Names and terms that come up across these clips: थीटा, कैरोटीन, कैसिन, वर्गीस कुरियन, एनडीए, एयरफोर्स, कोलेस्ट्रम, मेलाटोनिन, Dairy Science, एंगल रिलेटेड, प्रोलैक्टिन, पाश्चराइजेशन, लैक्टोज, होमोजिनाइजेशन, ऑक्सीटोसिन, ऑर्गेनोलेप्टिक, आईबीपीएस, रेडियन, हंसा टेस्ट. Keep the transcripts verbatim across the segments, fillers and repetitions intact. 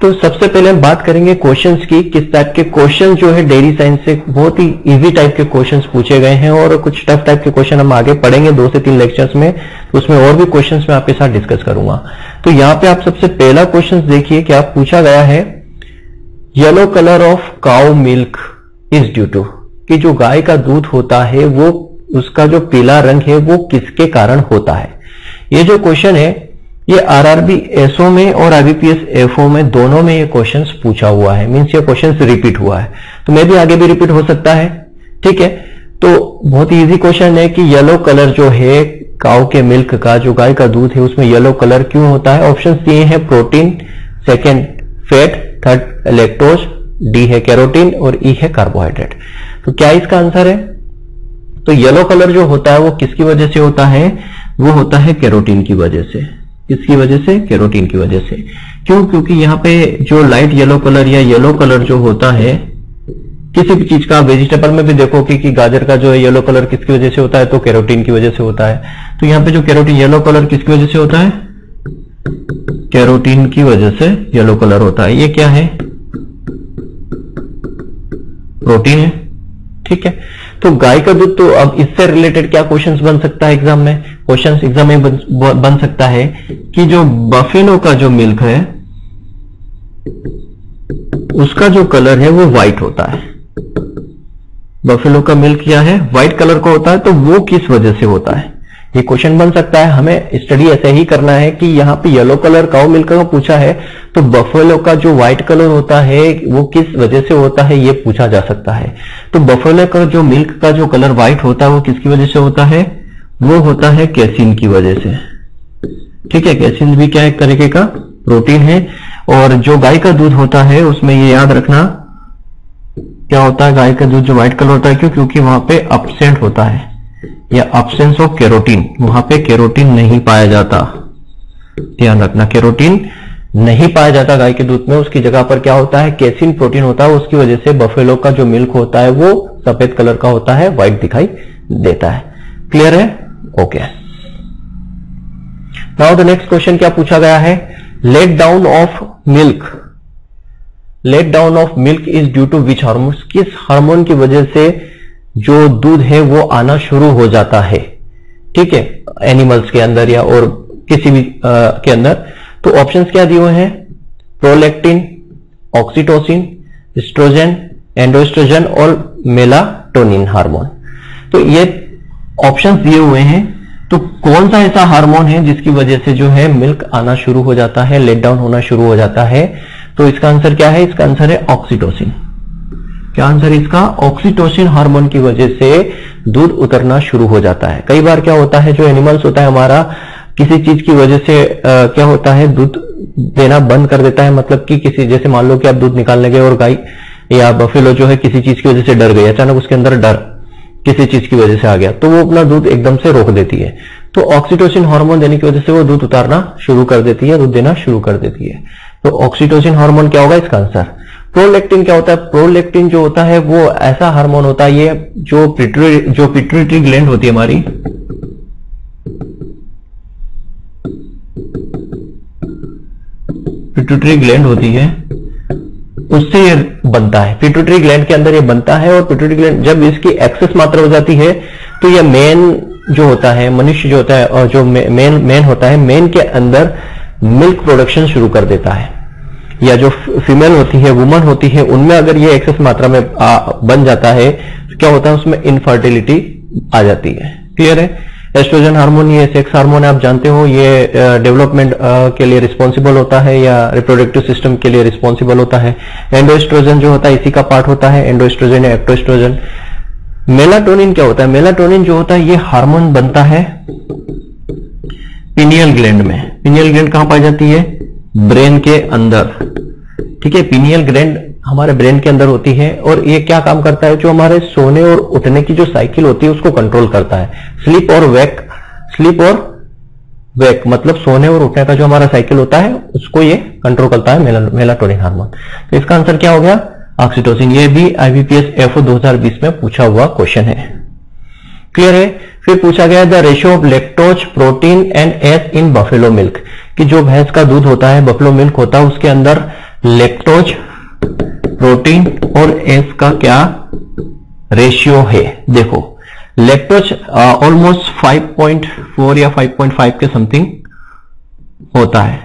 तो सबसे पहले हम बात करेंगे क्वेश्चंस की, किस टाइप के क्वेश्चंस जो है डेयरी साइंस से बहुत ही इजी टाइप के क्वेश्चंस पूछे गए हैं और कुछ टफ टाइप के क्वेश्चन हम आगे पढ़ेंगे दो से तीन लेक्चर्स में, तो उसमें और भी क्वेश्चंस मैं आपके साथ डिस्कस करूंगा। तो यहाँ पे आप सबसे पहला क्वेश्चन देखिए क्या पूछा गया है, yellow colour of cow milk is due to, कि जो गाय का दूध होता है वो उसका जो पीला रंग है वो किसके कारण होता है। ये जो क्वेश्चन है ये आरआरबी एसओ में और आईबीपीएस एफओ में दोनों में ये क्वेश्चंस पूछा हुआ है, मींस ये क्वेश्चंस रिपीट हुआ है, तो मे भी आगे भी रिपीट हो सकता है। ठीक है, तो बहुत ही इजी क्वेश्चन है कि येलो कलर जो है काऊ के मिल्क का, जो गाय का दूध है, उसमें येलो कलर क्यों होता है। ऑप्शन दिए हैं protein, second fat, third लैक्टोज, D है कैरोटीन और ई है कार्बोहाइड्रेट। तो क्या इसका आंसर है? तो येलो कलर जो होता है वो किसकी वजह से होता है? वो होता है कैरोटीन की वजह से। किसकी वजह से? कैरोटीन की वजह से। क्यों? क्योंकि यहाँ पे जो लाइट येलो कलर या येलो कलर जो होता है किसी भी चीज का, वेजिटेबल में भी देखो कि, कि गाजर का जो है येलो कलर किसकी वजह से होता है? तो कैरोटीन की वजह से होता है। तो यहाँ पे जो कैरोटीन, येलो कलर किसकी वजह से होता है? कैरोटीन की वजह से येलो कलर होता है। ये क्या है? प्रोटीन है। ठीक है, तो गाय का दूध। तो अब इससे रिलेटेड क्या क्वेश्चंस बन सकता है एग्जाम में? क्वेश्चंस एग्जाम में बन, बन सकता है कि जो बफेलो का जो मिल्क है उसका जो कलर है वो व्हाइट होता है। बफेलो का मिल्क क्या है? व्हाइट कलर का होता है, तो वो किस वजह से होता है? ये क्वेश्चन बन सकता है। हमें स्टडी ऐसे ही करना है कि यहाँ पे येलो कलर काउ मिल्क का पूछा है, तो बफेलो का जो व्हाइट कलर होता है वो किस वजह से होता है, ये पूछा जा सकता है। तो बफेलो का जो मिल्क का जो कलर व्हाइट होता है वो किसकी वजह से होता है? वो होता है कैसिन की वजह से। ठीक है, कैसिन भी क्या एक तरीके का प्रोटीन है। और जो गाय का दूध होता है उसमें ये याद रखना क्या होता है, गाय का दूध जो व्हाइट कलर होता है, क्यों? क्योंकि वहां पे एब्सेंट होता है या एब्सेंस ऑफ कैरोटीन, वहां पे कैरोटीन नहीं पाया जाता। ध्यान रखना, कैरोटीन नहीं पाया जाता गाय के दूध में, उसकी जगह पर क्या होता है? कैसिन प्रोटीन होता है। उसकी वजह से बफेलो का जो मिल्क होता है वो सफेद कलर का होता है, व्हाइट दिखाई देता है। क्लियर है? Okay, now the next question क्या पूछा गया है, let down of milk, let down of milk is due to which hormones, किस हार्मोन की वजह से जो दूध है वो आना शुरू हो जाता है। ठीक है, एनिमल्स के अंदर या और किसी भी आ, के अंदर। तो ऑप्शंस क्या दिए हुए हैं? प्रोलैक्टिन, ऑक्सीटोसिन, एस्ट्रोजन, एंडोस्ट्रोजन और मेलाटोनिन हार्मोन। तो ये ऑप्शंस दिए हुए हैं, तो कौन सा ऐसा हार्मोन है जिसकी वजह से जो है मिल्क आना शुरू हो जाता है, लेट डाउन होना शुरू हो जाता है? तो इसका आंसर क्या है? इसका आंसर है ऑक्सीटोसिन। क्या आंसर इसका? ऑक्सीटोसिन हार्मोन की वजह से दूध उतरना शुरू हो जाता है। कई बार क्या होता है, जो एनिमल्स होता है हमारा, किसी चीज की वजह से आ, क्या होता है, दूध देना बंद कर देता है। मतलब कि किसी, जैसे मान लो कि आप दूध निकालने गए और गाय या बफेलो जो है किसी चीज की वजह से डर गई, अचानक उसके अंदर डर किसी चीज की वजह से आ गया, तो वो अपना दूध एकदम से रोक देती है। तो ऑक्सीटोसिन हार्मोन देने की वजह से वो दूध उतारना शुरू कर देती है, दूध देना शुरू कर देती है। तो ऑक्सीटोसिन हार्मोन क्या होगा इसका आंसर। प्रोलैक्टिन क्या होता है? प्रोलैक्टिन जो होता है वो ऐसा हार्मोन होता है, ये जो पिट्यूटरी जो पिट्यूटरी ग्लैंड होती है हमारी, पिट्यूटरी ग्लैंड होती है, उससे ये बनता है। पिट्यूटरी ग्लैंड के अंदर ये बनता है। और पिट्यूटरी ग्लैंड जब इसकी एक्सेस मात्रा हो जाती है तो ये मेन जो होता है, मनुष्य जो होता है, और जो मेन मेन होता है, मेन के अंदर मिल्क प्रोडक्शन शुरू कर देता है। या जो फीमेल होती है, वुमन होती है, उनमें अगर ये एक्सेस मात्रा में आ, बन जाता है तो क्या होता है, उसमें इनफर्टिलिटी आ जाती है। क्लियर है? एस्ट्रोजन हार्मोन, ये सेक्स हार्मोन आप जानते हो, ये डेवलपमेंट के लिए रिस्पॉन्सिबल होता है या रिप्रोडक्टिव सिस्टम के लिए रिस्पॉन्सिबल होता है। एंडोएस्ट्रोजन जो होता है इसी का पार्ट होता है, एंडोएस्ट्रोजन या एक्टोएस्ट्रोजन। मेलाटोनिन क्या होता है? मेलाटोनिन जो होता है ये हार्मोन बनता है पिनियल ग्लैंड में। पिनियल ग्लैंड कहां पाई जाती है? ब्रेन के अंदर। ठीक है, पिनियल ग्लैंड हमारे ब्रेन के अंदर होती है। और ये क्या काम करता है? जो हमारे सोने और उठने की जो साइकिल होती है उसको कंट्रोल करता है। स्लीप और वेक, स्लीप और वेक मतलब सोने और उठने का जो हमारा साइकिल होता है उसको ये कंट्रोल करता है मेला, मेलाटोनिन हार्मोन। तो इसका आंसर क्या हो गया? ऑक्सीटोसिन। ये भी आईबीपीएस एफओ दो हज़ार बीस में पूछा हुआ क्वेश्चन है। क्लियर है? फिर पूछा गया the ratio of लैक्टोज, protein and ash in buffalo milk, कि जो भैंस का दूध होता है, बफेलो मिल्क होता है, उसके अंदर लेप्टोज प्रोटीन और एफ का क्या रेशियो है। देखो lactose almost five point four या फाइव पॉइंट फाइव के समथिंग होता है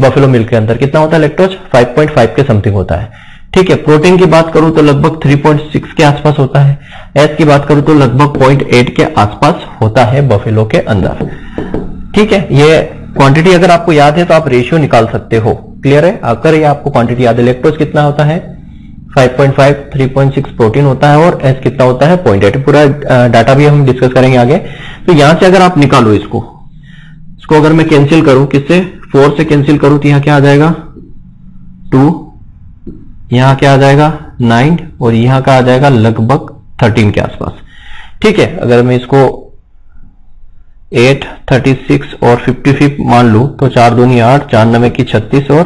बफेलो मिल्क के अंदर। कितना होता है लेप्टोज? फाइव पॉइंट फाइव के समथिंग होता है, ठीक है। प्रोटीन की बात करूं तो लगभग थ्री पॉइंट सिक्स के आसपास होता है। एस की बात करूं तो लगभग पॉइंट एट के आसपास होता है बफेलो के अंदर, ठीक है। ये क्वांटिटी अगर आपको याद है तो आप रेशियो निकाल सकते हो, क्लियर है। अगर ये आपको क्वांटिटी याद है, लेक्टोज कितना होता है five point five, three point six protein होता है और एस कितना होता है पॉइंट एट। पूरा डाटा भी हम डिस्कस करेंगे आगे। तो यहां से अगर आप निकालो इसको, इसको अगर मैं कैंसिल करूं किससे, फोर से कैंसिल करूं तो यहां क्या आ जाएगा टू, यहां क्या आ जाएगा नाइन और यहां का आ जाएगा लगभग थर्टीन के आसपास, ठीक है। अगर मैं इसको एट, थर्टी सिक्स और फिफ्टी फाइव मान लू तो चार दूनी आठ, चार नवे की छत्तीस और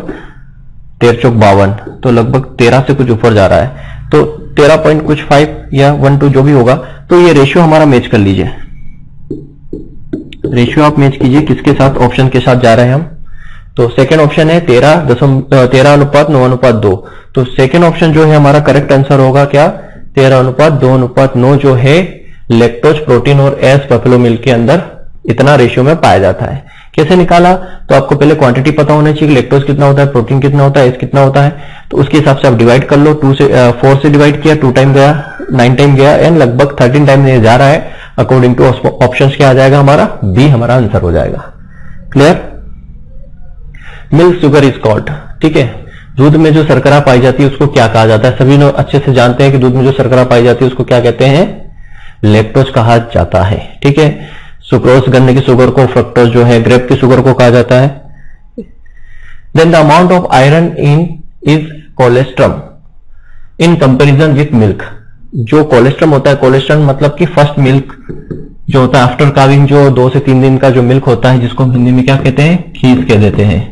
तेरह चौक बावन, तो लगभग तेरह से कुछ ऊपर जा रहा है। तो तेरह पॉइंट कुछ फाइव या वन टू जो भी होगा। तो ये रेशियो हमारा मैच कर लीजिए, रेशियो आप मैच कीजिए किसके साथ, ऑप्शन के साथ जा रहे हैं हम। तो सेकंड ऑप्शन है तेरह दशम तेरह अनुपात नौ अनुपात दो। तो सेकंड ऑप्शन जो है हमारा करेक्ट आंसर होगा क्या, तेरह अनुपात दो अनुपात नौ जो है लैक्टोज प्रोटीन और एस बफेलो मिल्क के अंदर इतना रेशियो में पाया जाता है। कैसे निकाला, तो आपको पहले क्वांटिटी पता होना चाहिए, लैक्टोज कितना होता है, प्रोटीन कितना होता है, एस कितना होता है। तो उसके हिसाब से आप डिवाइड कर लो, टू से फोर से डिवाइड किया, टू टाइम गया, नाइन टाइम गया एंड लगभग थर्टीन टाइम ये जा रहा है। अकॉर्डिंग टू ऑप्शन क्या आ जाएगा हमारा बी हमारा आंसर हो जाएगा, clear. Milk sugar is called, ठीक है। दूध में जो शर्करा पाई जाती है उसको क्या कहा जाता है, सभी लोग अच्छे से जानते हैं कि दूध में जो शर्करा पाई जाती है उसको क्या कहते हैं, लैक्टोज कहा जाता है, ठीक है। सुक्रोज गन्ने की शुगर को, फ्रक्टोज जो है ग्रेप की शुगर को कहा जाता है। Then the amount of iron in is कोलेस्ट्रम in comparison with milk. जो कोलेस्ट्रम होता है, कोलेस्ट्रम मतलब कि फर्स्ट मिल्क जो होता है आफ्टर काविंग, जो दो से तीन दिन का जो मिल्क होता है जिसको हिंदी में क्या कहते हैं, खीस कह देते हैं,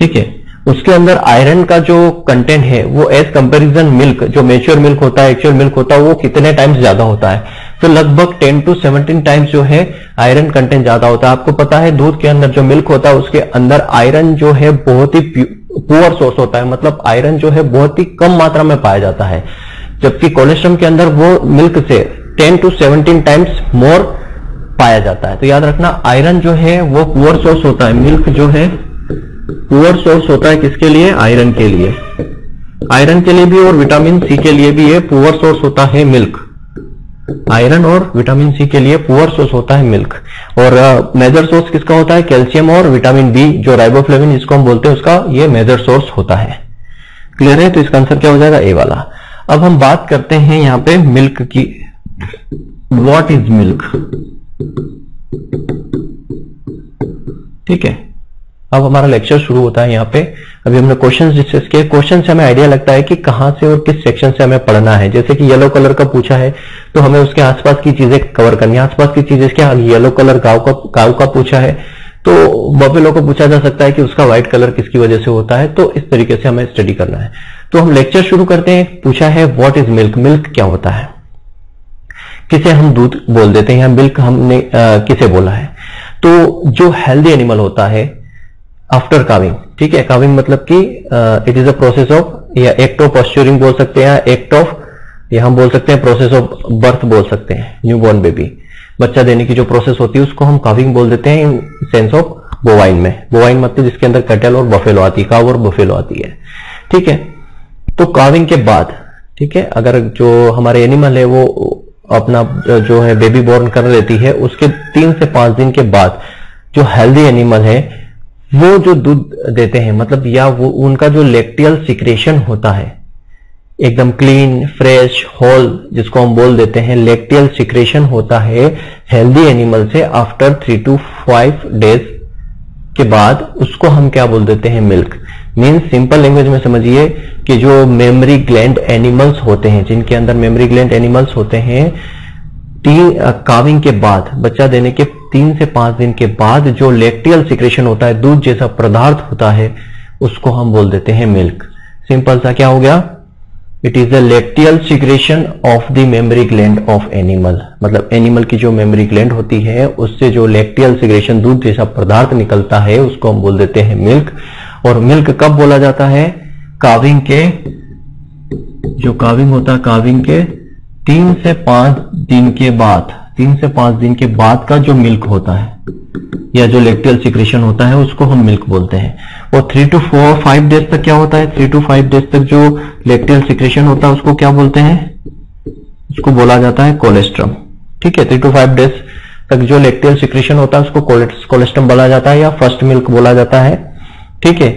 ठीक है। उसके अंदर आयरन का जो कंटेंट है वो एज कंपेरिजन मिल्क जो मेच्योर मिल्क होता है, एक्चुअल मिल्क होता है, वो कितने टाइम्स ज्यादा होता है। तो लगभग टेन टू सेवनटीन टाइम्स जो है आयरन कंटेंट ज्यादा होता है। आपको पता है दूध के अंदर जो मिल्क होता है उसके अंदर आयरन जो है बहुत ही पुअर सोर्स होता है, मतलब आयरन जो है बहुत ही कम मात्रा में पाया जाता है। जबकि कोलेस्ट्रॉम के अंदर वो मिल्क से ten to seventeen times more पाया जाता है। तो याद रखना आयरन जो है वो पुअर सोर्स होता है, मिल्क जो है पुअर सोर्स होता है किसके लिए, आयरन के लिए, आयरन के लिए भी और विटामिन सी के लिए भी ये पुअर सोर्स होता है मिल्क। आयरन और विटामिन सी के लिए पुअर सोर्स होता है मिल्क। और मेजर सोर्स किसका होता है, कैल्शियम और विटामिन बी जो राइबोफ्लेविन जिसको हम बोलते हैं उसका ये मेजर सोर्स होता है, क्लियर है। तो इसका आंसर क्या हो जाएगा ए वाला। अब हम बात करते हैं यहाँ पे मिल्क की, व्हाट इज मिल्क, ठीक है। अब हमारा लेक्चर शुरू होता है। यहाँ पे अभी हमने क्वेश्चंस डिस्कस किए, क्वेश्चन से हमें आइडिया लगता है कि कहाँ से और किस सेक्शन से हमें पढ़ना है। जैसे कि येलो कलर का पूछा है तो हमें उसके आसपास की चीजें कवर करनी है। आसपास की चीजें क्या, येलो कलर गाँव का गाँव का पूछा है तो बफेलो को पूछा जा सकता है कि उसका व्हाइट कलर किसकी वजह से होता है। तो इस तरीके से हमें स्टडी करना है। तो हम लेक्चर शुरू करते हैं। पूछा है व्हाट इज मिल्क, मिल्क क्या होता है, किसे हम दूध बोल देते हैं या मिल्क हमने आ, किसे बोला है। तो जो हेल्दी एनिमल होता है आफ्टर काविंग, ठीक है। काविंग मतलब कि it is a process of, या एक्ट ऑफ पॉस्चरिंग बोल सकते हैं, एक्ट ऑफ या हम बोल सकते हैं प्रोसेस ऑफ बर्थ बोल सकते हैं। न्यू बॉर्न बेबी बच्चा देने की जो प्रोसेस होती है उसको हम काविंग बोल देते हैं इन सेंस ऑफ बोवाइन में। बोवाइन मतलब जिसके अंदर कैटल और बफेलो आती है, काव और बफेलो आती है, ठीक है। तो काविंग के बाद, ठीक है, अगर जो हमारे एनिमल है वो अपना जो है बेबी बॉर्न कर लेती है, उसके तीन से पांच दिन के बाद जो हेल्दी एनिमल है वो जो दूध देते हैं, मतलब या वो उनका जो लैक्टियल सिक्रेशन होता है एकदम क्लीन फ्रेश होल जिसको हम बोल देते हैं, लैक्टियल सिक्रेशन होता है हेल्दी एनिमल से after three to five days के बाद, उसको हम क्या बोल देते हैं मिल्क। मीन्स सिंपल लैंग्वेज में समझिए कि जो मेमोरी ग्लैंड एनिमल्स होते हैं, जिनके अंदर मेमोरी ग्लैंड एनिमल्स होते हैं, तीन काविंग के बाद बच्चा देने के तीन से पांच दिन के बाद जो लैक्टियल सिक्रेशन होता है, दूध जैसा पदार्थ होता है, उसको हम बोल देते हैं मिल्क। सिंपल सा क्या हो गया, it is the lacteal secretion of the mammary gland of animal, मतलब एनिमल की जो मेमोरी ग्लैंड होती है उससे जो लैक्टियल सिक्रेशन दूध जैसा पदार्थ निकलता है उसको हम बोल देते हैं मिल्क। और मिल्क कब बोला जाता है? काविंग के, जो काविंग होता है काविंग के तीन से पांच दिन के बाद, तीन से पांच दिन के बाद का जो मिल्क होता है या जो लैक्टियल सिक्रेशन होता है उसको हम मिल्क बोलते हैं। और three to four five days तक क्या होता है? थ्री टू फाइव डेज तक जो लैक्टियल सिक्रेशन होता है उसको क्या बोलते हैं? उसको बोला जाता है कोलेस्ट्रम। ठीक है, थ्री टू फाइव डेज तक जो लैक्टियल सिक्रेशन होता है उसको कोलेस्ट्रम बोला जाता है या फर्स्ट मिल्क बोला जाता है। ठीक है,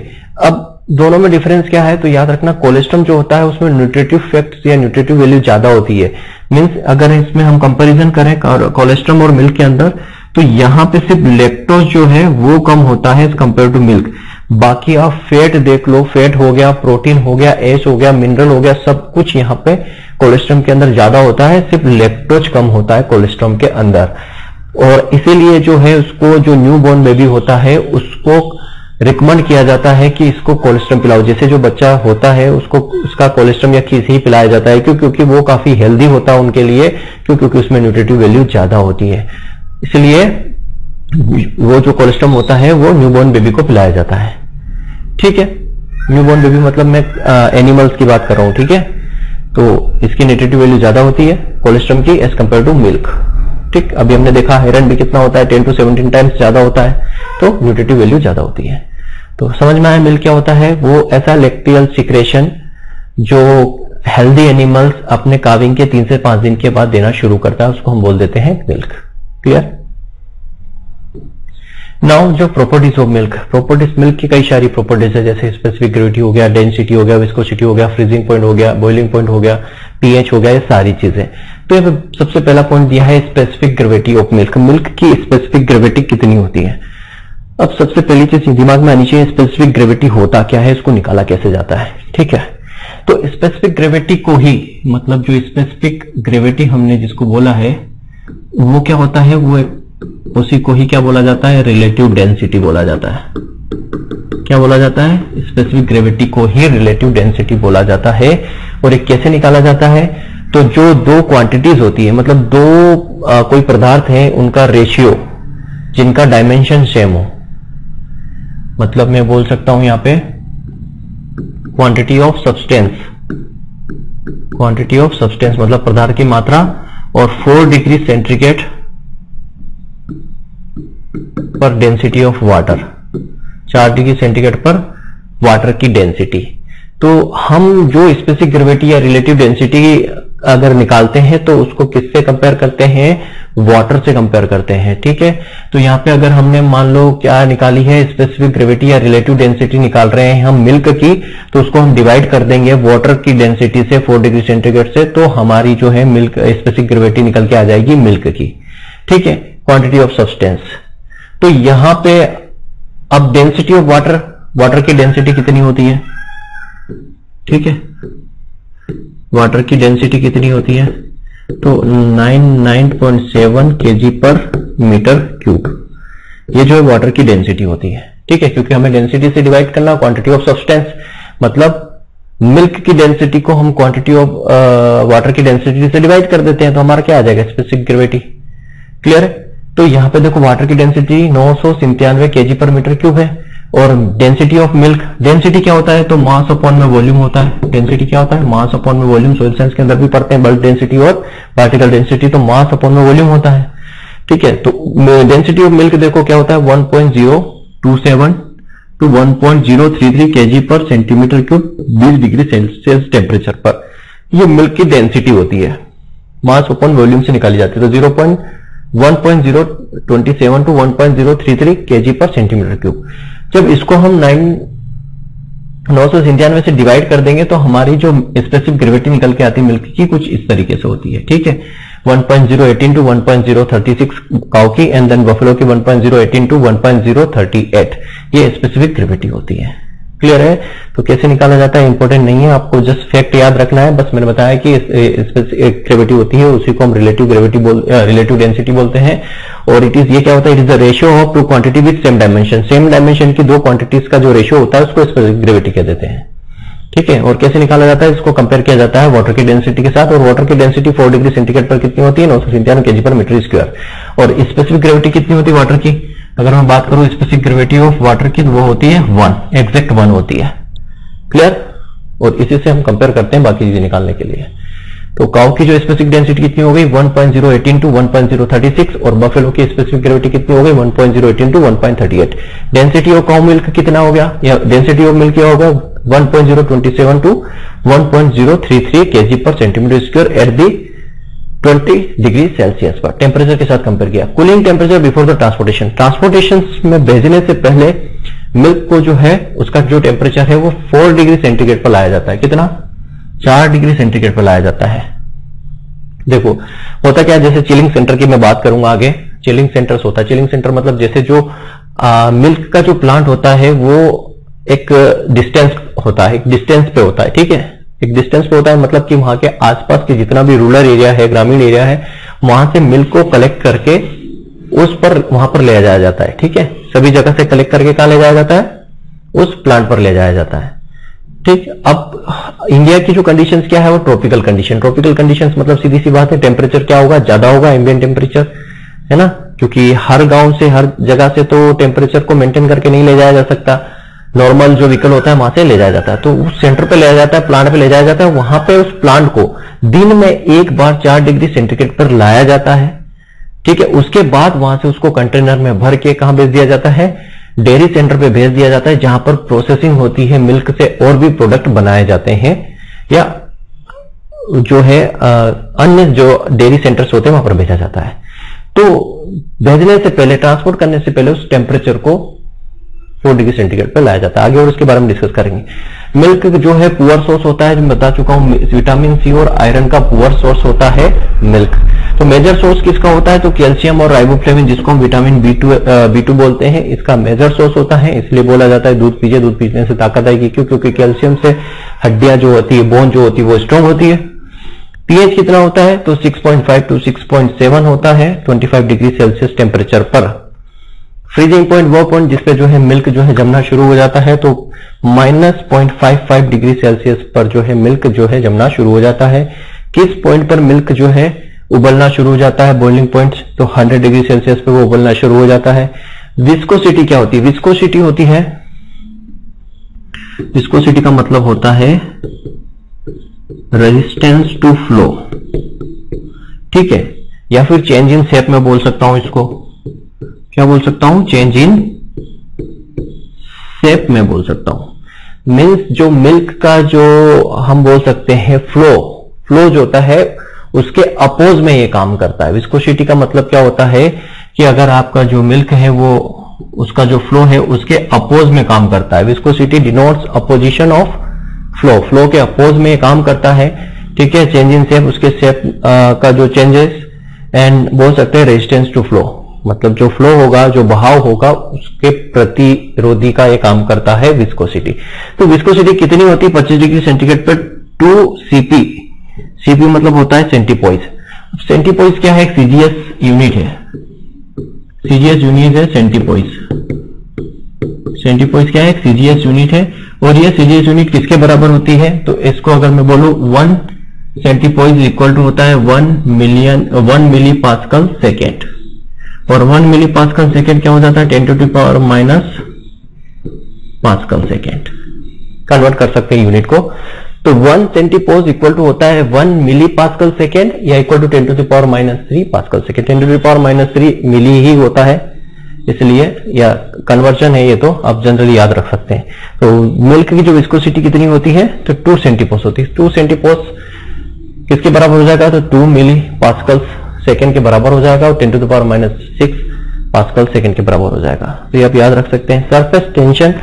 अब दोनों में डिफरेंस क्या है तो याद रखना, कोलेस्ट्रम जो होता है उसमें न्यूट्रिटिव फैक्ट्स या न्यूट्रिटिव वैल्यू ज्यादा होती है। मींस अगर इसमें हम कंपैरिजन करें कोलेस्ट्रम और मिल्क के अंदर तो यहाँ पे सिर्फ लैक्टोज जो है वो कम होता है एज कम्पेयर टू मिल्क। बाकी आप फैट देख लो, फैट हो गया, प्रोटीन हो गया, एस हो गया, मिनरल हो गया, सब कुछ यहाँ पे कोलेस्ट्रम के अंदर ज्यादा होता है, सिर्फ लैक्टोज कम होता है कोलेस्ट्रम के अंदर। और इसीलिए जो है उसको, जो न्यू बॉर्न बेबी होता है उसको रिकमेंड किया जाता है कि इसको कोलेस्ट्रम पिलाओ। जैसे जो बच्चा होता है उसको उसका कोलेस्ट्रम या खीस ही पिलाया जाता है, क्यों? क्योंकि वो काफी हेल्दी होता है उनके लिए, क्यों? क्योंकि उसमें न्यूट्रिटिव वैल्यू ज्यादा होती है, इसलिए वो जो कोलेस्ट्रम होता है वो न्यूबॉर्न बेबी को पिलाया जाता है। ठीक है, न्यूबॉर्न बेबी मतलब मैं आ, एनिमल्स की बात कर रहा हूँ। ठीक है, तो इसकी न्यूट्रिटिव वैल्यू ज्यादा होती है कोलेस्ट्रम की एज कम्पेयर टू मिल्क। ठीक, अभी हमने देखा आयरन भी कितना होता है, टेन टू सेवनटीन टाइम्स ज्यादा होता है, तो न्यूट्रिटिव वैल्यू ज्यादा होती है। तो समझ में आया मिल्क क्या होता है? वो ऐसा लैक्टियल सिक्रेशन जो हेल्दी एनिमल्स अपने काविंग के तीन से पांच दिन के बाद देना शुरू करता है, उसको हम बोल देते हैं मिल्क। क्लियर? नाउ जो properties of milk, properties milk की कई सारी प्रॉपर्टीज है, जैसे स्पेसिफिक ग्रेविटी हो गया, डेंसिटी हो गया, विस्कोसिटी हो गया, फ्रीजिंग पॉइंट हो गया, बॉइलिंग पॉइंट हो गया, पीएच हो गया, ये सारी चीजें। तो ये सबसे पहला पॉइंट दिया है specific gravity of milk, milk की स्पेसिफिक ग्रेविटी कितनी होती है। अब सबसे पहली चीज दिमाग में आनी चाहिए, स्पेसिफिक ग्रेविटी होता क्या है, इसको निकाला कैसे जाता है। ठीक है, तो स्पेसिफिक ग्रेविटी को ही, मतलब जो स्पेसिफिक ग्रेविटी हमने जिसको बोला है वो क्या होता है, वो उसी को ही क्या बोला जाता है, रिलेटिव डेंसिटी बोला जाता है। क्या बोला जाता है? स्पेसिफिक ग्रेविटी को ही रिलेटिव डेंसिटी बोला जाता है। और एक कैसे निकाला जाता है, तो जो दो क्वांटिटीज होती है, मतलब दो आ, कोई पदार्थ है उनका रेशियो जिनका डायमेंशन सेम हो, मतलब मैं बोल सकता हूं यहां पे quantity of substance, quantity of substance मतलब पदार्थ की मात्रा, और फोर डिग्री सेंटीग्रेड पर डेंसिटी ऑफ वाटर, चार डिग्री सेंटीग्रेड पर वाटर की डेंसिटी। तो हम जो स्पेसिफिक ग्रेविटी या रिलेटिव डेंसिटी अगर निकालते हैं तो उसको किससे कंपेयर करते हैं? वाटर से कंपेयर करते हैं। ठीक है, तो यहाँ पे अगर हमने मान लो क्या निकाली है, स्पेसिफिक ग्रेविटी या रिलेटिव डेंसिटी निकाल रहे हैं हम मिल्क की, तो उसको हम डिवाइड कर देंगे वाटर की डेंसिटी से, फोर डिग्री सेंटीग्रेड से, तो हमारी जो है मिल्क स्पेसिफिक ग्रेविटी निकल के आ जाएगी मिल्क की। ठीक है, क्वांटिटी ऑफ सब्सटेंस। तो यहां पे अब डेंसिटी ऑफ वाटर, वाटर की डेंसिटी कितनी होती है? ठीक है, वाटर की डेंसिटी कितनी होती है तो निन्यानवे पॉइंट सात केजी पर मीटर क्यूब, ये जो है वाटर की डेंसिटी होती है। ठीक है, क्योंकि हमें डेंसिटी से डिवाइड करना, क्वांटिटी ऑफ सब्सटेंस मतलब मिल्क की डेंसिटी को हम क्वांटिटी ऑफ वाटर की डेंसिटी से डिवाइड कर देते हैं, तो हमारा क्या आ जाएगा? Specific gravity. क्लियर है? तो यहाँ पे देखो वाटर की डेंसिटी नौ सौ सिंतानवे केजी पर मीटर क्यूब है, और डेंसिटी ऑफ मिल्क, डेंसिटी क्या होता है तो मास अपॉन में वॉल्यूम होता है। डेंसिटी क्या होता है? मास अपॉन में वॉल्यूम, सोइल साइंस के अंदर भी पढ़ते हैं बल्क डेंसिटी और पार्टिकल डेंसिटी, तो मास अपॉन में वॉल्यूम होता है। ठीक है, तो डेंसिटी ऑफ मिल्क देखो क्या होता है, one point zero two seven to one point zero three three KG per centimetre cube बीस डिग्री सेल्सियस टेम्परेचर पर, यह मिल्क की डेंसिटी होती है, मास अपॉन वॉल्यूम से निकाली जाती है। तो zero point one point zero two seven to one point zero three three KG per centimetre cube, जब इसको हम नौ सौ निन्यानवे से डिवाइड कर देंगे तो हमारी जो स्पेसिफिक ग्रेविटी निकल के आती है मिल्क की कुछ इस तरीके से होती है। ठीक है, one point zero one eight to one point zero three six cow की, एंड देन बफेलो की one point zero one eight to one point zero three eight, ये स्पेसिफिक ग्रेविटी होती है। क्लियर है? तो कैसे निकाला जाता है इंपॉर्टेंट नहीं है, आपको जस्ट फैक्ट याद रखना है। बस मैंने बताया कि स्पेसिफिक ग्रेविटी होती है, उसी को हम रिलेटिव ग्रेविटी बोल रिलेटिव डेंसिटी बोलते हैं। और इट इज, ये क्या होता है, it is the ratio of two quantity with same dimension, same dimension की दो क्वांटिटीज का जो रेशियो होता है उसको स्पेसिफिक ग्रेविटी कह देते हैं। ठीक है, और कैसे निकाला जाता है, इसको कंपेयर किया जाता है वाटर की डेंसिटी के साथ, और वाटर की डेंसिटी फोर डिग्री सेंटीग्रेड पर कितनी होती है? नौ सौ निन्यानवे केजी पर मीटर स्क्वायर। और स्पेसिफिक ग्रेविटी कितनी होती है वाटर की? अगर मैं बात करूं स्पेसिफिक ग्रेविटी ऑफ वाटर की तो वो होती है वन, एग्जैक्ट वन होती है। क्लियर? और इसी से हम कंपेयर करते हैं बाकी चीजें निकालने के लिए। तो काउ की जो स्पेसिफिक डेंसिटी कितनी हो गई one point zero one eight to one point zero three six और बफेलो की स्पेसिफिक ग्रेविटी कितनी हो गई one point zero one eight to one point three eight. Density of cow milk कितना हो गया या डेंसिटी ऑफ मिल्क क्या होगा one point zero two seven to one point zero three three KG per centimetre square at the twenty degree Celsius पर temperature के साथ compare किया। Cooling temperature before the transportation, transportation में भेजने से पहले मिल्क को जो है उसका जो टेम्परेचर है वो फोर डिग्री सेंटीग्रेड पर लाया जाता है। कितना? चार डिग्री सेंटीग्रेड पर लाया जाता है। देखो होता क्या है, जैसे चिलिंग सेंटर की मैं बात करूंगा आगे, चिलिंग सेंटर्स होता है। चिलिंग सेंटर मतलब जैसे जो आ, मिल्क का जो प्लांट होता है वो एक डिस्टेंस होता है, डिस्टेंस पे होता है, ठीक है, एक डिस्टेंस पे होता है, मतलब कि वहां के आसपास के जितना भी रूरल एरिया है, ग्रामीण एरिया है, वहां से मिल्क को कलेक्ट करके उस पर वहां पर ले जाया जाता है। ठीक है, सभी जगह से कलेक्ट करके कहां ले जाया जाता है? उस प्लांट पर ले जाया जाता है। ठीक, अब इंडिया की जो कंडीशंस क्या है वो ट्रॉपिकल कंडीशन। ट्रॉपिकल कंडीशंस मतलब सीधी सी बात है टेम्परेचर क्या होगा, ज्यादा होगा, एम्बिएंट टेम्परेचर है ना, क्योंकि हर गांव से हर जगह से तो टेम्परेचर को मेंटेन करके नहीं ले जाया जा सकता, नॉर्मल जो व्हीकल होता है वहां से ले जाया जाता है। तो उस सेंटर पे ले जाया जाता है, प्लांट पे ले जाया जाता है, वहां पे उस प्लांट को दिन में एक बार चार डिग्री सेंटीग्रेड पर लाया जाता है। ठीक है, उसके बाद वहां से उसको कंटेनर में भर के कहां भेज दिया जाता है? डेयरी सेंटर पे भेज दिया जाता है, जहां पर प्रोसेसिंग होती है, मिल्क से और भी प्रोडक्ट बनाए जाते हैं या जो है अन्य जो डेयरी सेंटर्स होते हैं वहां पर भेजा जाता है। तो भेजने से पहले, ट्रांसपोर्ट करने से पहले उस टेम्परेचर को फोर डिग्री सेंटीग्रेड पर लाया जाता है। आगे और उसके बारे में डिस्कस करेंगे। मिल्क जो है पुअर सोर्स होता है, जो मैं बता चुका हूं, विटामिन सी और आयरन का पुअर सोर्स होता है मिल्क। तो मेजर सोर्स किसका होता है? तो कैल्शियम और राइबोफ्लेविन, जिसको हम vitamin B two B two बोलते हैं, इसका मेजर सोर्स होता है। इसलिए बोला जाता है दूध पीजिए, दूध पीने से ताकत आएगी। क्यों? क्योंकि कैल्शियम से हड्डियां जो होती है, बोन जो होती है, वो स्ट्रांग होती है। पीएच कितना होता है? तो six point five to six point seven होता है twenty five degree Celsius temperature पर। फ्रीजिंग पॉइंट वो पॉइंट जिसपे जो है मिल्क जो है जमना शुरू हो जाता है, तो minus point five five degree Celsius पर जो है मिल्क जो है जमना शुरू हो जाता है। किस पॉइंट पर मिल्क जो है उबलना शुरू हो जाता है? बॉइलिंग पॉइंट, तो हंड्रेड डिग्री सेल्सियस पे वो उबलना शुरू हो जाता है। विस्कोसिटी क्या होती है? विस्कोसिटी होती है, विस्कोसिटी का मतलब होता है रेजिस्टेंस टू फ्लो, ठीक है, या फिर चेंज इन शेप में बोल सकता हूं इसको, क्या बोल सकता हूं? चेंज इन शेप में बोल सकता हूं। मीन्स जो मिल्क का जो हम बोल सकते हैं फ्लो, फ्लो जो होता है उसके अपोज में ये काम करता है। विस्कोसिटी का मतलब क्या होता है कि अगर आपका जो मिल्क है वो उसका जो फ्लो है उसके अपोज में काम करता है। Viscosity denotes opposition of flow, flow के अपोज में ये काम करता है। ठीक है, चेंज इन शेप, उसके शेप का जो चेंजेस, एंड बोल सकते हैं रेजिस्टेंस टू फ्लो, मतलब जो फ्लो होगा, जो बहाव होगा, उसके प्रतिरोधी का ये काम करता है विस्कोसिटी। तो विस्कोसिटी कितनी होती है? पच्चीस डिग्री सेंटीग्रेड पर टू सीपी, सीपी मतलब होता है सेंटीपॉइस। सेंटीपॉइस क्या है? सीजीएस यूनिट है, सीजीएस यूनिट है सेंटीपॉइस। सेंटीपॉइस क्या है? सीजीएस यूनिट है, और ये सीजीएस यूनिट किसके बराबर होती है? तो इसको अगर मैं बोलूं वन सेंटीपॉइस इक्वल टू होता है one million one milli pascal second, और वन मिली पास्कल सेकेंड क्या हो जाता है? Ten to the power minus pascal second, convert कर सकते हैं यूनिट को। तो वन सेंटीपोज इक्वल टू होता है वन मिली पास्कल सेकेंड या equal to ten to the power minus three pascal second. Ten to the power minus three milli ही होता है, इसलिए या कन्वर्जन है ये, तो आप जनरली याद रख सकते हैं। तो मिल्क की जो विस्कोसिटी कितनी होती है? तो टू सेंटीपोज होती है। टू सेंटीपोज किसके बराबर हो जाएगा? तो टू मिली पास्कल सेकेंड के बराबर हो जाएगा, और ten to the power minus six pascal second के बराबर हो जाएगा। तो ये आप याद रख सकते हैं। सरफेस टेंशन,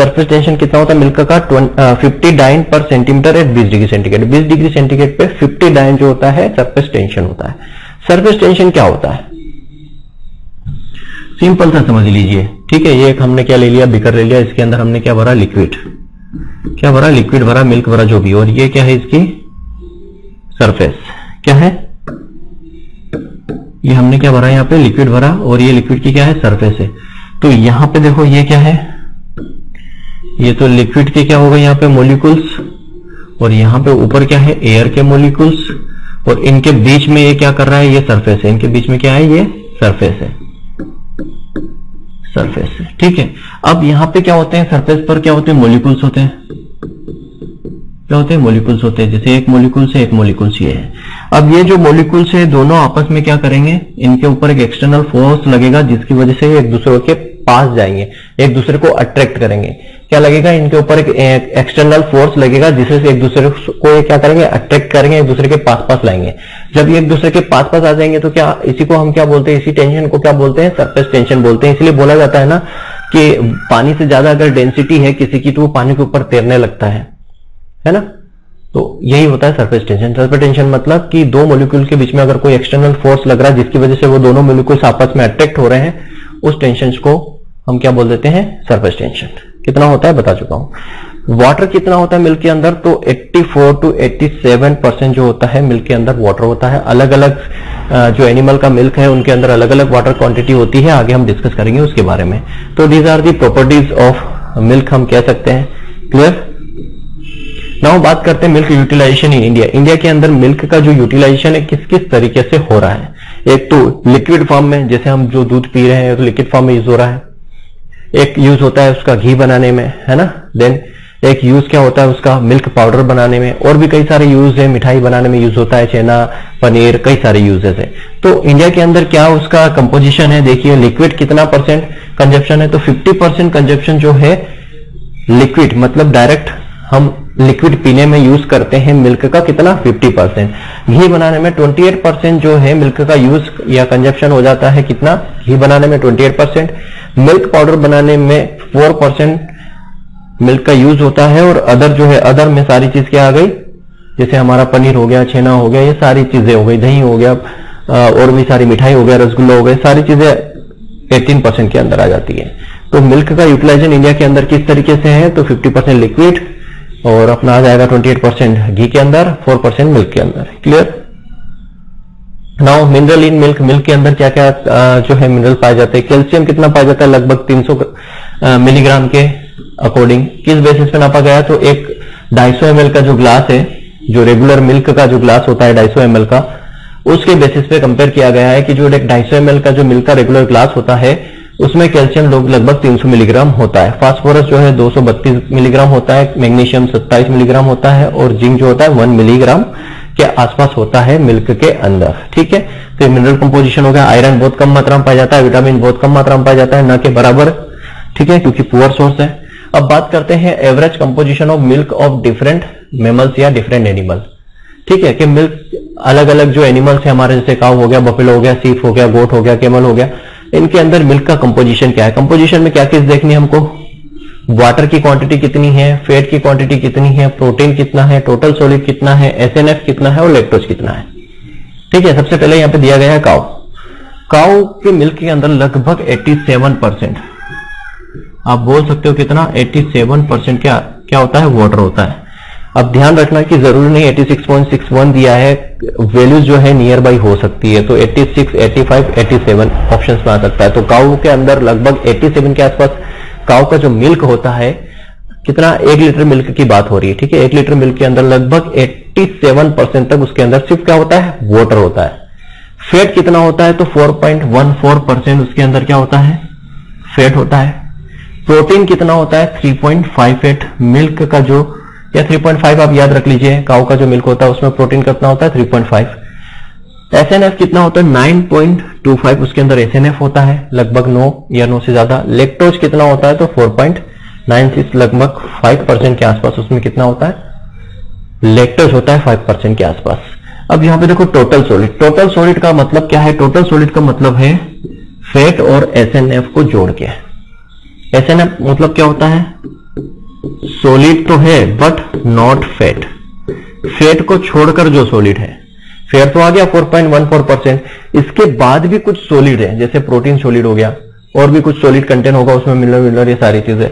सरफेस टेंशन कितना होता है मिल्क का? Fifty dyne per centimetre at बीस डिग्री सेंटीग्रेड। बीस डिग्री सेंटीग्रेड पे फिफ्टी डाइन जो होता है सरफेस टेंशन होता है। सरफेस टेंशन क्या होता है? सिंपल सा समझ लीजिए, ठीक है। ये एक हमने क्या ले लिया, बीकर ले लिया, इसके अंदर हमने क्या भरा? लिक्विड। क्या भरा? लिक्विड भरा, मिल्क भरा, जो भी। और ये क्या है? इसकी सरफेस क्या है? ये हमने क्या भरा? यहाँ पे लिक्विड भरा, और ये लिक्विड की क्या है? सरफेस है। तो यहाँ पे देखो ये क्या है? ये तो लिक्विड के क्या होगा यहाँ पे? मोलिकुल्स, और यहाँ पे ऊपर क्या है? एयर के मोलिकुल्स, और इनके बीच में ये क्या कर रहा है? ये सरफेस है। इनके बीच में क्या है? ये सरफेस है। सरफेस है, ठीक है। अब यहाँ पे क्या होते हैं, सरफेस पर क्या होते हैं, मोलिकुल्स होते हैं, क्या होते हैं, मोलिकुल्स होते हैं। जैसे एक मोलिकुल से एक मोलिकुल्स ये है। अब ये जो मोलिकुल्स है दोनों आपस में क्या करेंगे, इनके ऊपर एक एक्सटर्नल फोर्स लगेगा जिसकी वजह से ये एक दूसरे के पास जाएंगे, एक दूसरे को अट्रैक्ट करेंगे। क्या लगेगा, इनके ऊपर एक एक्सटर्नल फोर्स लगेगा जिससे एक दूसरे को ये क्या करेंगे, अट्रैक्ट करेंगे, एक दूसरे के पास पास लाएंगे। जब ये एक दूसरे के पास पास आ जाएंगे तो क्या, इसी को हम क्या बोलते हैं, इसी टेंशन को क्या बोलते हैं, सरफेस टेंशन बोलते हैं। इसलिए बोला जाता है ना कि पानी से ज्यादा अगर डेंसिटी है किसी की तो वो पानी के ऊपर तैरने लगता है, है ना। तो यही होता है सरफेस टेंशन। सरफेस टेंशन मतलब कि दो मोलिक्यूल के बीच में अगर कोई एक्सटर्नल फोर्स लग रहा है जिसकी वजह से वो दोनों मोलिक्यूल्स आपस में अट्रैक्ट हो रहे हैं, उस टेंशन को हम क्या बोल देते हैं, सरफेस टेंशन। कितना होता है बता चुका हूं। वाटर कितना होता है मिल्क के अंदर, तो चौरासी टू सत्तासी परसेंट जो होता है मिल्क के अंदर वाटर होता है। अलग अलग जो एनिमल का मिल्क है उनके अंदर अलग अलग वाटर क्वांटिटी होती है, आगे हम डिस्कस करेंगे उसके बारे में। तो these are the properties of milk हम कह सकते हैं। क्लियर। नाउ बात करते हैं milk utilisation in India. India के अंदर मिल्क का जो यूटिलाइजेशन है किस किस तरीके से हो रहा है। एक तो लिक्विड फॉर्म में, जैसे हम जो दूध पी रहे हैं तो लिक्विड फॉर्म में यूज हो रहा है। एक यूज होता है उसका घी बनाने में, है ना। देन एक यूज क्या होता है उसका, मिल्क पाउडर बनाने में। और भी कई सारे यूज है, मिठाई बनाने में यूज होता है, छेना, पनीर, कई सारे यूजेस है। तो इंडिया के अंदर क्या उसका कंपोजिशन है, देखिए लिक्विड कितना परसेंट कंजप्शन है, तो फिफ्टी परसेंट कंजप्शन जो है लिक्विड, मतलब डायरेक्ट हम लिक्विड पीने में यूज करते हैं मिल्क का, कितना फिफ्टी परसेंट। घी बनाने में अट्ठाईस परसेंट जो है मिल्क का यूज या कंजप्शन हो जाता है, कितना, घी बनाने में अट्ठाईस परसेंट। मिल्क पाउडर बनाने में चार परसेंट मिल्क का यूज होता है। और अदर जो है, अदर में सारी चीज क्या आ गई, जैसे हमारा पनीर हो गया, छेना हो गया, ये सारी चीजें हो गई, दही हो गया, और भी सारी मिठाई हो गया, रसगुल्ला हो गया, सारी चीजें अठारह परसेंट के अंदर आ जाती है। तो मिल्क का यूटिलाइजेशन इंडिया के अंदर किस तरीके से है, तो फिफ्टी परसेंट लिक्विड और अपना आ जाएगा अट्ठाईस परसेंट घी के अंदर, चार परसेंट मिल्क के अंदर। Clear. Now mineral in milk, milk के अंदर क्या क्या जो है मिनरल पाए जाते हैं। कैल्शियम कितना पाया जाता है, लगभग तीन सौ मिलीग्राम के अकॉर्डिंग। किस बेसिस पे नापा गया, तो एक दो सौ एम एल का जो ग्लास है, जो रेगुलर मिल्क का जो ग्लास होता है दो सौ एम एल का, उसके बेसिस पे कंपेयर किया गया है कि जो एक दो सौ एम एल का जो मिल्क का रेगुलर ग्लास होता है उसमें कैल्शियम लोग लगभग तीन सौ मिलीग्राम होता है। फास्फोरस जो है दो सौ बत्तीस मिलीग्राम होता है, मैग्नीशियम सत्ताईस मिलीग्राम होता है, और जिंक जो होता है एक मिलीग्राम के आसपास होता है मिल्क के अंदर। ठीक है। तो ये मिनरल कंपोजिशन हो गया। आयरन बहुत कम मात्रा में पाया जाता है, विटामिन बहुत कम मात्रा में पाया जाता है, न के बराबर, ठीक है, क्योंकि पुअर सोर्स है। अब बात करते हैं average composition of milk of different mammals या डिफरेंट एनिमल। ठीक है कि मिल्क अलग अलग जो एनिमल्स है हमारे, जैसे काऊ हो गया, बफेलो हो गया, सीफ हो गया, गोट हो गया, कैमल हो गया, इनके अंदर मिल्क का कंपोजिशन क्या है। कंपोजिशन में क्या चीज देखनी है हमको, वाटर की क्वांटिटी कितनी है, फैट की क्वांटिटी कितनी है, प्रोटीन कितना है, टोटल सॉलिड कितना है, एसएनएफ कितना है, और लैक्टोज कितना है। ठीक है। सबसे पहले यहाँ पे दिया गया है काऊ। काऊ के मिल्क के अंदर लगभग सत्तासी परसेंट आप बोल सकते हो, कितना, सत्तासी परसेंट क्या क्या होता है, वाटर होता है। अब ध्यान रखना कि जरूरी नहीं छियासी पॉइंट इकसठ दिया है, वैल्यूज जो है नियर बाई हो सकती है, तो छियासी, पचासी, सत्तासी ऑप्शंस में आ सकता है। तो काऊ के अंदर लगभग सत्तासी के आसपास काऊ का जो मिल्क होता है, कितना, एक लीटर मिल्क की बात हो रही है, ठीक है, एक लीटर मिल्क के अंदर लगभग सत्तासी परसेंट तक उसके अंदर सिर्फ क्या होता है, वाटर होता है। फैट कितना होता है, तो चार पॉइंट चौदह परसेंट उसके अंदर क्या होता है, फैट होता है। प्रोटीन कितना होता है, three point five eight milk का जो, या थ्री पॉइंट फाइव आप याद रख लीजिए, काऊ का जो मिल्क होता है उसमें प्रोटीन कितना होता है, थ्री पॉइंट फाइव। एसएनएफ कितना होता है, नाइन पॉइंट टू फाइव उसके अंदर एसएनएफ होता है, लगभग नौ या नौ से ज्यादा। लैक्टोज कितना होता है, तो चार पॉइंट नाइन सिक्स, लगभग पाँच परसेंट के आसपास उसमें कितना होता है, लैक्टोज होता है पाँच परसेंट के आसपास। अब यहाँ पे देखो टोटल सॉलिड। टोटल सॉलिड का मतलब क्या है, टोटल सॉलिड का मतलब है फैट और एसएनएफ को जोड़ के। एसएनएफ मतलब क्या होता है, सॉलिड तो है बट नॉट फैट, फैट को छोड़कर जो सॉलिड है। फैट तो आ गया चार पॉइंट चौदह परसेंट, इसके बाद भी कुछ सॉलिड है, जैसे प्रोटीन सॉलिड हो गया, और भी कुछ सॉलिड कंटेंट होगा उसमें, मिनरल मिनरल ये सारी चीजें।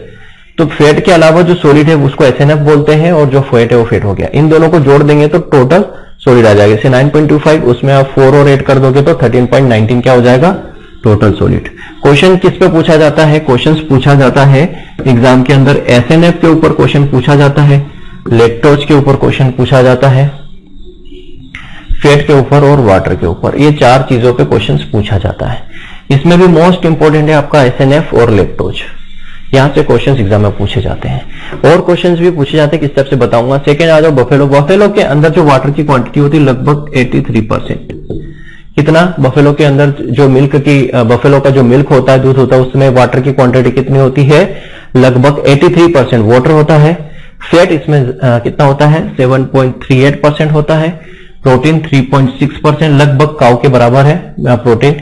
तो फैट के अलावा जो सॉलिड है उसको एसएनएफ बोलते हैं, और जो फैट है वो फैट हो गया। इन दोनों को जोड़ देंगे तो टोटल सॉलिड आ जाएगा, जैसे नाइन पॉइंट टू फाइव, उसमें आप फोर और एड कर दोगे तो थर्टीन पॉइंट नाइनटीन क्या हो जाएगा, टोटल सॉलिड। क्वेश्चन किस पे पूछा जाता है, क्वेश्चन पूछा जाता है एग्जाम के अंदर एसएनएफ के ऊपर क्वेश्चन पूछा जाता है, लैक्टोज के ऊपर क्वेश्चन पूछा जाता है, फैट के ऊपर और वाटर के ऊपर, ये चार चीजों पे क्वेश्चन पूछा जाता है। इसमें भी मोस्ट इंपोर्टेंट है आपका एस एन एफ और लेक्टोज। यहाँ से क्वेश्चंस एग्जाम में पूछे जाते हैं और क्वेश्चंस भी पूछे जाते हैं, किस स्टेप से बताऊंगा। सेकेंड आ जाओ बफेलो। बफेलो के अंदर जो वाटर की क्वांटिटी होती है लगभग तिरासी परसेंट, कितना बफेलो के अंदर जो मिल्क की बफेलो का जो मिल्क होता है दूध होता है उसमें वाटर की क्वांटिटी कितनी होती है, लगभग तिरासी परसेंट वाटर होता है। फैट इसमें कितना होता है, सात पॉइंट तीन आठ परसेंट होता है। प्रोटीन तीन पॉइंट छह परसेंट लगभग काउ के बराबर है प्रोटीन।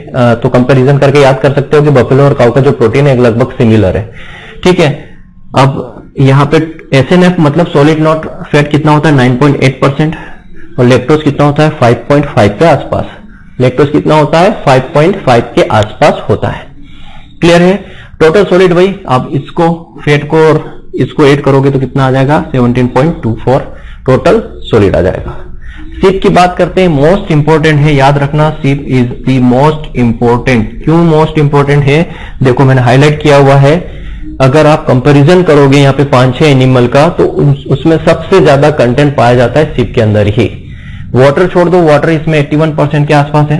तो कंपैरिजन करके याद कर सकते हो कि बफेलो और काउ का जो प्रोटीन है लगभग सिमिलर है, ठीक है। अब यहाँ पे एस एन एफ मतलब सॉलिड नॉट फैट कितना होता है, नौ पॉइंट आठ परसेंट और लेक्टोज कितना होता है, पाँच पॉइंट पाँच के आसपास। लेक्टोज कितना होता है, पाँच पॉइंट पाँच के आसपास होता है। क्लियर है। टोटल सॉलिड वही, आप इसको फैट को और इसको ऐड करोगे तो कितना आ जाएगा, सत्रह पॉइंट दो चार टोटल सॉलिड आ जाएगा। सीप की बात करते हैं, मोस्ट इंपोर्टेंट है, याद रखना sheep is the most important. क्यों मोस्ट इंपोर्टेंट है, देखो मैंने हाईलाइट किया हुआ है। अगर आप कंपैरिजन करोगे यहाँ पे पांच छह एनिमल का तो उस, उसमें सबसे ज्यादा कंटेंट पाया जाता है सीप के अंदर ही। वाटर छोड़ दो, वाटर इसमें इक्यासी परसेंट के आसपास है,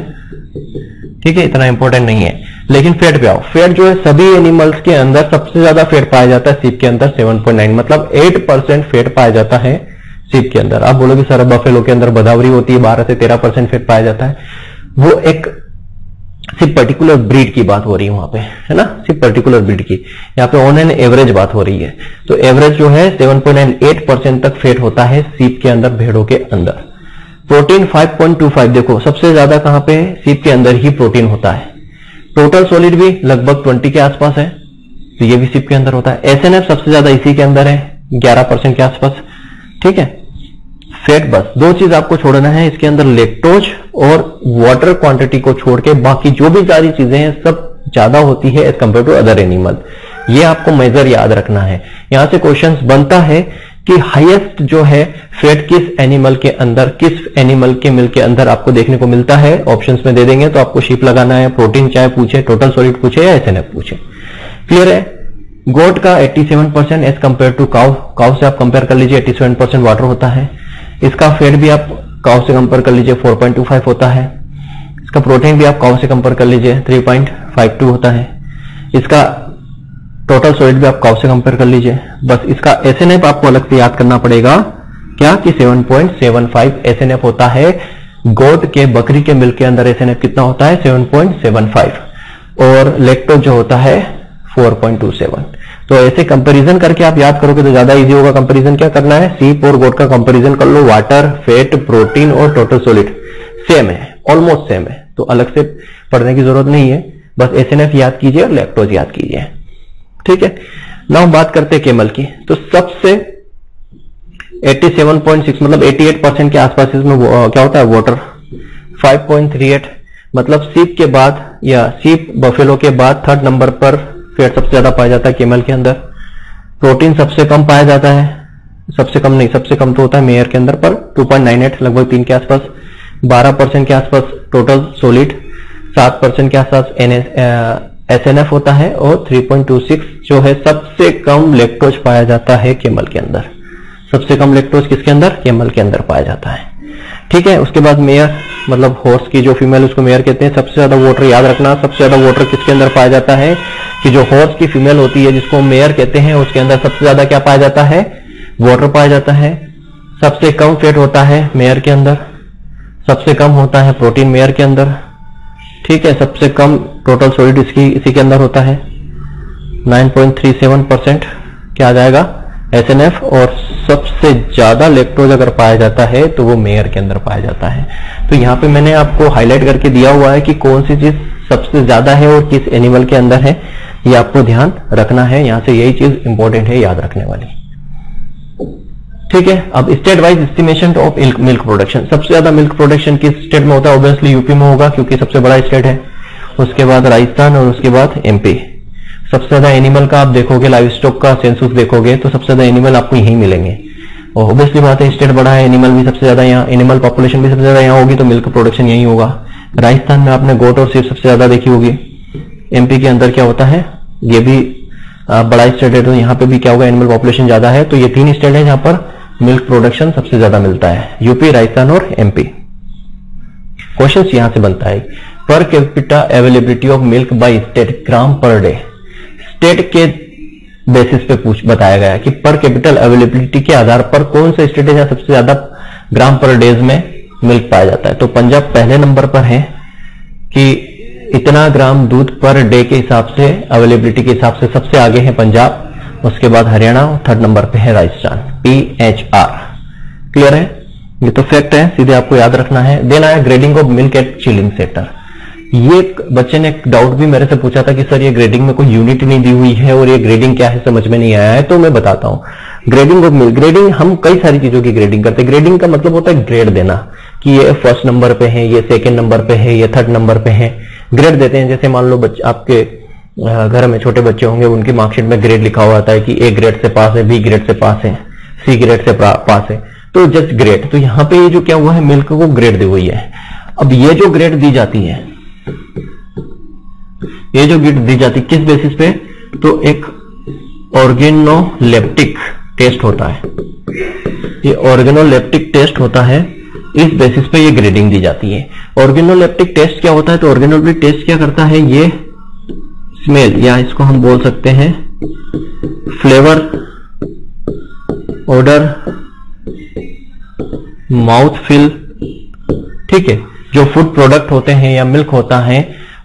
ठीक है, इतना इंपॉर्टेंट नहीं है। लेकिन फैट पे आओ, फैट जो है सभी एनिमल्स के अंदर सबसे ज्यादा फैट पाया जाता है सीप के अंदर, सात पॉइंट नौ मतलब आठ परसेंट फैट पाया जाता है सीप के अंदर। आप बोलोगे सर बफेलो के अंदर बदावरी होती है, बारह से तेरह परसेंट फैट पाया जाता है। वो एक सिर्फ पर्टिकुलर ब्रीड की बात हो रही है वहां पे, है ना, सिर्फ पर्टिकुलर ब्रीड की। यहाँ पे ऑन एन एवरेज बात हो रही है। तो एवरेज जो है सात पॉइंट नौ आठ परसेंट तक फैट होता है सीप के अंदर, भेड़ों के अंदर। प्रोटीन पाँच पॉइंट दो पाँच, देखो सबसे ज्यादा कहां पे, सीप के अंदर ही प्रोटीन होता है। टोटल सॉलिड भी लगभग बीस के आसपास है, तो ये भी सीप के अंदर होता है। एस एन एफ सबसे ज्यादा इसी के अंदर है, ग्यारह परसेंट के आसपास, ठीक है। फैट बस दो चीज आपको छोड़ना है इसके अंदर, लेक्टोज और वाटर क्वांटिटी को छोड़ के बाकी जो भी सारी चीजें हैं सब ज्यादा होती है as compare to other animal. ये आपको मेजर याद रखना है। यहां से क्वेश्चंस बनता है कि हाईएस्ट जो है फैट किस एनिमल के अंदर, किस एनिमल के मिल्क के अंदर आपको देखने को मिलता है, ऑप्शंस में दे देंगे तो आपको शीप लगाना है। प्रोटीन चाहे पूछे, टोटल सॉलिड पूछे या एस एन एफ पूछे। क्लियर है। गोट का सत्तासी percent as compare to cow, cow से आप कंपेयर कर लीजिए, सत्तासी परसेंट वाटर होता है। इसका फैट भी आप काउ से कंपेयर कर लीजिए, चार पॉइंट दो पाँच होता है। इसका प्रोटीन भी आप काउ से कंपेयर कर लीजिए, तीन पॉइंट पाँच दो होता है। इसका टोटल सॉलिड भी आप काउ से कंपेयर कर लीजिए। बस इसका एस एन एफ आपको अलग से याद करना पड़ेगा क्या, कि सात पॉइंट सात पाँच एस एन एफ होता है। गोट के बकरी के मिल्क के अंदर एस एन एफ कितना होता है, सात पॉइंट सात पाँच और लेक्टोज जो होता है चार पॉइंट दो सात। तो ऐसे कंपैरिजन करके आप याद करोगे तो ज्यादा इजी होगा। कंपैरिजन क्या करना है, सीप और गोट का कंपैरिजन कर लो, वाटर, फैट, प्रोटीन और टोटल सॉलिड सेम है, ऑलमोस्ट सेम है, तो अलग से पढ़ने की जरूरत नहीं है। बस एस एन एफ याद कीजिए और लैक्टोज याद कीजिए, ठीक है। नाउ बात करते हैं कैमल की। तो सबसे सत्तासी पॉइंट छह मतलब अट्ठासी परसेंट के आसपास इसमें क्या होता है, वाटर। पाँच पॉइंट तीन आठ मतलब सीप के बाद या सीप बफेलो के बाद थर्ड नंबर पर फैट सबसे ज्यादा पाया जाता है कैमल के अंदर। प्रोटीन सबसे कम पाया जाता है, सबसे कम नहीं, सबसे कम तो होता है मेयर के अंदर पर दो पॉइंट नौ आठ लगभग तीन के आसपास। बारह परसेंट के आसपास टोटल सॉलिड, सात परसेंट के आसपास एस एन एफ होता है और तीन पॉइंट दो छह जो है सबसे कम लेक्टोज पाया जाता है कैमल के अंदर। सबसे कम लेक्टोज किसके अंदर, कैमल के अंदर पाया जाता है, ठीक है। उसके बाद मेयर मतलब हॉर्स की जो फीमेल उसको मेयर कहते हैं। सबसे ज्यादा वाटर याद रखना, सबसे ज्यादा वाटर किसके अंदर पाया जाता है, कि जो हॉर्स की फीमेल होती है जिसको मेयर कहते हैं उसके अंदर सबसे ज्यादा क्या पाया जाता है, वाटर पाया जाता है। सबसे कम फैट होता है मेयर के अंदर, सबसे कम होता है प्रोटीन मेयर के अंदर, ठीक है। सबसे कम टोटल सॉलिड इसकी इसी के अंदर होता है, नौ पॉइंट तीन सात परसेंट क्या आ जाएगा एस एन एफ। और सबसे ज्यादा लेक्टोज अगर पाया जाता है तो वो मेयर के अंदर पाया जाता है। तो यहाँ पे मैंने आपको हाईलाइट करके दिया हुआ है कि कौन सी चीज सबसे ज्यादा है और किस एनिमल के अंदर है, ये आपको ध्यान रखना है। यहाँ से यही चीज इंपॉर्टेंट है याद रखने वाली, ठीक है। अब state wise estimation of milk production. सबसे ज्यादा मिल्क प्रोडक्शन किस स्टेट में होता है, ऑब्वियसली यूपी में होगा क्योंकि सबसे बड़ा स्टेट है। उसके बाद राजस्थान और उसके बाद एम पी। सबसे ज्यादा एनिमल का आप देखोगे, लाइव स्टॉक का सेंसस देखोगे तो सबसे ज्यादा एनिमल आपको यही मिलेंगे। और ऑब्वियसली बात है स्टेट बड़ा है, एनिमल भी सबसे ज्यादा यहाँ, एनिमल पॉपुलेशन भी सबसे ज्यादा यहाँ होगी तो मिल्क प्रोडक्शन यही होगा। राजस्थान में आपने गोट और सीप सबसे ज्यादा देखी होगी। एम पी के अंदर क्या होता है, ये भी बड़ा स्टेट है तो यहाँ पे भी क्या होगा, एनिमल पॉपुलेशन ज्यादा है। तो ये तीन स्टेट है जहां पर मिल्क प्रोडक्शन सबसे ज्यादा मिलता है, यूपी, राजस्थान और एम पी। क्वेश्चन यहां से बनता है per capita availability of milk by state gram per day, state के बेसिस पे पूछ बताया गया कि पर कैपिटल अवेलेबिलिटी के आधार पर कौन सा स्टेट है जहां सबसे ज्यादा ग्राम पर डेज में मिल्क पाया जाता है। तो पंजाब पहले नंबर पर है कि इतना ग्राम दूध पर डे के हिसाब से अवेलेबिलिटी के हिसाब से सबसे आगे है पंजाब, उसके बाद हरियाणा, थर्ड नंबर पे है Rajasthan. P H R clear है, ये तो फैक्ट है, सीधे आपको याद रखना है। देन आया grading of milk at chilling sector. ये बच्चे ने डाउट भी मेरे से पूछा था कि सर ये ग्रेडिंग में कोई यूनिट नहीं दी हुई है और ये ग्रेडिंग क्या है समझ में नहीं आया है, तो मैं बताता हूं। ग्रेडिंग ऑफ मिल्क, ग्रेडिंग हम कई सारी चीजों की ग्रेडिंग करते हैं। ग्रेडिंग का मतलब होता है ग्रेड देना कि ये फर्स्ट नंबर पे है, ये सेकंड नंबर पे है, ये थर्ड नंबर पे है, ग्रेड देते हैं। जैसे मान लो बच्चे आपके घर में छोटे बच्चे होंगे, उनकी मार्कशीट में ग्रेड लिखा हुआ आता है कि ए ग्रेड से पास है, बी ग्रेड से पास है, सी ग्रेड से पास है, तो जस्ट ग्रेड। तो यहाँ पे ये जो क्या हुआ है, मिल्क को ग्रेड दी हुई है। अब ये जो ग्रेड दी जाती है, ये जो ग्रेड दी जाती है किस बेसिस पे, तो एक ऑर्गेनोलेप्टिक टेस्ट होता है, ये ऑर्गेनोलेप्टिक टेस्ट होता है, इस बेसिस पे ये ग्रेडिंग दी जाती है। ऑर्गेनोलेप्टिक टेस्ट क्या होता है, तो ऑर्गेनोलेप्टिक टेस्ट क्या करता है, ये स्मेल या इसको हम बोल सकते हैं फ्लेवर, ऑर्डर, माउथ फील, ठीक है, जो फूड प्रोडक्ट होते हैं या मिल्क होता है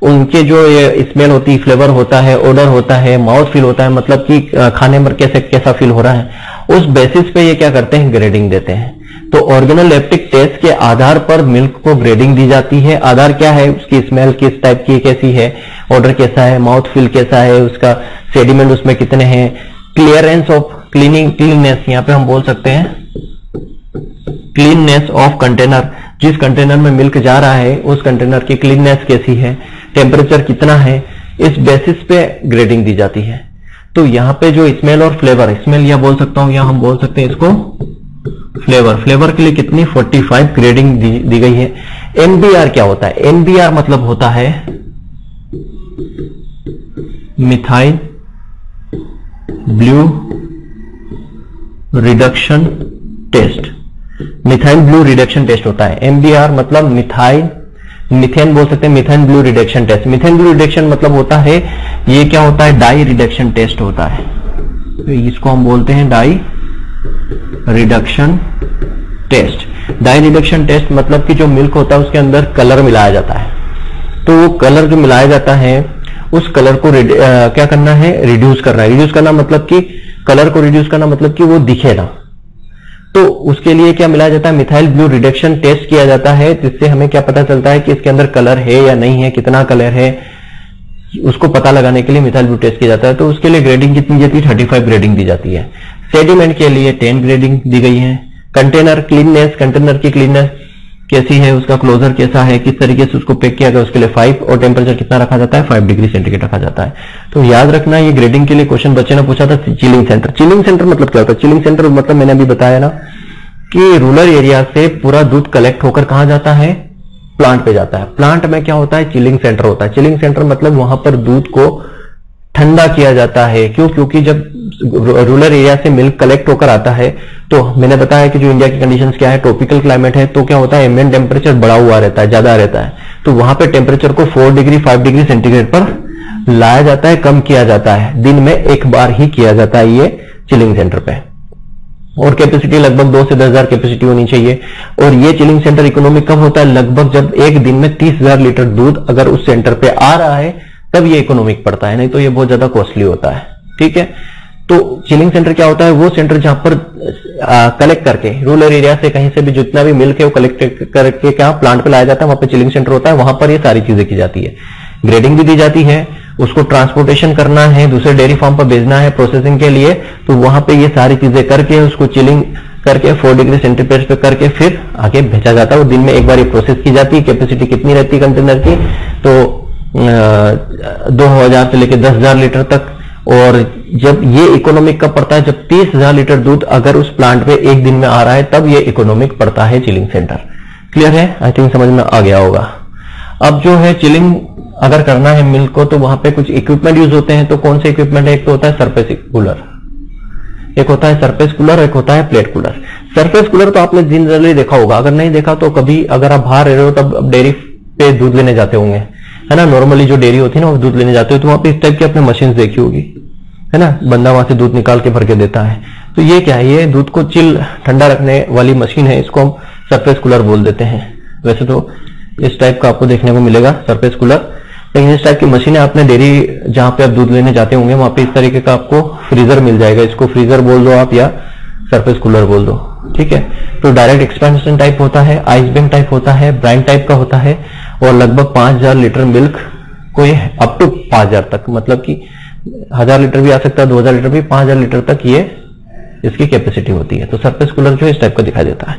उनके जो ये स्मेल होती है, फ्लेवर होता है, ऑर्डर होता है, माउथ फील होता है, मतलब कि खाने में कैसे कैसा फील हो रहा है, उस बेसिस पे ये क्या करते हैं, ग्रेडिंग देते हैं। तो ऑर्गेनोलेप्टिक टेस्ट के आधार पर मिल्क को ग्रेडिंग दी जाती है। आधार क्या है, उसकी स्मेल किस टाइप की कैसी है, ऑर्डर कैसा है, माउथ फील कैसा है, उसका सेडिमेंट उसमें कितने हैं, क्लियरेंस ऑफ क्लीनिंग क्लीननेस, यहाँ पे हम बोल सकते हैं क्लीननेस ऑफ कंटेनर, जिस कंटेनर में मिल्क जा रहा है उस कंटेनर की क्लीननेस कैसी है, टेम्परेचर कितना है, इस बेसिस पे ग्रेडिंग दी जाती है। तो यहाँ पे जो स्मेल और फ्लेवर, स्मेल या बोल सकता हूँ या हम बोल सकते हैं इसको फ्लेवर, फ्लेवर के लिए कितनी पैंतालीस ग्रेडिंग दी, दी गई है। एनबीआर क्या होता है, एनबीआर मतलब होता है methyl blue reduction test, methyl blue reduction test होता है। एमबीआर मतलब मिथाइल, मिथेन बोल सकते हैं, methane blue reduction test. Methane blue reduction मतलब होता है, ये क्या होता है, डाई रिडक्शन टेस्ट होता है, तो इसको हम बोलते हैं dye reduction test. Dye reduction test मतलब कि जो मिल्क होता है उसके अंदर कलर मिलाया जाता है, तो वो कलर जो मिलाया जाता है उस कलर को रिड, आ, क्या करना है, रिड्यूस करना है। रिड्यूस करना मतलब कि कलर को रिड्यूस करना मतलब कि वो दिखे ना, तो उसके लिए क्या मिलाया जाता है, मिथाइल ब्लू रिडक्शन टेस्ट किया जाता है, जिससे हमें क्या पता चलता है कि इसके अंदर कलर है या नहीं है, कितना कलर है, उसको पता लगाने के लिए मिथाइल ब्लू टेस्ट किया जाता है। तो उसके लिए ग्रेडिंग कितनी जाती है, पैंतीस ग्रेडिंग दी जाती है। सेडिमेंट के लिए दस ग्रेडिंग दी गई है। कंटेनर क्लीननेस, कंटेनर की क्लीननेस कैसी है, उसका क्लोजर कैसा है, किस तरीके से उसको पैक किया गया, उसके लिए फाइव, और टेम्परेचर कितना रखा जाता है, फाइव डिग्री सेंटीग्रेड रखा जाता है। तो याद रखना ये ग्रेडिंग के लिए क्वेश्चन बच्चे ने पूछा था। चिलिंग सेंटर, चिलिंग सेंटर मतलब क्या होता है, चिलिंग सेंटर मतलब मैंने अभी बताया ना कि रूरल एरिया से पूरा दूध कलेक्ट होकर कहा जाता है, प्लांट पे जाता है। प्लांट में क्या होता है, चिलिंग सेंटर होता है। चिलिंग सेंटर मतलब वहां पर दूध को ठंडा किया जाता है। क्यों, क्योंकि जब रूरल एरिया से मिल्क कलेक्ट होकर आता है, तो मैंने बताया कि जो इंडिया की कंडीशंस क्या है, ट्रॉपिकल क्लाइमेट है, तो क्या होता है, एम्बिएंट टेम्परेचर बढ़ा हुआ रहता है, ज्यादा रहता है, तो वहां पे टेम्परेचर को four degree five degree centigrade पर लाया जाता है, कम किया जाता है, दिन में एक बार ही किया जाता है ये चिलिंग सेंटर पे। और कैपेसिटी लगभग दो से दस हजार कैपेसिटी होनी चाहिए। और ये चिलिंग सेंटर इकोनॉमिक कब होता है, लगभग जब एक दिन में तीस हजार लीटर दूध अगर उस सेंटर पे आ रहा है तब ये इकोनॉमिक पड़ता है, नहीं तो ये बहुत ज्यादा कॉस्टली होता है। ठीक है, तो चिलिंग सेंटर क्या होता है, वो सेंटर जहां पर आ, कलेक्ट करके रूरल एरिया से कहीं से भी जितना भी मिल्क है वो कलेक्ट करके क्या प्लांट पे लाया जाता है, वहां पे चिलिंग सेंटर होता है, वहां पर ये सारी चीजें की जाती है, ग्रेडिंग भी दी जाती है, उसको ट्रांसपोर्टेशन करना है, दूसरे डेयरी फार्म पर भेजना है प्रोसेसिंग के लिए, तो वहां पे ये सारी चीजें करके उसको चिलिंग करके फोर डिग्री सेंटीग्रेड पे करके फिर आगे भेजा जाता है। वो दिन में एक बार ये प्रोसेस की जाती है। कैपेसिटी कितनी रहती है कंटेनर की, तो दो हजार से लेकर दस हजार लीटर तक। और जब ये इकोनॉमिक का पड़ता है, जब तीस हजार लीटर दूध अगर उस प्लांट पे एक दिन में आ रहा है तब ये इकोनॉमिक पड़ता है चिलिंग सेंटर। क्लियर है, आई थिंक समझ में आ गया होगा। अब जो है चिलिंग अगर करना है मिल्क को, तो वहां पे कुछ इक्विपमेंट यूज होते हैं। तो कौन से इक्विपमेंट है, एक तो होता है सरफेस कूलर, एक होता है सरफेस कूलर, एक होता है प्लेट कूलर। सरफेस कूलर तो आपने जनरली देखा होगा, अगर नहीं देखा तो कभी, अगर आप बाहर रह रहे हो तब डेयरी पे दूध लेने जाते होंगे, है ना, नॉर्मली जो डेयरी होती है ना, दूध लेने जाते हो तो वहां पे इस टाइप की आपने मशीन देखी होगी, है ना, बंदा वहां से दूध निकाल के भर के देता है। तो ये क्या है, ये दूध को चिल ठंडा रखने वाली मशीन है, इसको हम सरफेस कूलर बोल देते हैं। वैसे तो इस टाइप का आपको देखने को मिलेगा सरफेस कूलर, लेकिन इस टाइप की मशीनें आपने डेयरी जहां पे आप दूध लेने जाते होंगे वहां पे इस तरीके का आपको फ्रीजर मिल जाएगा। इसको फ्रीजर बोल दो आप या सरफेस कूलर बोल दो, ठीक है। तो डायरेक्ट एक्सपेंशन टाइप होता है, आइस बैंक टाइप होता है, ब्रांड टाइप का होता है, और लगभग पांच हजार लीटर मिल्क को ये अप टू पांच हजार तक, मतलब कि हजार लीटर भी आ सकता है, दो हजार लीटर भी, पांच हजार लीटर तक ये इसकी कैपेसिटी होती है। तो सरफेस कूलर जो इस टाइप का दिखाई देता है।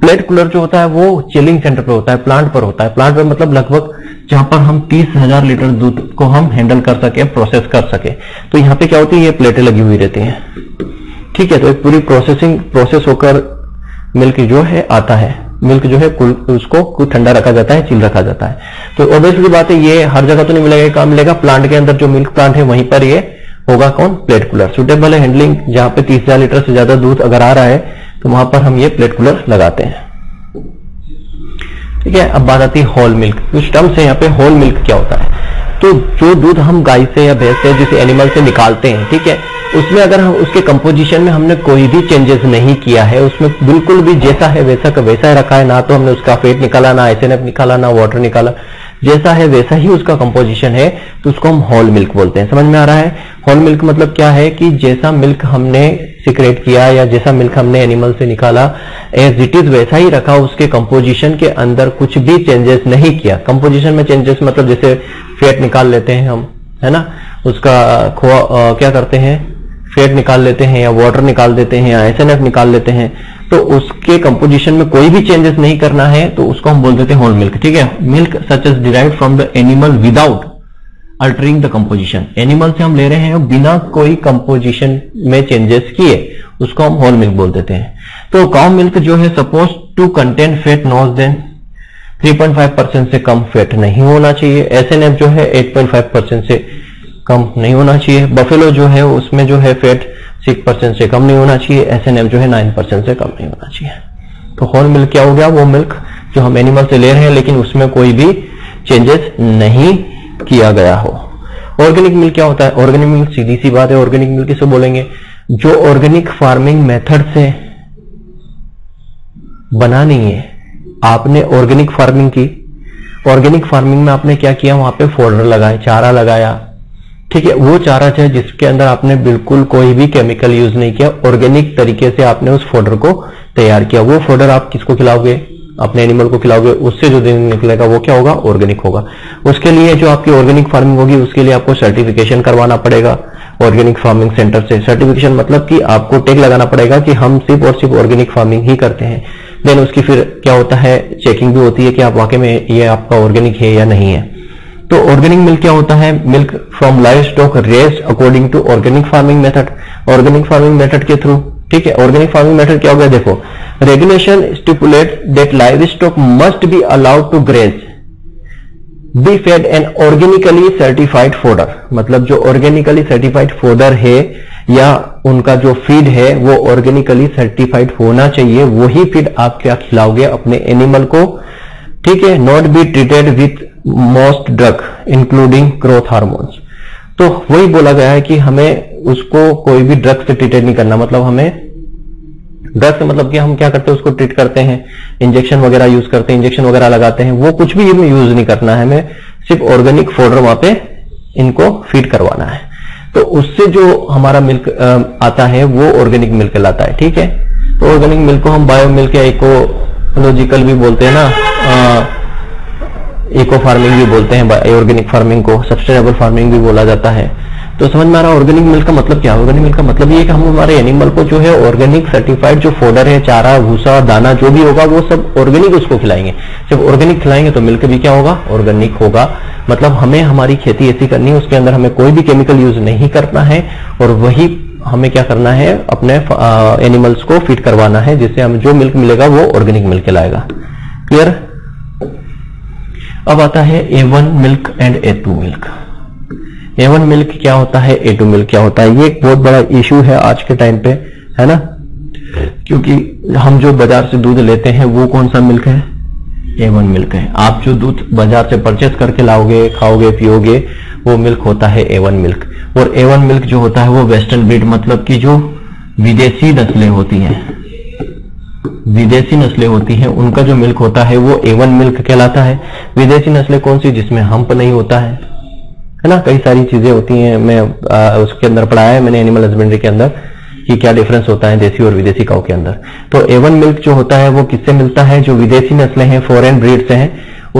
प्लेट कूलर जो होता है वो चिलिंग सेंटर पर होता है, प्लांट पर होता है। प्लांट पर मतलब लगभग जहां पर हम तीस हज़ार लीटर दूध को हम हैंडल कर सके, प्रोसेस कर सके। तो यहाँ पे क्या होती है, ये प्लेटें लगी हुई रहती हैं, ठीक है। तो एक पूरी प्रोसेसिंग प्रोसेस होकर मिल्क जो है आता है, मिल्क जो है उसको कुछ ठंडा रखा जाता है, चिल रखा जाता है। तो ऑब्वियसली बात है, ये हर जगह तो नहीं मिलेगा, काम मिलेगा प्लांट के अंदर, जो मिल्क प्लांट है वहीं पर ये होगा। कौन? Plate cooler. सुटेबल है हैंडलिंग, जहां पे तीस हजार लीटर से ज्यादा दूध अगर आ रहा है तो वहां पर हम ये प्लेट कूलर लगाते हैं, ठीक है। अब बात आती है होल मिल्क। कुछ टर्म्स है यहाँ पे। होल मिल्क क्या होता है, तो जो दूध हम गाय से या भैंस से, जिस एनिमल से निकालते हैं, ठीक है, उसमें अगर हम उसके कंपोजिशन में हमने कोई भी चेंजेस नहीं किया है, उसमें बिल्कुल भी जैसा है वैसा का वैसा रखा है, ना तो हमने उसका फेट निकाला, ना एस एन एफ निकाला, ना वाटर निकाला, जैसा है वैसा ही उसका कंपोजिशन है, तो उसको हम होल मिल्क बोलते हैं। समझ में आ रहा है? होल मिल्क मतलब क्या है कि जैसा मिल्क हमने सिक्रेट किया या जैसा मिल्क हमने एनिमल से निकाला, एज इट इज वैसा ही रखा, उसके कंपोजिशन के अंदर कुछ भी चेंजेस नहीं किया। कंपोजिशन में चेंजेस मतलब जैसे फेट निकाल लेते हैं हम, है ना, उसका खोआ आ, क्या करते हैं, फेट निकाल लेते हैं या वाटर निकाल देते हैं या एस एन एफ निकाल लेते हैं, तो उसके कंपोजिशन में कोई भी चेंजेस नहीं करना है, तो उसको हम बोल देते हैं होल मिल्क, ठीक है। Milk such as derived from the animal without altering the composition. Animal से हम ले रहे हैं बिना कोई कंपोजिशन में चेंजेस किए, उसको हम होल मिल्क बोल देते हैं। तो काउ मिल्क जो है suppose to contain fat not then three point five percent से कम फैट नहीं होना चाहिए। एस एन एफ जो है एट पॉइंट फाइव परसेंट से कम नहीं होना चाहिए। बफेलो जो है उसमें जो है फैट सिक्स परसेंट से कम नहीं होना चाहिए। एस एन एफ जो है नाइन परसेंट से कम नहीं होना चाहिए। तो होल मिल्क क्या हो गया, वो मिल्क जो हम एनिमल से ले रहे हैं लेकिन उसमें कोई भी चेंजेस नहीं किया गया हो। ऑर्गेनिक मिल्क क्या होता है? ऑर्गेनिक मिल्क सीधी सी बात है, ऑर्गेनिक मिल्क किसे बोलेंगे, जो ऑर्गेनिक फार्मिंग मेथड से बना नहीं है। आपने ऑर्गेनिक फार्मिंग की, ऑर्गेनिक फार्मिंग में आपने क्या किया, वहां पे फोडर लगाए, चारा लगाया, ठीक है, वो चारा चाहे जिसके अंदर आपने बिल्कुल कोई भी केमिकल यूज नहीं किया, ऑर्गेनिक तरीके से आपने उस फोडर को तैयार किया। वो फोडर आप किसको खिलाओगे, अपने एनिमल को खिलाओगे, उससे जो दिन निकलेगा वो क्या होगा, ऑर्गेनिक होगा। उसके लिए जो आपकी ऑर्गेनिक फार्मिंग होगी उसके लिए आपको सर्टिफिकेशन करवाना पड़ेगा ऑर्गेनिक फार्मिंग सेंटर से। सर्टिफिकेशन मतलब कि आपको टैग लगाना पड़ेगा कि हम सिर्फ और सिर्फ ऑर्गेनिक फार्मिंग ही करते हैं। देन उसकी फिर क्या होता है, चेकिंग भी होती है कि आप वाकई में ये आपका ऑर्गेनिक है या नहीं है। तो ऑर्गेनिक मिल्क क्या होता है, milk from livestock raised according to organic farming method, organic farming method के थ्रू, ठीक है। ऑर्गेनिक फार्मिंग मेथड क्या हो गया, देखो regulation stipulate that livestock must be allowed to graze be fed an organically certified fodder. मतलब जो organically certified fodder है या उनका जो फीड है वो ऑर्गेनिकली सर्टिफाइड होना चाहिए, वही फीड आप क्या खिलाओगे अपने एनिमल को, ठीक है। Not be treated with most drug including growth hormones. तो वही बोला गया है कि हमें उसको कोई भी ड्रग से ट्रीटेड नहीं करना, मतलब हमें ड्रग्स मतलब कि हम क्या करते हैं, उसको ट्रीट करते हैं, इंजेक्शन वगैरह यूज करते हैं, इंजेक्शन वगैरह लगाते हैं, वो कुछ भी हमें यूज नहीं करना है। हमें सिर्फ ऑर्गेनिक फोडर वहां पे इनको फीड करवाना है, तो उससे जो हमारा मिल्क आता है वो ऑर्गेनिक मिल्क लाता है, ठीक है। तो ऑर्गेनिक मिल्क को हम बायो मिल्क या इकोलॉजिकल भी बोलते हैं ना, इको फार्मिंग भी बोलते हैं, ऑर्गेनिक फार्मिंग को सस्टेनेबल फार्मिंग भी बोला जाता है। तो समझ में आ रहा है ऑर्गेनिक मिल्क का मतलब क्या है। ऑर्गेनिक मिल्क का मतलब ये कि हम हमारे एनिमल को जो है ऑर्गेनिक सर्टिफाइड जो फोडर है, चारा, भूसा, दाना जो भी होगा वो सब ऑर्गेनिक उसको खिलाएंगे। जब ऑर्गेनिक खिलाएंगे तो मिल्क भी क्या होगा, ऑर्गेनिक होगा। मतलब हमें हमारी खेती ऐसी करनी है, उसके अंदर हमें कोई भी केमिकल यूज नहीं करना है, और वही हमें क्या करना है, अपने एनिमल्स को फीड करवाना है, जिससे हमें जो मिल्क मिलेगा वो ऑर्गेनिक मिल्क खिलाएगा। क्लियर। अब आता है A one milk and A two milk. A one milk क्या होता है, ए टू मिल्क क्या होता है, ये एक बहुत बड़ा इश्यू है आज के टाइम पे, है ना, क्योंकि हम जो बाजार से दूध लेते हैं वो कौन सा मिल्क है, ए वन मिल्क है। आप जो दूध बाजार से परचेस करके लाओगे, खाओगे, पियोगे, वो मिल्क होता है ए वन मिल्क। और ए वन मिल्क जो होता है वो वेस्टर्न ब्रीड, मतलब कि जो विदेशी नस्लें होती हैं, विदेशी नस्लें होती हैं, उनका जो मिल्क होता है वो ए वन मिल्क कहलाता है। विदेशी नस्लें कौन सी? जिसमें हम्प नहीं होता है, है ना। कई सारी चीजें होती हैं, मैं आ, उसके अंदर पढ़ाया है मैंने एनिमल हस्बेंड्री के अंदर कि क्या डिफरेंस होता है देसी और विदेशी काऊ के अंदर। तो एवन मिल्क जो होता है वो किससे मिलता है? जो विदेशी नस्लें हैं, फॉरेन ब्रीड से हैं,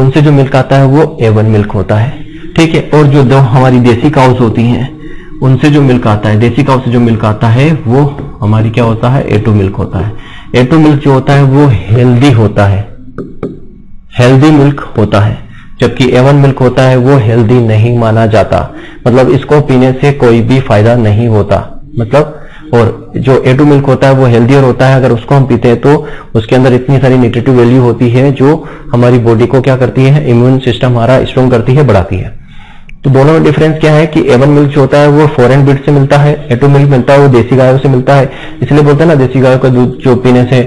उनसे जो मिल्क आता है वो एवन मिल्क होता है, ठीक है। और जो दो हमारी देसी काउस होती हैं उनसे जो मिल्क आता है, देसी काउ से जो मिल्क आता है वो हमारी क्या होता है? ए टू मिल्क होता है। ए टू मिल्क जो होता है वो हेल्दी होता है, हेल्दी मिल्क होता है। जबकि ए वन मिल्क होता है वो हेल्दी नहीं माना जाता, मतलब इसको पीने से कोई भी फायदा नहीं होता, मतलब। और जो ए टू मिल्क होता है वो हेल्दियर होता है। अगर उसको हम पीते हैं तो उसके अंदर इतनी सारी न्यूट्रिटिव वैल्यू होती है जो हमारी बॉडी को क्या करती है? इम्यून सिस्टम हमारा स्ट्रांग करती है, बढ़ाती है। तो दोनों में डिफरेंस क्या है कि ए वन मिल्क जो होता है वो फॉरेन ब्रीड से मिलता है, ए टू मिल्क मिलता है वो देसी गायों से मिलता है। इसलिए बोलते हैं ना, देसी गायों का दूध जो पीने से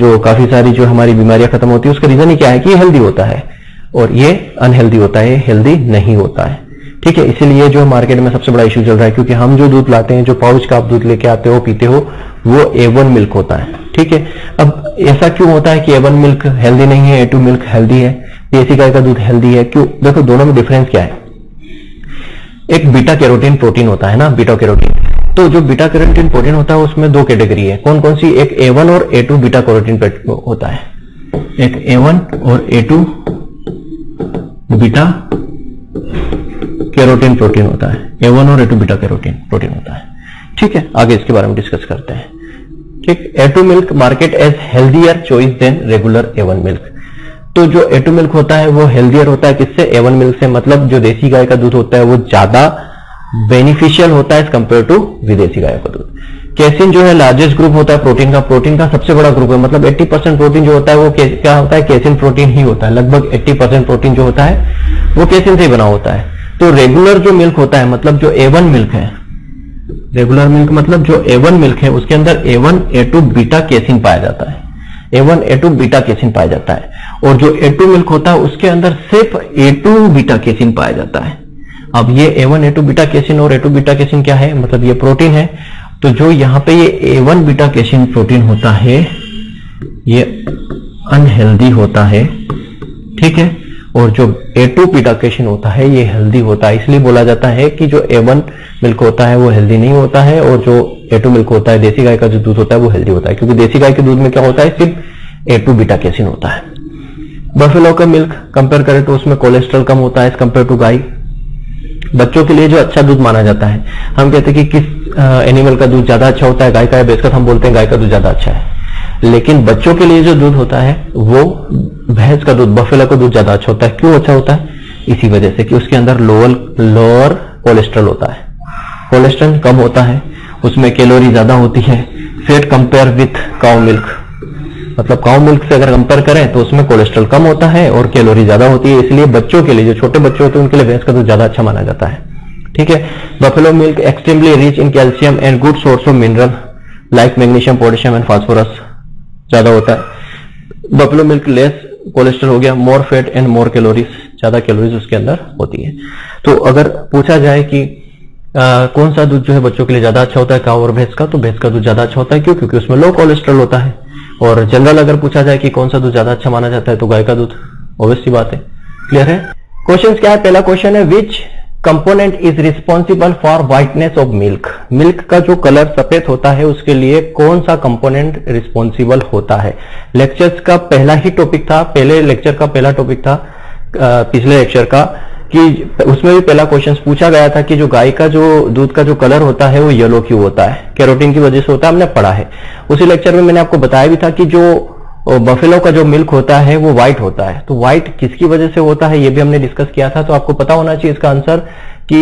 जो काफी सारी जो हमारी बीमारियां खत्म होती है, उसका रीजन ही क्या है कि हेल्दी होता है और ये अनहेल्दी होता है, हेल्दी नहीं होता है, ठीक है। इसीलिए जो मार्केट में सबसे बड़ा इश्यू चल रहा है, क्योंकि हम जो दूध लाते हैं, जो पाउच का आप दूध लेके आते हो, पीते हो, वो ए वन मिल्क होता है, ठीक है। अब ऐसा क्यों होता है कि ए वन मिल्क हेल्दी नहीं है, ए टू मिल्क हेल्दी है, देसी गाय का दूध हेल्दी है? क्यों? देखो दोनों में डिफरेंस क्या है। एक बीटा कैरोटीन प्रोटीन होता है ना, बीटा कैरोटीन। तो जो बीटा कैरोटीन प्रोटीन होता है उसमें दो कैटेगरी है। कौन कौन सी? एक ए वन और ए टू बीटा कैरोटीन होता है, एक ए वन और A two beta कैरोटीन protein होता है, ए वन और A two beta कैरोटीन protein होता है, ठीक है। आगे इसके बारे में डिस्कस करते हैं, ठीक। A two milk market as healthier choice than regular A one milk. तो जो ए टू मिल्क होता है वो हेल्दियर होता है किससे? ए वन मिल्क से। मतलब जो देसी गाय का दूध होता है वो ज्यादा बेनिफिशियल होता है एज कम्पेयर टू विदेशी गाय का दूध। कैसिन जो है लार्जेस्ट ग्रुप होता है प्रोटीन का, प्रोटीन का सबसे बड़ा ग्रुप है, मतलब अस्सी परसेंट प्रोटीन जो होता है वो क्या होता है? कैसिन प्रोटीन ही होता है। लगभग अस्सी परसेंट प्रोटीन जो होता है वो कैसिन से बना होता है। तो रेगुलर जो मिल्क होता है, मतलब जो ए वन मिल्क है, रेगुलर मिल्क मतलब जो ए वन मिल्क है, उसके अंदर A one A two beta कैसिन पाया जाता है, A one A two beta कैसिन पाया जाता है। और जो ए टू मिल्क होता है उसके अंदर सिर्फ ए टू बीटा कैसिन पाया जाता है। अब ये A one A two beta कैसिन और ए टू बीटा कैसिन क्या है? मतलब ये प्रोटीन है। तो जो यहाँ पे ये A one beta कैसिन protein होता है ये अनहेल्दी होता है, ठीक है। और जो ए टू बीटा कैसिन होता है ये हेल्दी होता है। इसलिए बोला जाता है कि जो ए वन मिल्क होता है वो हेल्दी नहीं होता है और जो ए टू मिल्क होता है, देसी गाय का जो दूध होता है, वो हेल्दी होता है, क्योंकि देसी गाय के दूध में क्या होता है? सिर्फ ए टू बीटा कैसिन होता है। बफेलो का मिल्क कंपेयर करें तो उसमें कोलेस्ट्रॉल कम होता है एज कंपेयर टू गाय। बच्चों के लिए जो अच्छा दूध माना जाता है, हम कहते हैं कि किस आ, एनिमल का दूध ज्यादा अच्छा होता है, गाय का है? बेशक हम बोलते हैं गाय का दूध ज्यादा अच्छा है, लेकिन बच्चों के लिए जो दूध होता है वो भैंस का दूध, बफेलो का दूध ज्यादा अच्छा होता है। क्यों अच्छा होता है? इसी वजह से कि उसके अंदर लोअर लोअर कोलेस्ट्रॉल होता है, कोलेस्ट्रॉल कम होता है, उसमें कैलोरी ज्यादा होती है। Fat compare with cow milk, मतलब काउ मिल्क से अगर कंपेयर करें तो उसमें कोलेस्ट्रॉल कम होता है और कैलोरी ज्यादा होती है। इसलिए बच्चों के लिए, जो छोटे बच्चे होते हैं उनके लिए भैंस का दूध ज्यादा अच्छा माना जाता है, ठीक है। Buffalo milk extremely rich in calcium and good source of mineral like magnesium, potassium and phosphorus ज्यादा होता है। बफेलो मिल्क लेस कोलेस्ट्रॉल हो गया, more fat and more calories, ज्यादा कैलोरीज उसके अंदर होती है। तो अगर पूछा जाए कि आ, कौन सा दूध जो है बच्चों के लिए ज्यादा अच्छा होता है, काऊ और भैंस का, तो भैंस का दूध ज्यादा अच्छा होता है। क्यों? क्योंकि उसमें लो कोलेस्ट्रॉल होता है। और जनरल अगर पूछा जाए कि कौन सा दूध ज्यादा अच्छा माना जाता है तो गाय का दूध, ऑब्वियस सी बात है। क्लियर है? क्वेश्चन क्या है? पहला क्वेश्चन है which component is responsible for whiteness of milk. Milk का जो कलर सफेद होता है उसके लिए कौन सा कंपोनेंट रिस्पॉन्सिबल होता है। लेक्चर्स का पहला ही टॉपिक था, पहले लेक्चर का पहला टॉपिक था, पिछले लेक्चर का, कि उसमें भी पहला क्वेश्चन पूछा गया था कि जो गाय का जो दूध का जो कलर होता है वो येलो क्यों होता है, कैरोटीन की वजह से होता है, हमने पढ़ा है। उसी लेक्चर में मैंने आपको बताया भी था कि जो बफेलो का जो मिल्क होता है वो व्हाइट होता है। तो व्हाइट किसकी वजह से होता है ये भी हमने डिस्कस किया था। तो आपको पता होना चाहिए इसका आंसर कि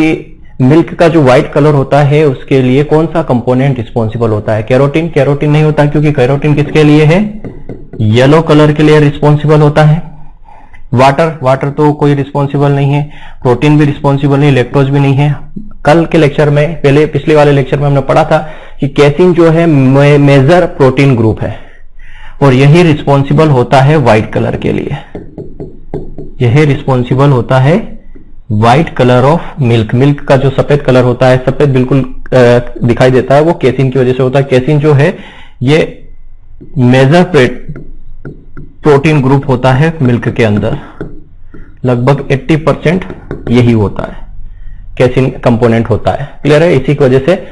मिल्क का जो व्हाइट कलर होता है उसके लिए कौन सा कंपोनेंट रिस्पॉन्सिबल होता है। कैरोटीन कैरोटीन नहीं होता, क्योंकि कैरोटीन किसके लिए है? येलो कलर के लिए रिस्पॉन्सिबल होता है। वाटर वाटर तो कोई रिस्पॉन्सिबल नहीं है, प्रोटीन भी रिस्पॉन्सिबल नहीं, लैक्टोज भी नहीं है। कल के लेक्चर में, पहले पिछले वाले लेक्चर में हमने पढ़ा था कि कैसिन जो है मेजर प्रोटीन ग्रुप है और यही रिस्पॉन्सिबल होता है व्हाइट कलर के लिए, यही रिस्पॉन्सिबल होता है white colour of milk. Milk का जो सफेद कलर होता है, सफेद बिल्कुल दिखाई देता है, वो कैसिन की वजह से होता है। कैसिन जो है ये मेजर प्रोटीन ग्रुप होता है मिल्क के अंदर, लगभग अस्सी परसेंट यही होता है, कैसिन कंपोनेंट होता है। क्लियर है? इसी की वजह से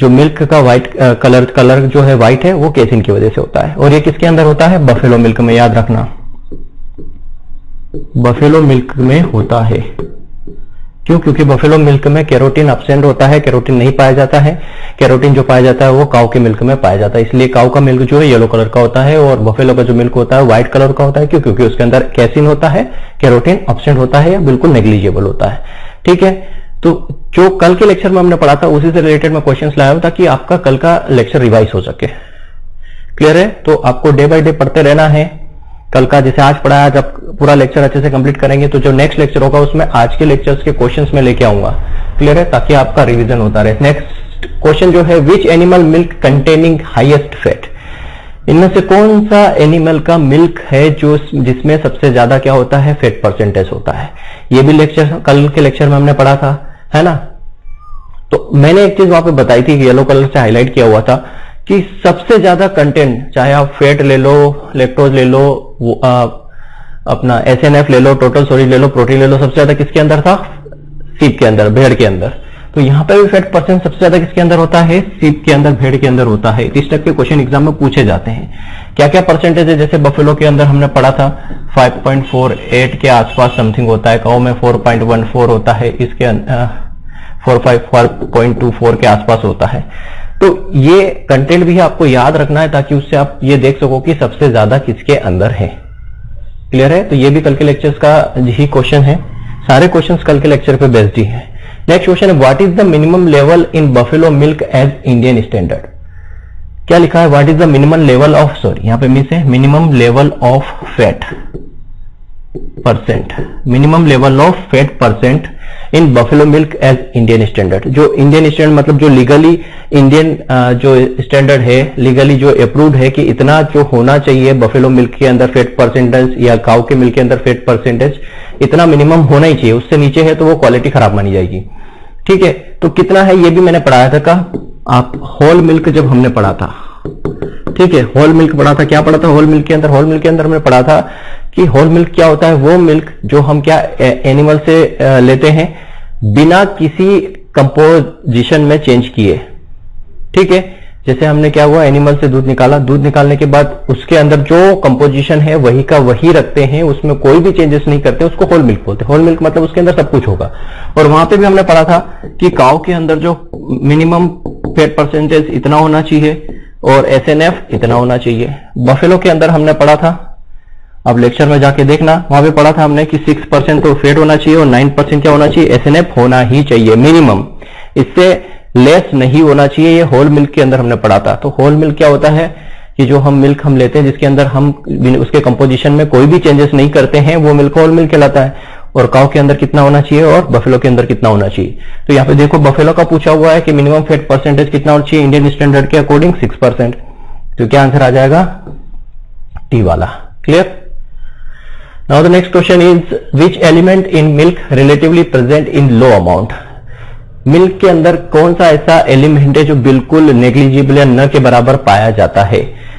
जो मिल्क का व्हाइट कलर कलर जो है व्हाइट है वो कैसिन की वजह से होता है। और ये किसके अंदर होता है? बफेलो मिल्क में, याद रखना बफेलो मिल्क में होता है। क्यों? क्योंकि बफेलो मिल्क में कैरोटीन एब्सेंट होता है, कैरोटीन नहीं पाया जाता है। कैरोटीन जो पाया जाता है वो काऊ के मिल्क में पाया जाता है, इसलिए काऊ का मिल्क जो है येलो कलर का होता है और बफेलो का जो मिल्क होता है व्हाइट कलर का होता है। क्यों? क्योंकि उसके अंदर कैसिन होता है, कैरोटीन एब्सेंट होता है या बिल्कुल नेग्लिजिबल होता है। ठीक है, तो जो कल के लेक्चर में हमने पढ़ा था उसी से रिलेटेड मैं क्वेश्चंस लाया हूं ताकि आपका कल का लेक्चर रिवाइज हो सके। क्लियर है? तो आपको डे बाय डे पढ़ते रहना है। कल का जैसे आज पढ़ा है, आज आप पूरा लेक्चर अच्छे से कंप्लीट करेंगे तो जो नेक्स्ट लेक्चर होगा उसमें आज के लेक्चर्स के क्वेश्चंस में लेके आऊंगा। क्लियर है? ताकि आपका रिविजन होता रहे। नेक्स्ट क्वेश्चन जो है, which animal milk containing highest fat? इनमें से कौन सा एनिमल का मिल्क है जो जिसमें सबसे ज्यादा क्या होता है, फैट परसेंटेज होता है। ये भी लेक्चर कल के लेक्चर में हमने पढ़ा था, है ना। तो मैंने एक चीज वहां पे बताई थी, येलो कलर से हाईलाइट किया हुआ था कि सबसे ज्यादा कंटेंट, चाहे आप फैट ले लो, लेक्टोज ले लो, आ, अपना एस एन एफ ले लो, टोटल सोरेज ले लो, प्रोटीन ले लो, सबसे ज्यादा किसके अंदर था? सीप के अंदर, भेड़ के अंदर। तो यहाँ पे भी फैट परसेंट सबसे ज्यादा किसके अंदर होता है? सीप के अंदर, भेड़ के अंदर होता है। इस टाइप के क्वेश्चन एग्जाम में पूछे जाते हैं। क्या क्या परसेंटेज है? जैसे बफेलो के अंदर हमने पढ़ा था फाइव पॉइंट फोर एट के आसपास समथिंग होता है, काऊ में फोर पॉइंट वन फोर होता है, इसके four point five four point two four के आसपास होता है। तो ये कंटेंट भी आपको याद रखना है ताकि उससे आप ये देख सको कि सबसे ज्यादा किसके अंदर है। क्लियर है? तो ये भी कल के लेक्चर्स का ही क्वेश्चन है, सारे क्वेश्चंस कल के लेक्चर पे बेस्ड ही है। नेक्स्ट क्वेश्चन है, what is the minimum level in buffalo milk as Indian standard? क्या लिखा है? What is the minimum level of, sorry यहाँ पे मिस है, minimum level of fat percent, minimum level of fat percent in buffalo milk as Indian standard. जो Indian standard मतलब जो legally Indian जो स्टैंडर्ड है, लीगली जो अप्रूव्ड है कि इतना जो होना चाहिए बफेलो मिल्क के अंदर फैट परसेंटेज या काऊ के मिल्क के अंदर फैट परसेंटेज, इतना मिनिमम होना ही चाहिए। उससे नीचे है तो वो क्वालिटी खराब मानी जाएगी। ठीक है, तो कितना है ये भी मैंने पढ़ाया था, कहा आप होल मिल्क जब हमने पढ़ा था, ठीक है, होल मिल्क पढ़ा था। क्या पढ़ा था होल मिल्क के अंदर? होल मिल्क के अंदर हमने पढ़ा था कि होल मिल्क क्या होता है, वो मिल्क जो हम क्या एनिमल से लेते हैं बिना किसी कंपोजिशन में चेंज किए। ठीक है, जैसे हमने क्या हुआ, एनिमल से दूध निकाला, दूध निकालने के बाद उसके अंदर जो कंपोजिशन है वही का वही रखते हैं, उसमें कोई भी चेंजेस नहीं करते, उसको होल मिल्क बोलते हैं। होल मिल्क मतलब उसके अंदर सब कुछ होगा। और वहां पे भी हमने पढ़ा था कि काऊ के अंदर जो मिनिमम फैट परसेंटेज इतना होना चाहिए और एस एन एफ इतना होना चाहिए। बफेलो के अंदर हमने पढ़ा था, अब लेक्चर में जाके देखना, वहां पे पढ़ा था हमने कि सिक्स परसेंट तो फैट होना चाहिए और नाइन परसेंट क्या होना चाहिए, एस एन एफ होना ही चाहिए मिनिमम, इससे लेस नहीं होना चाहिए। ये होल मिल्क के अंदर हमने पढ़ा था। तो होल मिल्क क्या होता है कि जो हम मिल्क हम लेते हैं जिसके अंदर हम उसके कंपोजिशन में कोई भी चेंजेस नहीं करते हैं, वो मिल्क होल मिल्क कहलाता है। और काऊ के अंदर कितना होना चाहिए और बफेलो के अंदर कितना होना चाहिए? तो यहाँ पे देखो बफेलो का पूछा हुआ है कि मिनिमम फैट परसेंटेज कितना होना चाहिए इंडियन स्टैंडर्ड के अकॉर्डिंग, सिक्स परसेंट। तो क्या आंसर आ जाएगा? टी वाला। Clear? Now the next question is, which element in milk relatively present in low amount? Milk के अंदर कौन सा ऐसा एलिमेंट है जो बिल्कुल नेग्लिजिबल या न के बराबर पाया जाता है?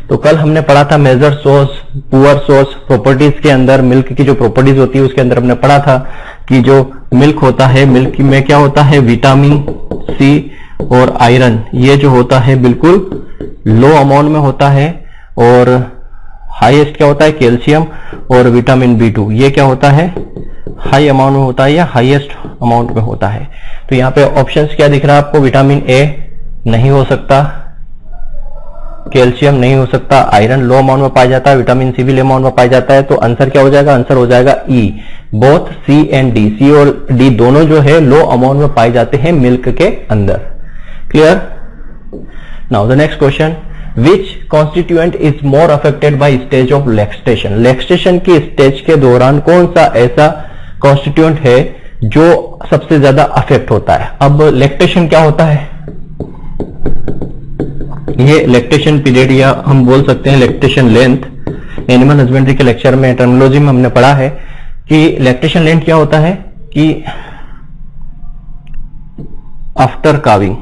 तो कल हमने पढ़ा था major source, poor source, properties के अंदर मिल्क की जो प्रॉपर्टीज होती है उसके अंदर हमने पढ़ा था कि जो मिल्क होता है, मिल्क में क्या होता है, विटामिन सी और आयरन, ये जो होता है बिल्कुल लो अमाउंट में होता है। और हाईएस्ट क्या होता है, कैल्शियम और विटामिन बी टू, ये क्या होता है, हाई अमाउंट में होता है या हाईएस्ट अमाउंट में होता है। तो यहाँ पे ऑप्शंस क्या दिख रहा है आपको, विटामिन ए नहीं हो सकता, कैल्शियम नहीं हो सकता, आयरन लो अमाउंट में पाया जाता है, विटामिन सी भी लो अमाउंट में पाया जाता है। तो आंसर क्या हो जाएगा? आंसर हो जाएगा E. Both C and D, C और डी दोनों जो है लो अमाउंट में पाए जाते हैं मिल्क के अंदर। Clear? Now the next question, which constituent is more affected by stage of lactation? Lactation की स्टेज के दौरान कौन सा ऐसा कॉन्स्टिट्यूएंट है जो सबसे ज्यादा अफेक्ट होता है? अब लैक्टेशन क्या होता है, ये लैक्टेशन पीरियड या हम बोल सकते हैं लैक्टेशन लेंथ, एनिमल हस्बेंड्री के लेक्चर में टर्मिनोलॉजी में हमने पढ़ा है कि लैक्टेशन लेंथ क्या होता है कि आफ्टर काविंग,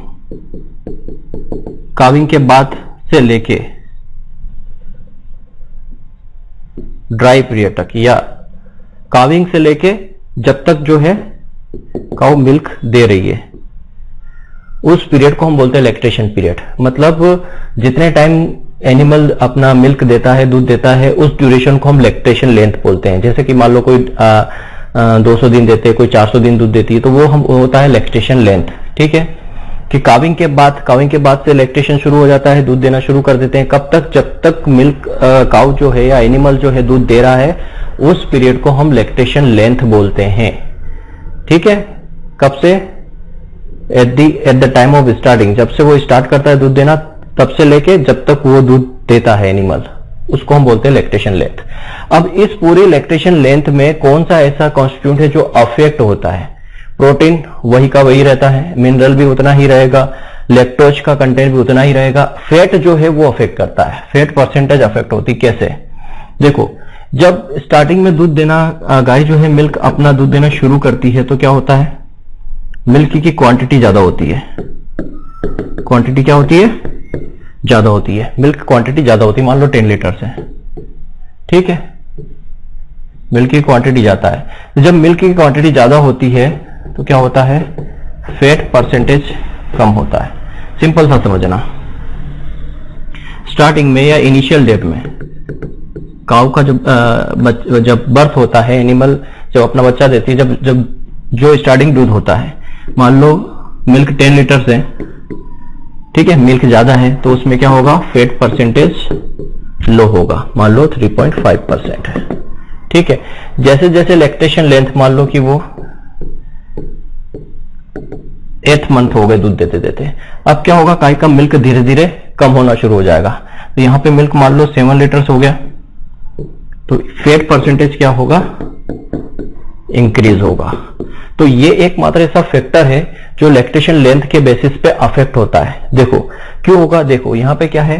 काविंग के बाद से लेके ड्राई पीरियड तक, या काविंग से लेके जब तक जो है काउ मिल्क दे रही है उस पीरियड को हम बोलते हैं लैक्टेशन पीरियड। मतलब जितने टाइम एनिमल अपना मिल्क देता है, दूध देता है, उस ड्यूरेशन को हम लैक्टेशन लेंथ बोलते हैं। जैसे कि मान लो कोई आ, आ, दो सौ दिन देते हैं, कोई चार सौ दिन दूध देती है, तो वो हम होता है लैक्टेशन लेंथ। ठीक है कि काविंग के बाद, काविंग के बाद से लैक्टेशन शुरू हो जाता है, दूध देना शुरू कर देते हैं। कब तक? जब तक मिल्क काउ जो है या एनिमल जो है दूध दे रहा है उस पीरियड को हम लैक्टेशन लेंथ बोलते हैं। ठीक है, कब से? At the at the time of starting, जब से वो स्टार्ट करता है दूध देना तब से लेके जब तक वो दूध देता है एनिमल, उसको हम बोलते हैं लैक्टेशन लेंथ। अब इस पूरी लैक्टेशन लेंथ में कौन सा ऐसा कॉन्स्टिट्यूएंट है जो अफेक्ट होता है? प्रोटीन वही का वही रहता है, मिनरल भी उतना ही रहेगा, लैक्टोज का कंटेंट भी उतना ही रहेगा, फैट जो है वो अफेक्ट करता है। फैट परसेंटेज अफेक्ट होती कैसे? देखो, जब स्टार्टिंग में दूध देना गाय जो है मिल्क अपना दूध देना शुरू करती है तो क्या होता है? मिल्क की क्वांटिटी ज्यादा होती है। क्वांटिटी क्या होती है? ज्यादा होती है, मिल्क क्वांटिटी ज्यादा होती है। मान लो टेन लीटर है, ठीक है, मिल्क की क्वांटिटी ज्यादा है। जब मिल्क की क्वांटिटी ज्यादा होती है तो क्या होता है? फैट परसेंटेज कम होता है। सिंपल सा समझना, स्टार्टिंग में या इनिशियल डेट में काऊ का जब आ, जब बर्थ होता है, एनिमल जब अपना बच्चा देती है, जब जब जो स्टार्टिंग दूध होता है, मान लो मिल्क टेन लीटर है, ठीक है, मिल्क ज्यादा है, तो उसमें क्या होगा? फैट परसेंटेज लो होगा, मान लो थ्री पॉइंट फाइव परसेंट है। ठीक है, जैसे जैसे लैक्टेशन लेंथ, मान लो कि वो एथ मंथ हो गए दूध देते देते, अब क्या होगा? गाय का मिल्क धीरे धीरे कम होना शुरू हो जाएगा। तो यहां पे मिल्क मान लो सेवन लीटर्स हो गया, तो फैट परसेंटेज क्या होगा? इंक्रीज होगा। तो ये एक मात्र ऐसा फैक्टर है जो लैक्टेशन लेंथ के बेसिस पे अफेक्ट होता है। देखो क्यों होगा? देखो यहां पे क्या है?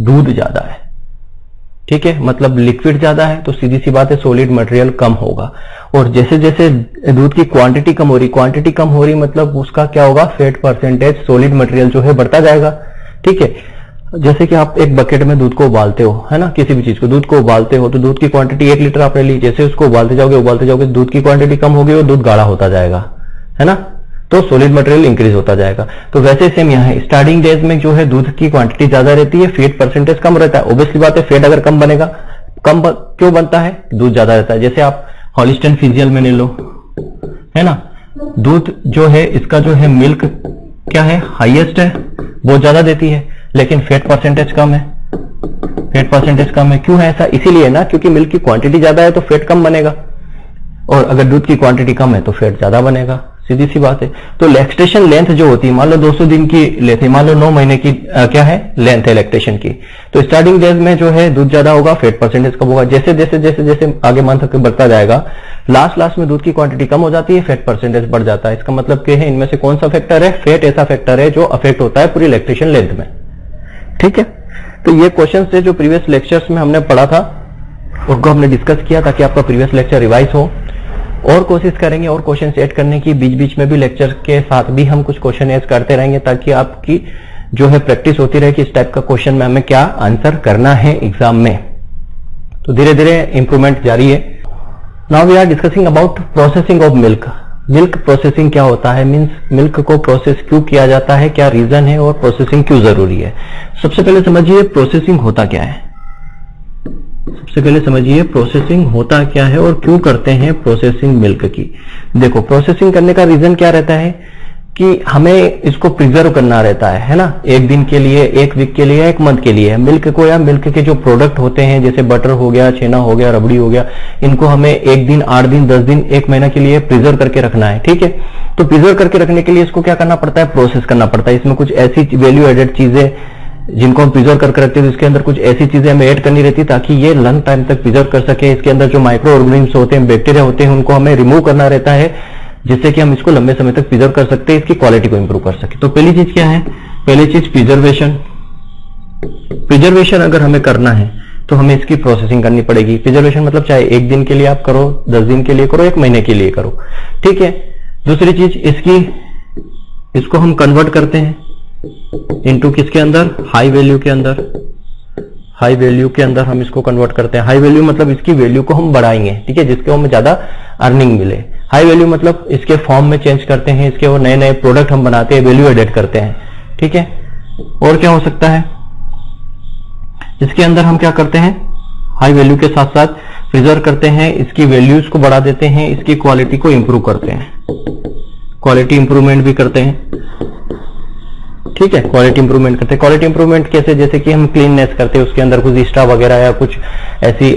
दूध ज्यादा है, ठीक है, मतलब लिक्विड ज्यादा है, तो सीधी सी बात है सॉलिड मटेरियल कम होगा। और जैसे जैसे दूध की क्वांटिटी कम हो रही, क्वांटिटी कम हो रही मतलब उसका क्या होगा? फैट परसेंटेज सॉलिड मटेरियल जो है बढ़ता जाएगा। ठीक है, जैसे कि आप एक बकेट में दूध को उबालते हो, है ना, किसी भी चीज को दूध को उबालते हो, तो दूध की क्वांटिटी एक लीटर आपने ली, जैसे उसको उबालते जाओगे उबालते जाओगे दूध की क्वांटिटी कम होगी और दूध गाढ़ा होता जाएगा, है ना, तो सॉलिड मटेरियल इंक्रीज होता जाएगा। तो वैसे सेम यहाँ है, स्टार्टिंग डेज में जो है दूध की क्वांटिटी ज्यादा रहती है, फैट परसेंटेज कम रहता है। ऑब्वियसली बात है, फैट अगर कम बनेगा, कम ब... क्यों बनता है? दूध ज्यादा रहता है। जैसे आप हॉलिस्टन फिजियल में ले लो, है ना, दूध जो है इसका जो है मिल्क क्या है? हाईएस्ट है, बहुत ज्यादा देती है, लेकिन फैट परसेंटेज कम है। फैट परसेंटेज कम है, क्यों है ऐसा? इसीलिए ना, क्योंकि मिल्क की क्वांटिटी ज्यादा है तो फैट कम बनेगा, और अगर दूध की क्वांटिटी कम है तो फैट ज्यादा बनेगा, सीधी सी बात है। तो लैक्टेशन लेंथ जो होती है, मान लो दो सौ दिन की लेंथ है, मान लो नौ महीने की आ, क्या है लेंथ है लैक्टेशन की, तो स्टार्टिंग डेज में जो है दूध ज्यादा होगा, फैट परसेंटेज कम होगा। जैसे जैसे जैसे जैसे आगे मान सकते बढ़ता जाएगा, लास्ट लास्ट में दूध की क्वांटिटी कम हो जाती है, फैट परसेंटेज बढ़ जाता है। इसका मतलब क्या है? इनमें से कौन सा फैक्टर है? फैट ऐसा फैक्टर है जो अफेक्ट होता है पूरी लैक्टेशन लेंथ में। ठीक है, तो ये क्वेश्चन थे जो प्रीवियस लेक्चर्स में हमने पढ़ा था, उनको हमने डिस्कस किया ताकि आपका प्रीवियस लेक्चर रिवाइज हो। और कोशिश करेंगे और क्वेश्चन ऐड करने की, बीच बीच में भी लेक्चर के साथ भी हम कुछ क्वेश्चन ऐड करते रहेंगे ताकि आपकी जो है प्रैक्टिस होती रहे कि इस टाइप का क्वेश्चन में हमें क्या आंसर करना है एग्जाम में। तो धीरे धीरे इम्प्रूवमेंट जारी है। Now we are discussing about processing of milk. Milk processing क्या होता है, मीन्स मिल्क को प्रोसेस क्यों किया जाता है, क्या रीजन है और प्रोसेसिंग क्यों जरूरी है। सबसे पहले समझिए प्रोसेसिंग होता क्या है, सबसे पहले समझिए प्रोसेसिंग होता क्या है और क्यों करते हैं प्रोसेसिंग मिल्क की। देखो प्रोसेसिंग करने का रीजन क्या रहता है कि हमें इसको प्रिजर्व करना रहता है, है ना, एक दिन के लिए, एक वीक के लिए, एक मंथ के लिए। मिल्क को या मिल्क के जो प्रोडक्ट होते हैं जैसे बटर हो गया, छेना हो गया, रबड़ी हो गया, इनको हमें एक दिन, आठ दिन, दस दिन, एक महीना के लिए प्रिजर्व करके रखना है। ठीक है, तो प्रिजर्व करके रखने के लिए इसको क्या करना पड़ता है? प्रोसेस करना पड़ता है। इसमें कुछ ऐसी वैल्यू एडेड चीजें जिनको हम प्रिजर्व करके रखते हैं, इसके अंदर कुछ ऐसी चीजें हमें ऐड करनी रहती है ताकि ये लंग टाइम तक प्रिजर्व कर सके। इसके अंदर जो माइक्रो ऑर्गेनिज्म होते हैं, बैक्टीरिया होते हैं, उनको हमें रिमूव करना रहता है जिससे कि हम इसको लंबे समय तक प्रिजर्व कर सकते हैं, इसकी क्वालिटी को इंप्रूव कर सके। तो पहली चीज क्या है? पहली चीज प्रिजर्वेशन। प्रिजर्वेशन अगर हमें करना है तो हमें इसकी प्रोसेसिंग करनी पड़ेगी। प्रिजर्वेशन मतलब चाहे एक दिन के लिए आप करो, दस दिन के लिए करो, एक महीने के लिए करो, ठीक है। दूसरी चीज इसकी इसको हम कन्वर्ट करते हैं इनटू किसके अंदर, हाई वैल्यू के अंदर। हाई वैल्यू के अंदर हम इसको कन्वर्ट करते हैं। हाई वैल्यू मतलब इसकी वैल्यू को हम बढ़ाएंगे, ठीक है, जिसके हमें ज्यादा अर्निंग मिले। हाई वैल्यू मतलब इसके फॉर्म में चेंज करते हैं, इसके वो नए नए प्रोडक्ट हम बनाते हैं, वैल्यू एडेड करते हैं, ठीक है। और क्या हो सकता है, इसके अंदर हम क्या करते हैं, हाई वैल्यू के साथ साथ प्रिजर्व करते हैं, इसकी वैल्यूज को बढ़ा देते हैं, इसकी क्वालिटी को इंप्रूव करते हैं, क्वालिटी इंप्रूवमेंट भी करते हैं, ठीक है। क्वालिटी इंप्रूवमेंट करते हैं, क्वालिटी इंप्रूवमेंट कैसे, जैसे कि हम क्लीननेस करते हैं, उसके अंदर कुछ एक्स्ट्रा वगैरह या कुछ ऐसी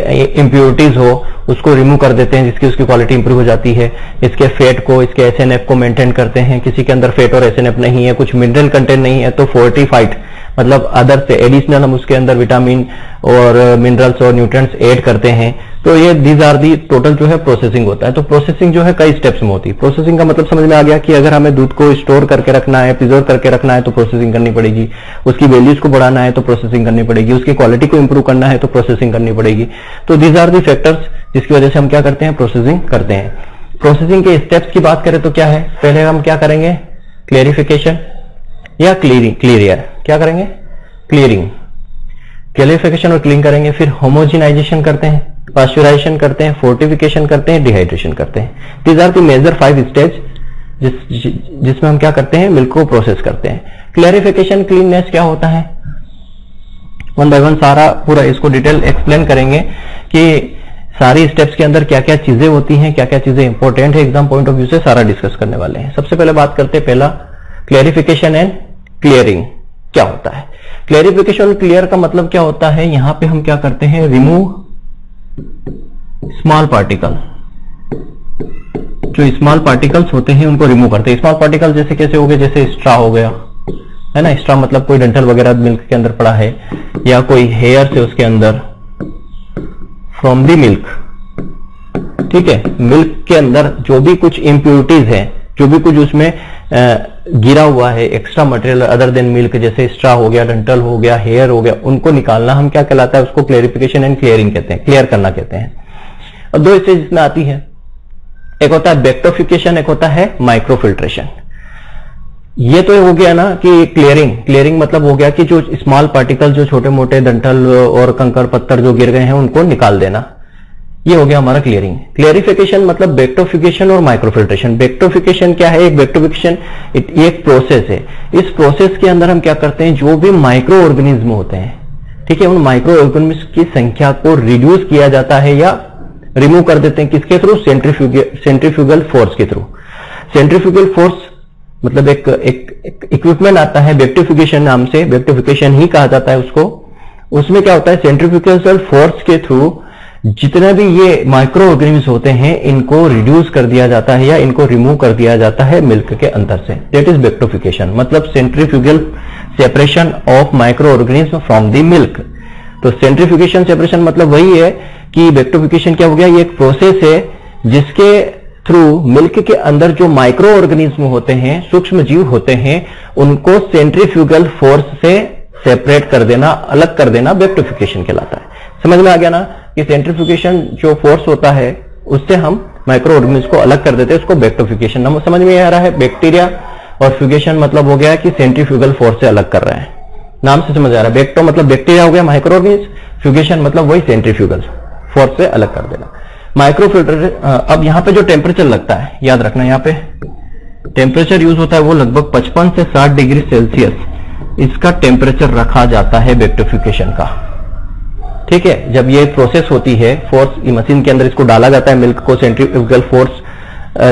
इम्प्योरिटीज हो उसको रिमूव कर देते हैं, जिसकी उसकी क्वालिटी इंप्रूव हो जाती है। इसके फैट को, इसके एसएनएफ को मेंटेन करते हैं, किसी के अंदर फैट और एसएनएफ नहीं है, कुछ मिनरल कंटेंट नहीं है तो फोर्टिफाइड मतलब अदर से एडिशनल हम उसके अंदर विटामिन और मिनरल्स और न्यूट्रिएंट्स ऐड करते हैं। तो ये दीज आर दी टोटल जो है प्रोसेसिंग होता है। तो प्रोसेसिंग जो है कई स्टेप्स में होती है। प्रोसेसिंग का मतलब समझ में आ गया कि अगर हमें दूध को स्टोर करके रखना है, प्रिजर्व करके रखना है तो प्रोसेसिंग करनी पड़ेगी, उसकी वैल्यूज को बढ़ाना है तो प्रोसेसिंग करनी पड़ेगी, उसकी क्वालिटी को इंप्रूव करना है तो प्रोसेसिंग करनी पड़ेगी। तो दीज आर दी फैक्टर्स जिसकी वजह से हम क्या करते हैं, प्रोसेसिंग करते हैं। प्रोसेसिंग के स्टेप्स की बात करें तो क्या है, पहले हम क्या करेंगे, क्लेरिफिकेशन या क्लियरिंग, क्लियर क्या करेंगे, क्लियरिंग, क्लेरिफिकेशन और क्लीन करेंगे। फिर होमोजिनाइजेशन करते हैं, पास्चुराइजेशन करते हैं, फोर्टिफिकेशन करते हैं, डिहाइड्रेशन करते हैं। These are the major five stage जिस जिसमें हम क्या करते हैं, मिल्क को प्रोसेस करते हैं। क्लेरिफिकेशन क्लीननेस क्या होता है, वन बाय वन सारा पूरा इसको डिटेल एक्सप्लेन करेंगे कि सारी स्टेप्स के अंदर क्या क्या चीजें होती हैं, क्या क्या चीजें इंपॉर्टेंट है, एग्जाम पॉइंट ऑफ व्यू से सारा डिस्कस करने वाले हैं। सबसे पहले बात करते हैं पहला क्लेरिफिकेशन एंड क्लियरिंग क्या होता है। क्लेरिफिकेशन और क्लियर का मतलब क्या होता है, यहां पे हम क्या करते हैं, रिमूव स्मॉल पार्टिकल, जो स्मॉल पार्टिकल्स होते हैं उनको रिमूव करते हैं। स्मॉल पार्टिकल जैसे कैसे हो गए, जैसे स्ट्रा हो गया है ना, स्ट्रा मतलब कोई डंठल वगैरह मिल्क के अंदर पड़ा है या कोई हेयर से उसके अंदर फ्रॉम दी मिल्क, ठीक है। मिल्क के अंदर जो भी कुछ इंप्योरिटीज है, जो भी कुछ उसमें गिरा हुआ है extra material other than milk, जैसे स्ट्रा हो गया, डंटल हो गया, हेयर हो गया, उनको निकालना हम क्या कहलाता है, उसको क्लेरिफिकेशन एंड क्लियरिंग कहते हैं, क्लियर करना कहते हैं। और दो स्टेज इसमें आती है, एक होता है बैक्टोफिकेशन, एक होता है माइक्रोफिल्ट्रेशन। ये तो हो गया ना कि क्लियरिंग, क्लियरिंग मतलब हो गया कि जो स्मॉल पार्टिकल, जो छोटे मोटे डंटल और कंकर पत्थर जो गिर गए हैं उनको निकाल देना, ये हो गया हमारा क्लियरिंग। क्लेरिफिकेशन मतलब बैक्टोफिकेशन और माइक्रोफिल्ट्रेशन। बैक्टोफिकेशन क्या है, एक बैक्टोफिकेशन एक प्रोसेस है, इस प्रोसेस के अंदर हम क्या करते हैं, जो भी माइक्रो ऑर्गेनिज्म होते हैं, ठीक है, उन माइक्रो ऑर्गेनिज्म की संख्या को रिड्यूस किया जाता है या रिमूव कर देते हैं, किसके थ्रू, सेंट्रीफ्यूगल सेंट्रीफ्यूगल फोर्स के थ्रू। सेंट्रीफ्यूगल फोर्स मतलब एक इक्विपमेंट आता है बैक्टोफिकेशन नाम से, बैक्टोफिकेशन ही कहा जाता है उसको। उसमें क्या होता है, सेंट्रीफ्यूगल फोर्स के थ्रू जितने भी ये माइक्रो ऑर्गेनिम्स होते हैं इनको रिड्यूस कर दिया जाता है या इनको रिमूव कर दिया जाता है मिल्क के अंदर से। दैट इज बैक्टोफिकेशन मतलब centrifugal separation of micro organisms from the milk. तो सेंट्रीफ्यूगेशन सेपरेशन मतलब वही है कि बैक्टोफिकेशन क्या हो गया, ये एक प्रोसेस है जिसके थ्रू मिल्क के अंदर जो माइक्रो ऑर्गेनिज्म होते हैं, सूक्ष्म जीव होते हैं, उनको सेंट्रीफ्यूगल फोर्स से सेपरेट कर देना, अलग कर देना बैक्टोफिकेशन कहलाता है। समझ में आ गया ना कि सेंट्रीफ्यूगेशन जो फोर्स होता है उससे हम माइक्रो ऑर्गेनिज्म को अलग कर देते हैं, उसको बैक्टोफिकेशन नाम समझ में आ रहा है। बैक्टीरिया और फ्यूगेशन मतलब हो गया कि सेंट्रीफ्यूगल फोर्स से अलग कर रहे हैं, नाम से समझ आ रहा है। बैक्टो मतलब बैक्टीरिया हो गया माइक्रो ऑर्गेनिज्म, फ्यूगेशन मतलब वही सेंट्रीफ्यूगल फोर्स से अलग कर देना, माइक्रोफिल्ट्रेशन। अब यहाँ पे जो टेम्परेचर लगता है याद रखना, यहाँ पे टेम्परेचर यूज होता है वो लगभग पचपन से साठ डिग्री सेल्सियस इसका टेम्परेचर रखा जाता है बैक्टोफिकेशन का, ठीक है। जब ये प्रोसेस होती है, फोर्स मशीन के अंदर इसको डाला जाता है, मिल्क को सेंट्रीफ्यूगल फोर्स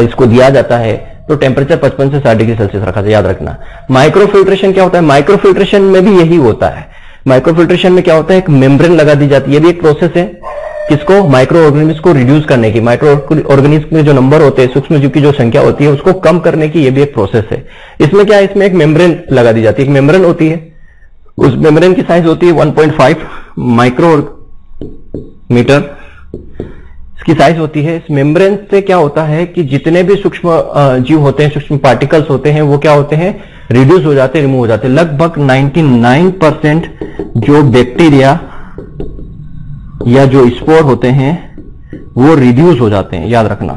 इसको दिया जाता है, तो टेम्परेचर पचपन से साठ डिग्री सेल्सियस रखा जाता है, याद रखना। माइक्रोफिल्ट्रेशन क्या होता है, माइक्रोफिल्ट्रेशन में भी यही होता है। माइक्रोफिल्ट्रेशन में क्या होता है, एक मेम्ब्रेन लगा दी जाती है, ये भी एक प्रोसेस है, किसको, माइक्रो ऑर्गेनिज्म को रिड्यूस करने की, माइक्रो ऑर्गेनिज्म में जो नंबर होते हैं, सूक्ष्म जीव की जो संख्या होती है उसको कम करने की, ये भी एक प्रोसेस है। इसमें क्या है, इसमें एक मेम्ब्रेन लगा दी जाती है, एक मेम्ब्रेन होती है, उस मेम्ब्रेन की साइज होती है वन पॉइंट फाइव माइक्रोमीटर इसकी साइज होती है। इस मेम्ब्रेन से क्या होता है कि जितने भी सूक्ष्म जीव होते हैं, सूक्ष्म पार्टिकल्स होते हैं, वो क्या होते हैं, रिड्यूस हो जाते, रिमूव हो जाते। लगभग निन्यानवे परसेंट जो बैक्टीरिया या जो स्पोर होते हैं वो रिड्यूस हो जाते हैं, याद रखना।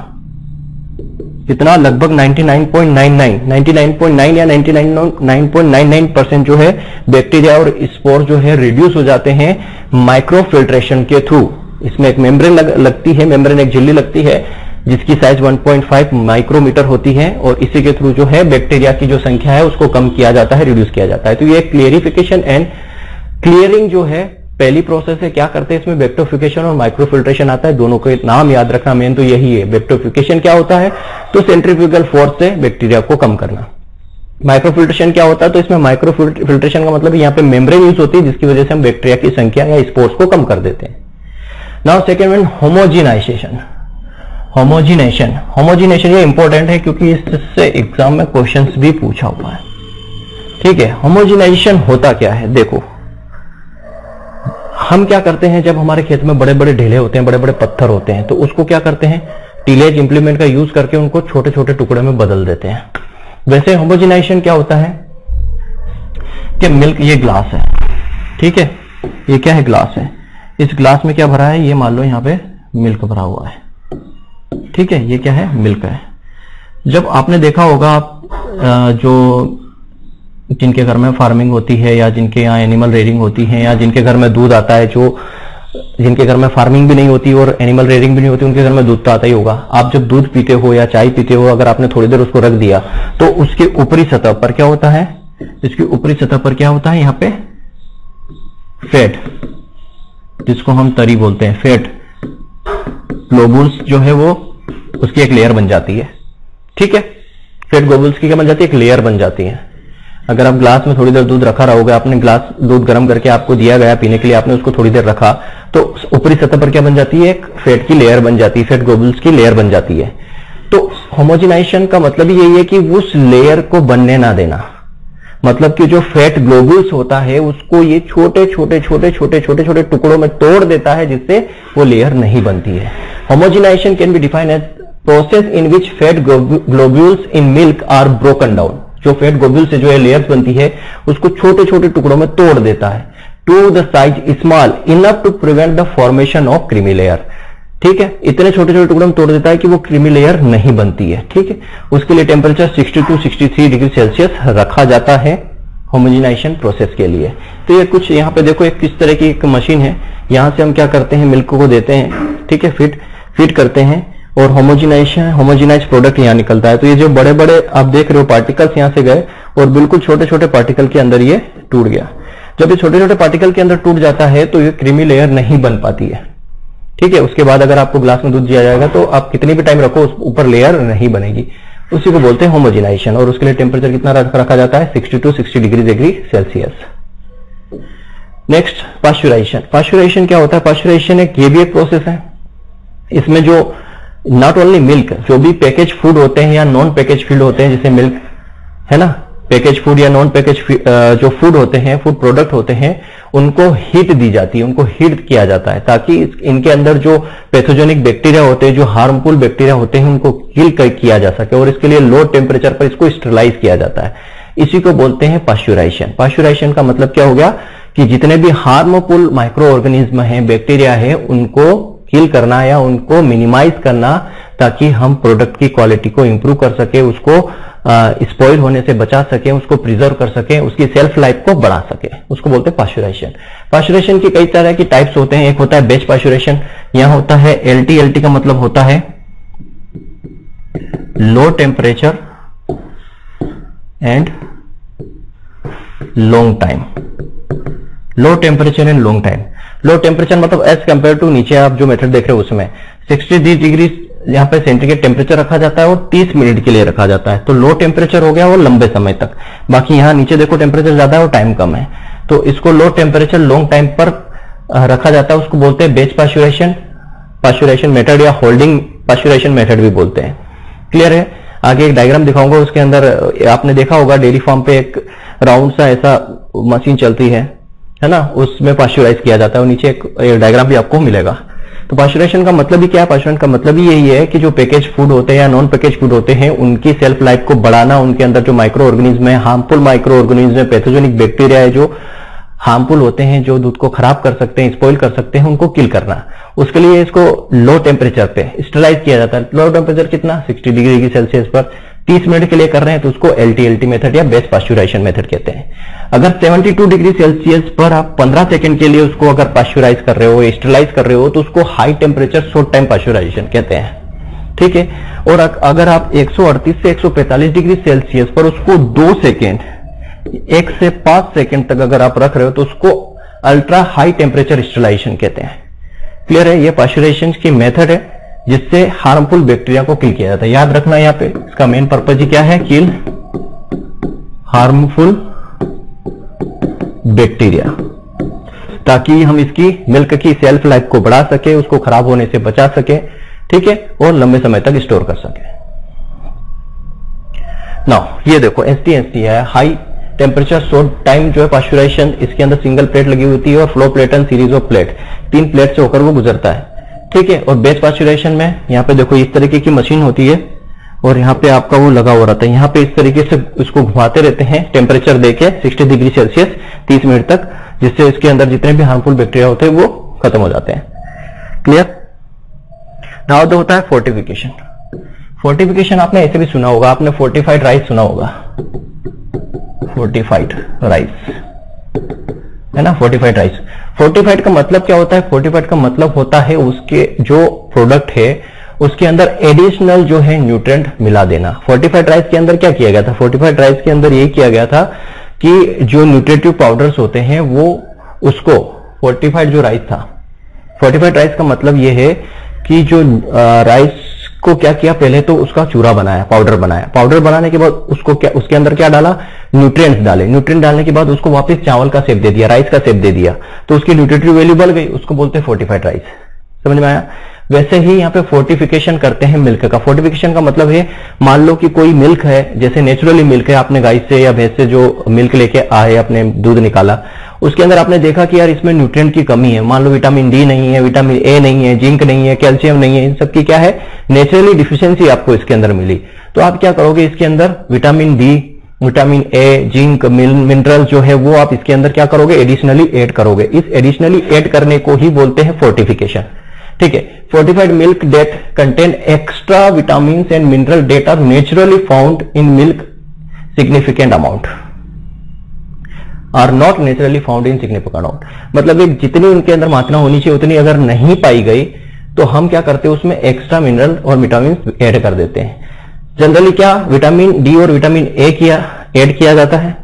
कितना? लगभग निन्यानवे पॉइंट नौ नौ, निन्यानवे पॉइंट नौ या निन्यानवे पॉइंट नौ नौ परसेंट जो है बैक्टीरिया और स्पोर जो है रिड्यूस हो जाते हैं माइक्रो फिल्ट्रेशन के थ्रू। इसमें एक मेम्ब्रेन लग, लगती है, मेम्ब्रेन एक झिल्ली लगती है जिसकी साइज एक पॉइंट पाँच माइक्रोमीटर होती है और इसी के थ्रू जो है बैक्टीरिया की जो संख्या है उसको कम किया जाता है, रिड्यूस किया जाता है। तो ये क्लियरिफिकेशन एंड क्लियरिंग जो है पहली प्रोसेस है। क्या करते हैं इसमें? बैक्टीरियोफिकेशन और माइक्रोफिल्ट्रेशन आता है, दोनों के नाम याद रखना, मेन तो यही है। बैक्टीरियोफिकेशन क्या होता है? तो सेंट्रीफ्यूगल फोर्स से बैक्टीरिया को कम करना। माइक्रोफिल्ट्रेशन क्या होता है? तो इसमें माइक्रोफिल्ट्रेशन का मतलब यहाँ पे मेम्ब्रेन यूज होती है जिसकी वजह से हम बैक्टीरिया की संख्या या स्पोर्स को कम कर देते हैं। Now second one, होमोजिनाइजेशन। Homogenization homogenization ये इंपॉर्टेंट है क्योंकि इससे एग्जाम में क्वेश्चंस भी पूछा हुआ है। ठीक है, होमोजिनाइजेशन होता क्या है? देखो, हम क्या करते हैं जब हमारे खेत में बड़े बड़े ढेले होते हैं, बड़े बड़े पत्थर होते हैं, तो उसको क्या करते हैं? टीलेज इंप्लीमेंट का यूज करके उनको छोटे छोटे टुकड़े में बदल देते हैं। वैसे होमोजिनाइजेशन क्या होता है कि मिल्क, ये ग्लास है, ठीक है, ये क्या है? ग्लास है। इस ग्लास में क्या भरा है? ये मान लो यहाँ पे मिल्क भरा हुआ है, ठीक है, ये क्या है? मिल्क है। जब आपने देखा होगा, आप जो जिनके घर में फार्मिंग होती है या जिनके यहाँ एनिमल रेयरिंग होती है या जिनके घर में दूध आता है, जो जिनके घर में फार्मिंग भी नहीं होती और एनिमल रेयरिंग भी नहीं होती, उनके घर में दूध तो आता ही होगा। आप जब दूध पीते हो या चाय पीते हो, अगर आपने थोड़ी देर उसको रख दिया तो उसके ऊपरी सतह पर क्या होता है? इसकी ऊपरी सतह पर क्या होता है? यहाँ पे फैट, जिसको हम तरी बोलते हैं, फैट ग्लोबुल्स जो है वो उसकी एक लेयर बन जाती है, ठीक है। फैट ग्लोबुल्स की क्या बन जाती है? एक लेयर बन जाती है। अगर आप ग्लास में थोड़ी देर दूध रखा रहोगे, आपने ग्लास दूध गर्म करके आपको दिया गया पीने के लिए, आपने उसको थोड़ी देर रखा तो ऊपरी सतह पर क्या बन जाती है? एक फैट की लेयर बन जाती है, फैट ग्लोबुल्स की लेयर बन जाती है। तो होमोजिनाइजेशन का मतलब यही है कि उस लेयर को बनने ना देना, मतलब कि जो फैट ग्लोबुल्स होता है उसको ये छोटे छोटे छोटे छोटे छोटे छोटे टुकड़ों में तोड़ देता है जिससे वो लेयर नहीं बनती है। होमोजिनाइजेशन can be defined as process in which fat globules in milk are broken down. जो फैट ग्लोब्यूल से जो है लेयर्स बनती है उसको छोटे छोटे टुकड़ों में तोड़ देता है, to the size small enough to prevent the formation of creamy layer, ठीक है। इतने छोटे छोटे टुकड़ों में तोड़ देता है कि वो क्रीमी लेयर नहीं बनती है, ठीक है। उसके लिए टेम्परेचर साठ टू तिरसठ डिग्री सेल्सियस रखा जाता है होमोजिनाइजेशन प्रोसेस के लिए। तो ये कुछ यहाँ पे देखो, एक किस तरह की एक मशीन है, यहाँ से हम क्या करते हैं? मिल्क को देते हैं, ठीक है, फिट फिट करते हैं और होमोजिनाइजेशन होमोजिनाइज प्रोडक्ट यहाँ निकलता है। तो ये जो बड़े बड़े आप देख रहे हो पार्टिकल्स यहाँ से गए और बिल्कुल छोटे छोटे पार्टिकल के अंदर ये टूट गया। जब ये छोटे छोटे पार्टिकल के अंदर टूट जाता है तो ये क्रीमी लेयर नहीं बन पाती है, ठीक है। उसके बाद अगर आपको ग्लास में दूध दिया जाएगा तो आप कितनी भी टाइम रखो उस ऊपर लेयर नहीं बनेगी, उसी को बोलते हैं होमोजिनाइजेशन। और उसके लिए टेम्परेचर कितना रखा जाता है? साठ टू साठ degree degree Celsius. Next, पाश्चराइजेशन। पाश्चराइजेशन क्या होता है? पाश्चराइजेशन एक ये भी एक प्रोसेस है। इसमें जो नॉट ओनली मिल्क, जो भी पैकेज फूड होते हैं या नॉन पैकेज फूड होते हैं, जैसे मिल्क है ना, पैकेज फूड या नॉन पैकेज जो फूड होते हैं, फूड प्रोडक्ट होते हैं, उनको हीट दी जाती है, उनको हीट किया जाता है ताकि इनके अंदर जो पैथोजेनिक बैक्टीरिया होते हैं, जो हार्मफुल बैक्टीरिया होते हैं, उनको किल किया जा सके और इसके लिए लो टेम्परेचर पर इसको स्टरलाइज किया जाता है। इसी को बोलते हैं पाश्चराइजेशन। पाश्चराइजेशन का मतलब क्या हो गया कि जितने भी हार्मफुल माइक्रो ऑर्गेनिज्म है, बैक्टीरिया है, उनको किल करना या उनको मिनिमाइज करना ताकि हम प्रोडक्ट की क्वालिटी को इंप्रूव कर सके, उसको स्पॉइल होने से बचा सके, उसको प्रिजर्व कर सके, उसकी सेल्फ लाइफ को बढ़ा सके, उसको बोलते हैं पाश्चराइजेशन। पाश्चराइजेशन के कई तरह के टाइप्स होते हैं। एक होता है बैच पाश्चराइजेशन, यहाँ होता है एलटी। एलटी का मतलब होता है low temperature and long time. Low temperature and long time. Low temperature मतलब एज कंपेयर टू नीचे आप जो मेथड देख रहे हो उसमें सिक्सटी डिग्री यहाँ पे सेंटीग्रेड टेम्परेचर रखा जाता है और तीस मिनट के लिए रखा जाता है। तो लो टेम्परेचर हो गया वो लंबे समय तक, बाकी यहाँ नीचे देखो टेम्परेचर ज्यादा है और टाइम कम है, तो इसको लो टेम्परेचर लॉन्ग टाइम पर रखा जाता है, उसको बोलते हैं बैच पाश्चराइजेशन पाश्चराइजेशन मेथड या होल्डिंग पाश्चराइजेशन मेथड भी बोलते हैं। क्लियर है? आगे एक डायग्राम दिखाऊंगा, उसके अंदर आपने देखा होगा डेयरी फार्म पे एक राउंड सा ऐसा मशीन चलती है है ना, उसमें पाश्चराइज किया जाता है, और नीचे एक डायग्राम भी आपको मिलेगा। तो पाश्चुराइजेशन का मतलब ही क्या है? पाश्चुराइजेशन का मतलब ही यही है कि जो पैकेज फूड होते हैं या नॉन पैकेज फूड होते हैं उनकी सेल्फ लाइफ को बढ़ाना, उनके अंदर जो माइक्रो ऑर्गेनिज्म है, हार्मफुल माइक्रो ऑर्गेनिज्म है, पैथोजेनिक बैक्टीरिया है जो हार्मफुल होते हैं, जो दूध को खराब कर सकते हैं, स्पॉइल कर सकते हैं, उनको किल करना। उसके लिए इसको लो टेम्परेचर पे स्टरलाइज किया जाता है। लो टेम्परेचर कितना? साठ डिग्री सेल्सियस पर तीस मिनट के लिए कर रहे हैं तो उसको एलटीएलटी मेथड या बेस्ट पाश्चुराइजेशन मेथड कहते हैं। अगर बहत्तर डिग्री सेल्सियस पर आप पंद्रह सेकंड के लिए उसको अगर पाश्चुराइज कर रहे हो, स्टरलाइज कर रहे हो, तो उसको high temperature short time pasteurization कहते हैं, ठीक है। और अगर आप एक सौ अड़तीस से एक सौ पैंतालीस डिग्री सेल्सियस पर उसको दो सेकेंड, एक से पांच सेकेंड तक अगर आप रख रहे हो तो उसको अल्ट्रा हाई टेम्परेचर स्टरलाइजेशन कहते हैं। क्लियर है? ये पाश्चुराइजेशन की मेथड है जिससे हार्मफुल बैक्टीरिया को किल किया जाता है। याद रखना यहाँ पे इसका मेन पर्पज ही क्या है? किल हार्मफुल बैक्टीरिया, ताकि हम इसकी मिल्क की सेल्फ लाइफ को बढ़ा सके, उसको खराब होने से बचा सके, ठीक है, और लंबे समय तक स्टोर कर सके। नाउ ये देखो एचटीएसटी है, हाई टेम्परेचर शॉर्ट टाइम जो है पाश्चुराइजेशन, इसके अंदर सिंगल प्लेट लगी होती है और flow plate and series of plate, तीन प्लेट से होकर वो गुजरता है, ठीक है। और बेस्ट पाश्चुराइजेशन में यहाँ पे देखो इस तरीके की मशीन होती है और यहाँ पे आपका वो लगा हो रहता है, यहाँ पे इस तरीके से उसको घुमाते रहते हैं टेम्परेचर देके साठ डिग्री सेल्सियस तीस मिनट तक, जिससे इसके अंदर जितने भी हार्मफुल बैक्टीरिया होते हैं वो खत्म हो जाते हैं। क्लियर? नाउ दो होता है फोर्टिफिकेशन। फोर्टिफिकेशन आपने ऐसे भी सुना होगा, आपने फोर्टिफाइड राइस सुना होगा, फोर्टिफाइड राइस है ना, फोर्टिफाइड राइस। फोर्टिफाइड का मतलब क्या होता है? फोर्टिफाइड का मतलब होता है उसके जो प्रोडक्ट है उसके अंदर एडिशनल जो है न्यूट्रिएंट मिला देना। फोर्टिफाइड राइस के अंदर क्या किया गया था? फोर्टिफाइड राइस के अंदर यही किया गया था कि जो न्यूट्रिटिव पाउडर्स होते हैं वो उसको, फोर्टिफाइड जो राइस था, फोर्टिफाइड राइस का मतलब ये है कि जो राइस को क्या किया, पहले तो उसका चूरा बनाया, पाउडर बनाया, पाउडर बनाने के बाद उसको क्या, उसके अंदर क्या डाला? न्यूट्रिएंट्स डाले। न्यूट्रिएंट डालने के बाद उसको वापस चावल का शेप दे दिया, राइस का शेप दे दिया, तो उसकी न्यूट्रिटिव वैल्यू बढ़ गई, उसको बोलते हैं फोर्टिफाइड राइस। समझ में आया? वैसे ही यहाँ पे फोर्टिफिकेशन करते हैं मिल्क का। फोर्टिफिकेशन का मतलब है, मान लो कि कोई मिल्क है, जैसे नेचुरली मिल्क है, आपने गाय से या भैंस से जो मिल्क लेके आए, आपने दूध निकाला, उसके अंदर आपने देखा कि यार इसमें न्यूट्रिएंट की कमी है, मान लो विटामिन डी नहीं है, विटामिन ए नहीं है, जिंक नहीं है, कैल्शियम नहीं है, इन सब की क्या है, नेचुरली डिफिशियंसी आपको इसके अंदर मिली, तो आप क्या करोगे, इसके अंदर vitamin D, vitamin A, zinc, mineral जो है वो आप इसके अंदर क्या करोगे, एडिशनली एड करोगे। इस एडिशनली एड करने को ही बोलते हैं फोर्टिफिकेशन, ठीक है। Fortified milk that contain extra vitamin and mineral that are naturally found in milk significant amount, are not naturally found in significant amount, मतलब एक जितनी उनके अंदर मात्रा होनी चाहिए उतनी अगर नहीं पाई गई तो हम क्या करते हैं, उसमें एक्स्ट्रा मिनरल और विटामिन ऐड कर देते हैं। जनरली क्या विटामिन डी और विटामिन ए किया ऐड किया जाता है।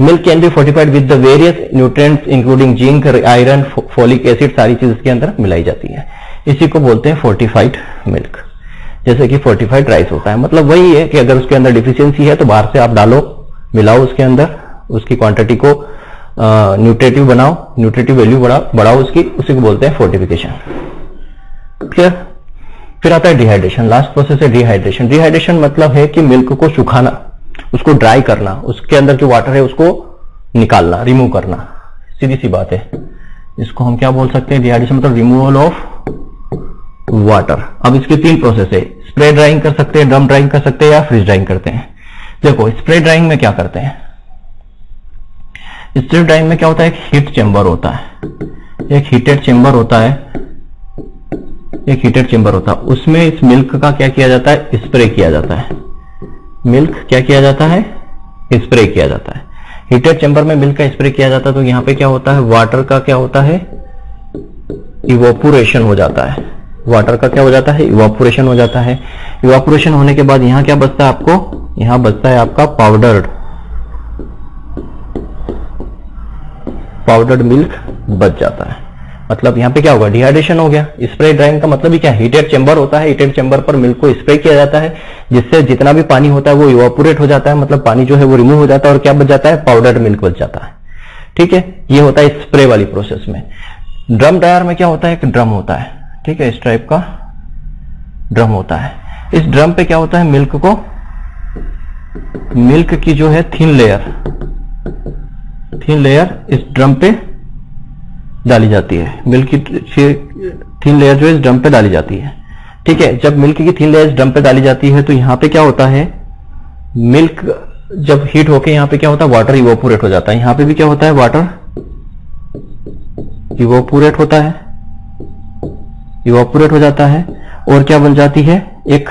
Milk can be fortified with the various nutrients including zinc, iron, folic acid, सारी चीज इसके अंदर मिलाई जाती है, इसी को बोलते हैं फोर्टिफाइड मिल्क, जैसे कि फोर्टिफाइड राइस होता है। मतलब वही है कि अगर उसके अंदर डिफिशियंसी है तो बाहर से आप डालो, मिलाओ उसके अंदर, उसकी क्वांटिटी को न्यूट्रेटिव बनाओ, न्यूट्रेटिव वैल्यू बढ़ाओ उसकी, उसी को बोलते हैं फोर्टिफिकेशन। क्लियर? फिर आता है डिहाइड्रेशन, लास्ट प्रोसेस है डिहाइड्रेशन। डिहाइड्रेशन मतलब है कि मिल्क को सुखाना, उसको ड्राई करना, उसके अंदर जो वाटर है उसको निकालना, रिमूव करना, सीधी सी बात है। इसको हम क्या बोल सकते हैं, डिहाइड्रेशन मतलब रिमूवल ऑफ वाटर। अब इसके तीन प्रोसेस है, स्प्रे ड्राइंग कर सकते हैं, ड्रम ड्राइंग कर सकते हैं या फ्रिज ड्राइंग करते हैं। देखो स्प्रे ड्राइंग में क्या करते हैं, स्प्रे ड्राइंग में क्या होता है, एक हीट चेंबर होता है, एक हीटेड चेंबर होता है, एक हीटेड चेंबर होता है, उसमें इस मिल्क का क्या किया जाता है, स्प्रे किया जाता है, मिल्क क्या किया जाता है, स्प्रे किया जाता है। हीटेड चेंबर में मिल्क का स्प्रे किया जाता है तो यहाँ पे क्या होता है, वाटर का क्या होता है, इवोपोरेशन हो जाता है, वाटर का क्या हो जाता है, इवोपोरेशन हो जाता है। इवोपोरेशन होने के बाद यहाँ क्या बचता है आपको, यहाँ बचता है आपका पाउडर्ड पाउडर्ड मिल्क बच जाता है। मतलब यहाँ पे क्या होगा, डिहाइड्रेशन हो गया। स्प्रे ड्राइंग का मतलब ही क्या, हीटेड चेंबर होता है, हीटेड चेंबर पर मिल्क को स्प्रे किया जाता है जिससे जितना भी पानी होता है वो इवोपोरेट हो जाता है, मतलब पानी जो है वो रिमूव हो जाता है और क्या बच जाता है, पाउडर्ड मिल्क बच जाता है, ठीक है। ये होता है स्प्रे वाली प्रोसेस में। ड्रम ड्रायर में क्या होता है, एक ड्रम होता है, ठीक है, इस टाइप का ड्रम होता है। इस ड्रम पे क्या होता है, मिल्क को, मिल्क की जो है थिन लेयर, थिन लेयर इस ड्रम पे डाली जाती है, मिल्क की थिन लेयर जो है ड्रम पे डाली जाती है। ठीक है, जब मिल्क की थिन लेयर ड्रम पे डाली जाती है तो यहाँ पे क्या होता है, मिल्क जब हीट होके यहाँ पे क्या होता है, वाटर इवोपोरेट हो जाता है। यहाँ पे भी क्या होता है, वाटर इवोपोरेट होता है, इवोपोरेट हो जाता है और क्या बन जाती है, एक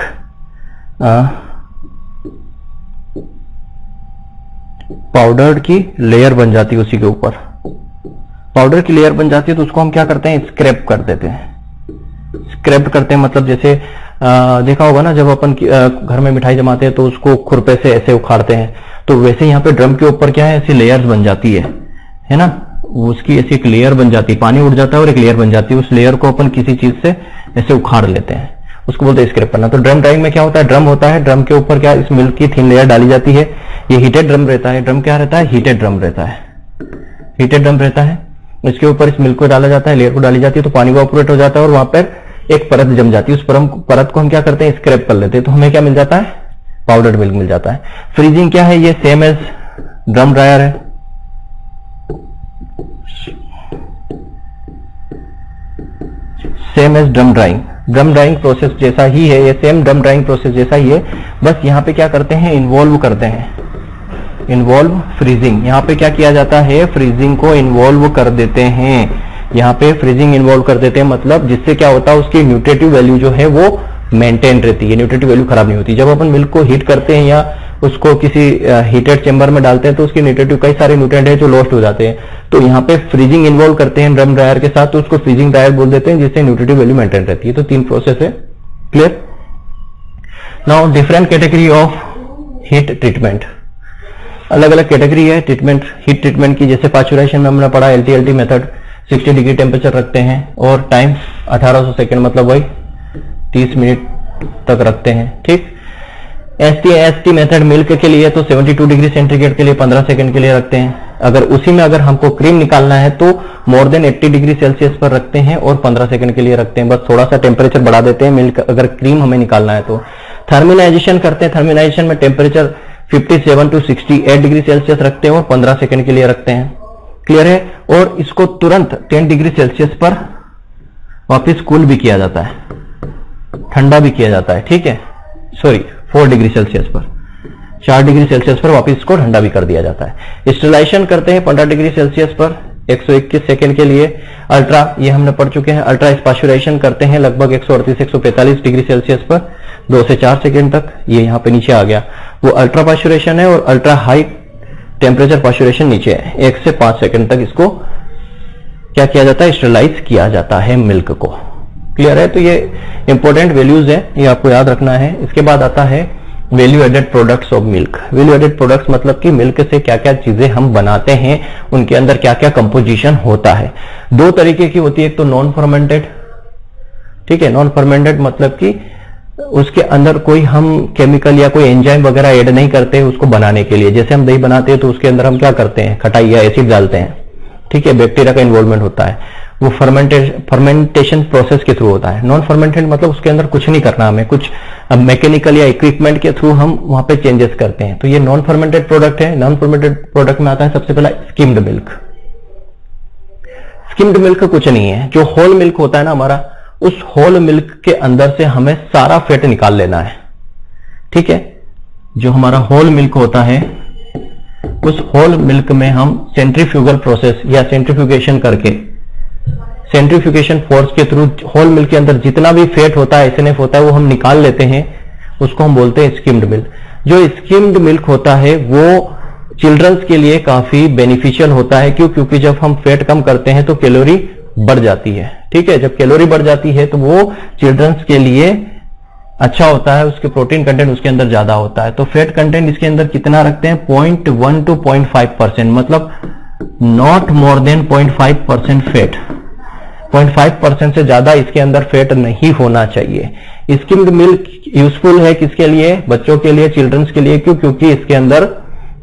पाउडर की लेयर बन जाती है। उसी के ऊपर पाउडर की लेयर बन जाती है तो उसको हम क्या करते हैं, स्क्रैप कर देते हैं। स्क्रैप करते हैं मतलब जैसे आ, देखा होगा ना, जब अपन घर में मिठाई जमाते हैं तो उसको खुरपे से ऐसे उखाड़ते हैं, तो वैसे यहाँ पे ड्रम के ऊपर क्या है, ऐसी लेयर्स बन जाती है, है ना, उसकी ऐसी एक लेयर बन जाती है, पानी उड़ जाता है और एक लेयर बन जाती है। उस लेयर को अपन किसी चीज से ऐसे उखाड़ लेते हैं, उसको बोलते हैं स्क्रैप करना। तो ड्रम ड्राइंग में क्या होता है, ड्रम होता है, ड्रम के ऊपर क्या इस मिल्क की थिन लेयर डाली जाती है। ये हीटेड ड्रम रहता है, ड्रम क्या रहता है, हीटेड ड्रम रहता है, हीटेड ड्रम रहता है। इसके ऊपर इस मिल्क को डाला जाता है, लेयर को डाली जाती है तो पानी इवैपोरेट हो जाता है और वहां पर एक परत जम जाती है। उस परत को हम क्या करते हैं, स्क्रैप कर लेते हैं, तो हमें क्या मिल जाता है, पाउडर्ड मिल्क मिल जाता है। फ्रीजिंग क्या है, ये सेम एज ड्रम ड्रायर है। Same as drum drying, drum drying process जैसा ही है, ये सेम ड्रम ड्राइंग प्रोसेस जैसा ही है, बस यहाँ पे क्या करते हैं, इन्वॉल्व करते हैं, इन्वॉल्व फ्रीजिंग। यहाँ पे क्या किया जाता है, फ्रीजिंग को इन्वॉल्व कर देते हैं, यहाँ पे फ्रीजिंग इन्वॉल्व कर देते हैं, मतलब जिससे क्या होता है, उसकी न्यूट्रिटिव वैल्यू जो है वो मेंटेन रहती है, न्यूट्रिटिव वैल्यू खराब नहीं होती। जब अपन मिल्क को हीट करते हैं या उसको किसी हीटेड चेंबर में डालते हैं तो उसके न्यूट्रिटिव कई सारे न्यूट्रिएंट है जो लॉस्ट हो जाते हैं, तो यहाँ पे फ्रीजिंग इन्वॉल्व करते हैं ड्रम ड्रायर के साथ, तो उसको फ्रीजिंग ड्रायर बोल देते हैं, जिससे न्यूट्रिटिव वैल्यू मेंटेन रहती है। तो तीन प्रोसेस है, clear. Now different category of heat treatment, अलग अलग कैटेगरी है ट्रीटमेंट, हीट ट्रीटमेंट की। जैसे पाश्चराइजेशन में हमने पढ़ा L T L T method, sixty degree temperature रखते हैं और टाइम अठारह सौ सेकेंड, मतलब वही तीस मिनट तक रखते हैं। ठीक, S T S T method milk के लिए तो बहत्तर डिग्री सेंटीग्रेड के लिए पंद्रह सेकंड के लिए रखते हैं। अगर उसी में अगर हमको क्रीम निकालना है तो मोर देन अस्सी डिग्री सेल्सियस पर रखते हैं और पंद्रह सेकंड के लिए रखते हैं, बस थोड़ा सा टेम्परेचर बढ़ा देते हैं मिल्क, अगर क्रीम हमें निकालना है तो। थर्मिनाइजेशन करते हैं, थर्मिनाइजेशन में टेम्परेचर सत्तावन टू अड़सठ डिग्री सेल्सियस रखते हैं और पंद्रह सेकंड के लिए रखते हैं, क्लियर है। और इसको तुरंत दस डिग्री सेल्सियस पर वापिस कूल भी किया जाता है, ठंडा भी किया जाता है। ठीक है, सॉरी चार डिग्री सेल्सियस पर, चार डिग्री सेल्सियस पर वापस इसको ठंडा भी कर दिया जाता है। स्टरलाइजेशन करते हैं पंद्रह डिग्री सेल्सियस पर एक सौ इक्कीस सेकंड के लिए। अल्ट्रा, ये हमने पढ़ चुके हैं, अल्ट्रा स्पाश्चराइजेशन करते हैं लगभग एक सौ अड़तीस से एक सौ पैंतालीस डिग्री सेल्सियस पर दो से चार सेकंड तक, ये यहाँ पे नीचे आ गया, वो अल्ट्रा पाश्चराइजेशन है। और अल्ट्रा हाई टेम्परेचर पाश्चराइजेशन नीचे है, एक से पांच सेकंड तक इसको क्या किया जाता है, स्टरलाइज किया जाता है मिल्क को, क्लियर है। तो ये इंपॉर्टेंट वैल्यूज है, ये आपको याद रखना है। इसके बाद आता है value added products of milk. Value added products मतलब कि मिल्क से क्या क्या चीजें हम बनाते हैं, उनके अंदर क्या क्या कंपोजिशन होता है। दो तरीके की होती है, एक तो नॉन फर्मेंटेड, ठीक है, नॉन फर्मेंटेड मतलब कि उसके अंदर कोई हम केमिकल या कोई एंजाइम वगैरह एड नहीं करते हैं उसको बनाने के लिए। जैसे हम दही बनाते हैं तो उसके अंदर हम क्या करते हैं, खटाई या एसिड डालते हैं, ठीक है, बैक्टीरिया का इन्वॉल्वमेंट होता है, वो फर्मेंटेशन फर्मेंटेशन प्रोसेस के थ्रू होता है। नॉन फर्मेंटेड मतलब उसके अंदर कुछ नहीं करना हमें, कुछ मैकेनिकल या इक्विपमेंट के थ्रू हम वहां पे चेंजेस करते हैं, तो ये नॉन फर्मेंटेड प्रोडक्ट है। नॉन फर्मेंटेड प्रोडक्ट में आता है सबसे पहला स्किम्ड मिल्क। स्किम्ड मिल्क का कुछ नहीं है, जो होल मिल्क होता है ना हमारा, उस होल मिल्क के अंदर से हमें सारा फैट निकाल लेना है, ठीक है। जो हमारा होल मिल्क होता है उस होल मिल्क में हम सेंट्रीफ्यूगल प्रोसेस या सेंट्रीफ्यूगेशन करके, सेंट्रीफ्यूगेशन फोर्स के थ्रू होल मिल्क के अंदर जितना भी फेट होता है, एस एन एफ होता है, वो हम निकाल लेते हैं, उसको हम बोलते हैं स्किम्ड मिल्क। जो स्किम्ड मिल्क होता है वो चिल्ड्रंस के लिए काफी बेनिफिशियल होता है, क्यों, क्योंकि जब हम फेट कम करते हैं तो कैलोरी बढ़ जाती है, ठीक है। जब कैलोरी बढ़ जाती है तो वो चिल्ड्रंस के लिए अच्छा होता है, उसके प्रोटीन कंटेंट उसके अंदर ज्यादा होता है। तो फेट कंटेंट इसके अंदर कितना रखते हैं, point one two point five percent, मतलब not more than point five percent fat, point five percent से ज्यादा इसके अंदर फैट नहीं होना चाहिए। स्किम्ड मिल्क यूजफुल है किसके लिए, बच्चों के लिए, चिल्ड्रंस के लिए, क्यों, क्योंकि इसके अंदर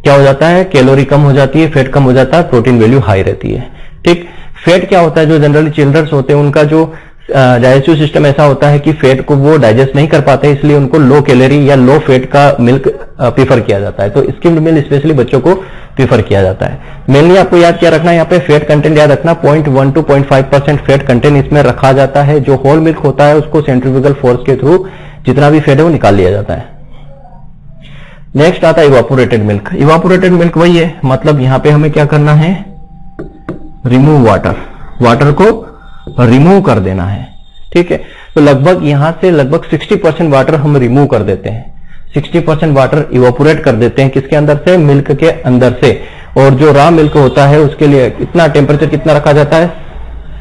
क्या हो जाता है, कैलोरी कम हो जाती है, फैट कम हो जाता है, प्रोटीन वैल्यू हाई रहती है, ठीक। फैट क्या होता है, जो जनरली चिल्ड्रंस होते हैं उनका जो डाइजेस्टिव सिस्टम ऐसा होता है कि फैट को वो डाइजेस्ट नहीं कर पाते, इसलिए उनको लो कैलोरी या लो फैट का मिल्क प्रीफर किया जाता है। तो स्किम्ड मिल्क स्पेशली बच्चों को प्रीफर किया जाता है। मेनली आपको याद क्या रखना है यहाँ पे, फैट कंटेंट याद रखना point one two point five percent fat content इसमें रखा जाता है। जो होल मिल्क होता है उसको सेंट्रीफ्यूगल फोर्स के थ्रू जितना भी फैट है वो निकाल लिया जाता है। नेक्स्ट आता है इवापोरेटेड मिल्क। इवापोरेटेड मिल्क वही है, मतलब यहाँ पे हमें क्या करना है, रिमूव वाटर, वाटर को रिमूव कर देना है, ठीक है। तो लगभग यहाँ से लगभग साठ परसेंट वाटर हम रिमूव कर देते हैं, साठ परसेंट वाटर इवापोरेट कर देते हैं, किसके अंदर से, मिल्क के अंदर से। और जो रॉ मिल्क होता है उसके लिए कितना टेम्परेचर कितना रखा जाता है,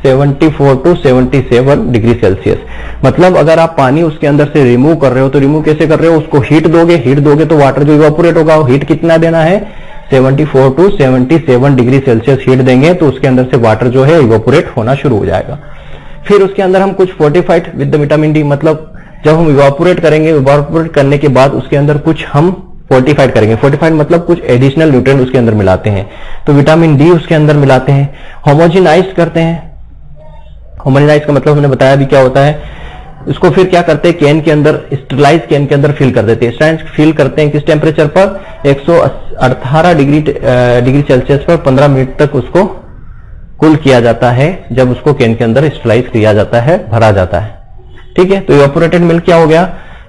चौहत्तर टू सतहत्तर डिग्री सेल्सियस। मतलब अगर आप पानी उसके अंदर से रिमूव कर रहे हो तो रिमूव कैसे कर रहे हो, उसको हीट दोगे, हीट दोगे तो वाटर जो इवापोरेट होगा वो हीट कितना देना है, चौहत्तर टू सतहत्तर डिग्री सेल्सियस हीट देंगे तो उसके अंदर से वाटर जो है इवापोरेट होना शुरू हो जाएगा। फिर उसके अंदर हम कुछ फोर्टिफाइड विद विटामिन डी, मतलब जब हम इवापोरेट करेंगे, इवापोरेट करने के बाद उसके अंदर कुछ हम फोर्टिफाइड करेंगे, फोर्टिफाइड मतलब कुछ एडिशनल न्यूट्रिएंट उसके अंदर मिलाते हैं, तो विटामिन डी उसके अंदर मिलाते हैं, होमोजिनाइज करते हैं। होमोजिनाइज का मतलब हमने बताया भी क्या होता है। इसको फिर क्या करते हैं, कैन के अंदर, स्टरलाइज कैन के अंदर फिल कर देते हैं। स्टरलाइज फिल करते हैं किस टेम्परेचर पर, एक सौ अठारह डिग्री डिग्री सेल्सियस पर पंद्रह मिनट तक उसको कूल किया जाता है, जब उसको कैन के अंदर स्टरलाइज किया जाता है, भरा जाता है, ठीक है। तो इवापोरेटेड मिल्क क्या हो गया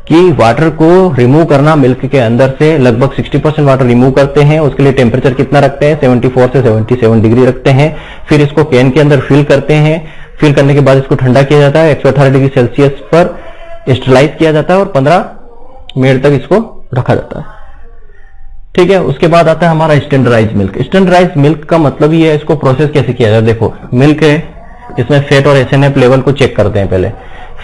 कि वाटर को रिमूव करना, मिल्क के अंदर से लगभग साठ परसेंट वाटर रिमूव करते हैं, उसके लिए टेम्परेचर कितना रखते हैं, चौहत्तर से सतहत्तर डिग्री रखते हैं। फिर इसको कैन के अंदर फिल करते हैं, फिल करने के बाद इसको ठंडा किया जाता है, एक सौ अठारह डिग्री सेल्सियस पर स्टरलाइज किया जाता है और पंद्रह मिनट तक इसको रखा जाता है, ठीक है। उसके बाद आता है हमारा स्टैंडर्डाइज मिल्क। स्टैंडर्डाइज मिल्क का मतलब ये है, इसको प्रोसेस कैसे किया जाए। देखो मिल्क है, इसमें फैट और एसएनएफ लेवल को चेक करते हैं पहले,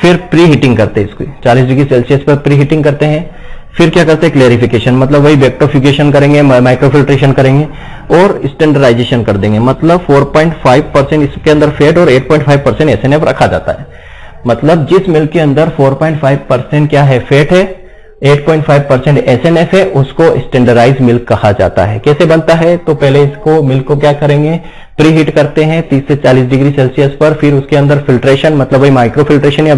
फिर प्री हीटिंग करते हैं, इसको चालीस डिग्री सेल्सियस पर प्री हीटिंग करते हैं। फिर क्या करते हैं, क्लेरिफिकेशन, मतलब वही वेक्टोफिकेशन करेंगे, माइक्रोफिल्ट्रेशन करेंगे और स्टैंडर्डाइजेशन कर देंगे। मतलब चार पॉइंट फाइव परसेंट इसके अंदर फैट और आठ पॉइंट फाइव परसेंट एसएनएफ रखा जाता है। मतलब जिस मिल्क के अंदर चार पॉइंट फाइव परसेंट क्या है, फैट है, आठ पॉइंट फाइव परसेंट एसएनएफ है, उसको स्टैंडर्डाइज मिल्क कहा जाता है। कैसे बनता है, तो पहले इसको मिल्क को क्या करेंगे, प्री हीट करते हैं तीस से चालीस डिग्री सेल्सियस पर। फिर उसके अंदर फिल्ट्रेशन, मतलब वही माइक्रो फिल्ट्रेशन या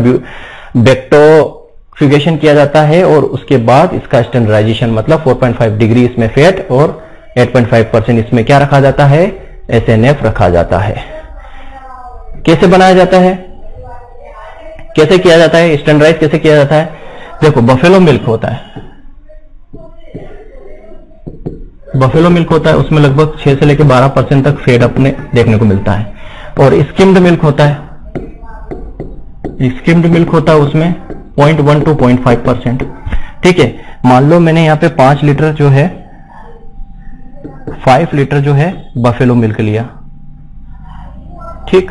वेक्टोफिकेशन किया जाता है और उसके बाद इसका स्टैंडर्डाइजेशन, मतलब चार पॉइंट फाइव डिग्री इसमें फैट और आठ पॉइंट फाइव परसेंट इसमें क्या रखा जाता है, एसएनएफ रखा जाता है। कैसे बनाया जाता है, कैसे किया जाता है, स्टैंडर्डाइज कैसे किया जाता है। देखो बफेलो मिल्क होता है, बफेलो मिल्क होता है, उसमें लगभग छह से लेकर बारह परसेंट तक फैट अपने देखने को मिलता है। और स्किम्ड मिल्क होता है, स्किम्ड मिल्क होता है, उसमें point one two point five percent, ठीक है। मान लो मैंने यहाँ पे पांच लीटर जो है, फाइव लीटर जो है बफेलो मिल्क लिया, ठीक।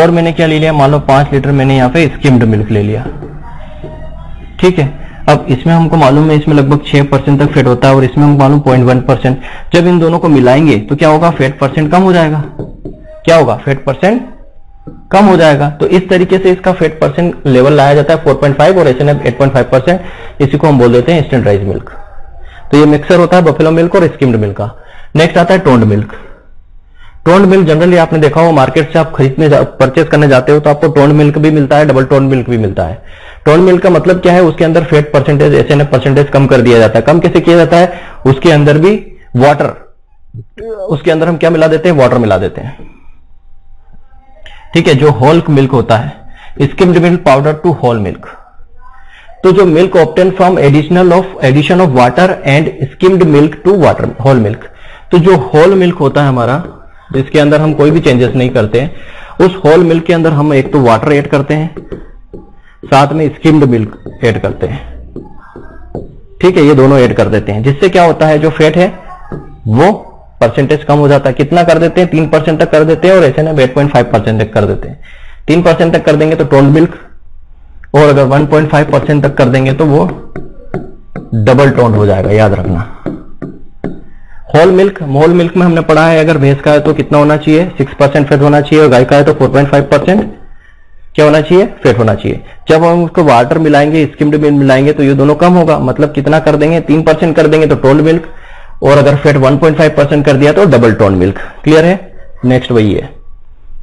और मैंने क्या ले लिया, मान लो पांच लीटर मैंने यहाँ पे स्किम्ड मिल्क ले लिया, ठीक है। अब इसमें हमको मालूम है इसमें लगभग छह परसेंट तक फैट होता है और इसमें हमको मालूम पॉइंट वन परसेंट। जब इन दोनों को मिलाएंगे तो क्या होगा, फैट परसेंट कम हो जाएगा, क्या होगा, फैट परसेंट कम हो जाएगा। तो इस तरीके से इसका फैट परसेंट लेवल लाया जाता है चार पॉइंट फाइव और एसएनएफ आठ पॉइंट फाइव परसेंट, इसी को हम बोल देते हैं स्टैंडर्डाइज मिल्क। तो ये मिक्सर होता है बफेलो मिल्क और स्किम्ड मिल्क का। नेक्स्ट आता है toned milk. Toned milk generally आपने देखा हो, मार्केट से आप खरीदने परचेस करने जाते हो तो आपको टोन्ड मिल्क भी मिलता है, डबल टोन्ड मिल्क भी मिलता है। टोन्ड मिल्क का मतलब क्या है, उसके अंदर फैट परसेंटेज, एसएनएफ परसेंटेज कम कर दिया जाता है। कम कैसे किया जाता है, उसके अंदर भी वाटर, उसके अंदर हम क्या मिला देते हैं, वाटर मिला देते हैं, ठीक है। जो होल मिल्क होता है, skimmed milk powder to whole milk. तो जो milk obtain from additional of addition of water and skimmed milk to water whole milk. तो जो होल मिल्क होता है हमारा, इसके अंदर हम कोई भी चेंजेस नहीं करते हैं। उस होल मिल्क के अंदर हम एक तो वाटर ऐड करते हैं, साथ में स्किम्ड मिल्क ऐड करते हैं, ठीक है। ये दोनों ऐड कर देते हैं, जिससे क्या होता है, जो फैट है वो परसेंटेज कम हो जाता है। कितना कर देते हैं, तीन परसेंट तक कर देते हैं और ऐसे ना आठ पॉइंट फाइव परसेंट तक कर देते हैं। तीन परसेंट तक कर देंगे तो टोन्ड मिल्क, और अगर वन पॉइंट फाइव परसेंट तक कर देंगे तो वो डबल टोन्ड हो जाएगा, याद रखना। होल मिल्क, होल मिल्क में हमने पढ़ा है अगर भैंस का है तो कितना होना चाहिए, सिक्स परसेंट फैट होना चाहिए, और गाय का है तो फोर पॉइंट फाइव परसेंट क्या होना चाहिए, फैट होना चाहिए। जब हम उसको वाटर मिलाएंगे, स्किम्ड मिल्क मिलाएंगे तो ये दोनों कम होगा। मतलब कितना कर देंगे, तीन परसेंट कर देंगे तो टोन्ड मिल्क, और अगर fat one point five percent कर दिया तो डबल टोन्ड मिल्क। क्लियर है। नेक्स्ट वही है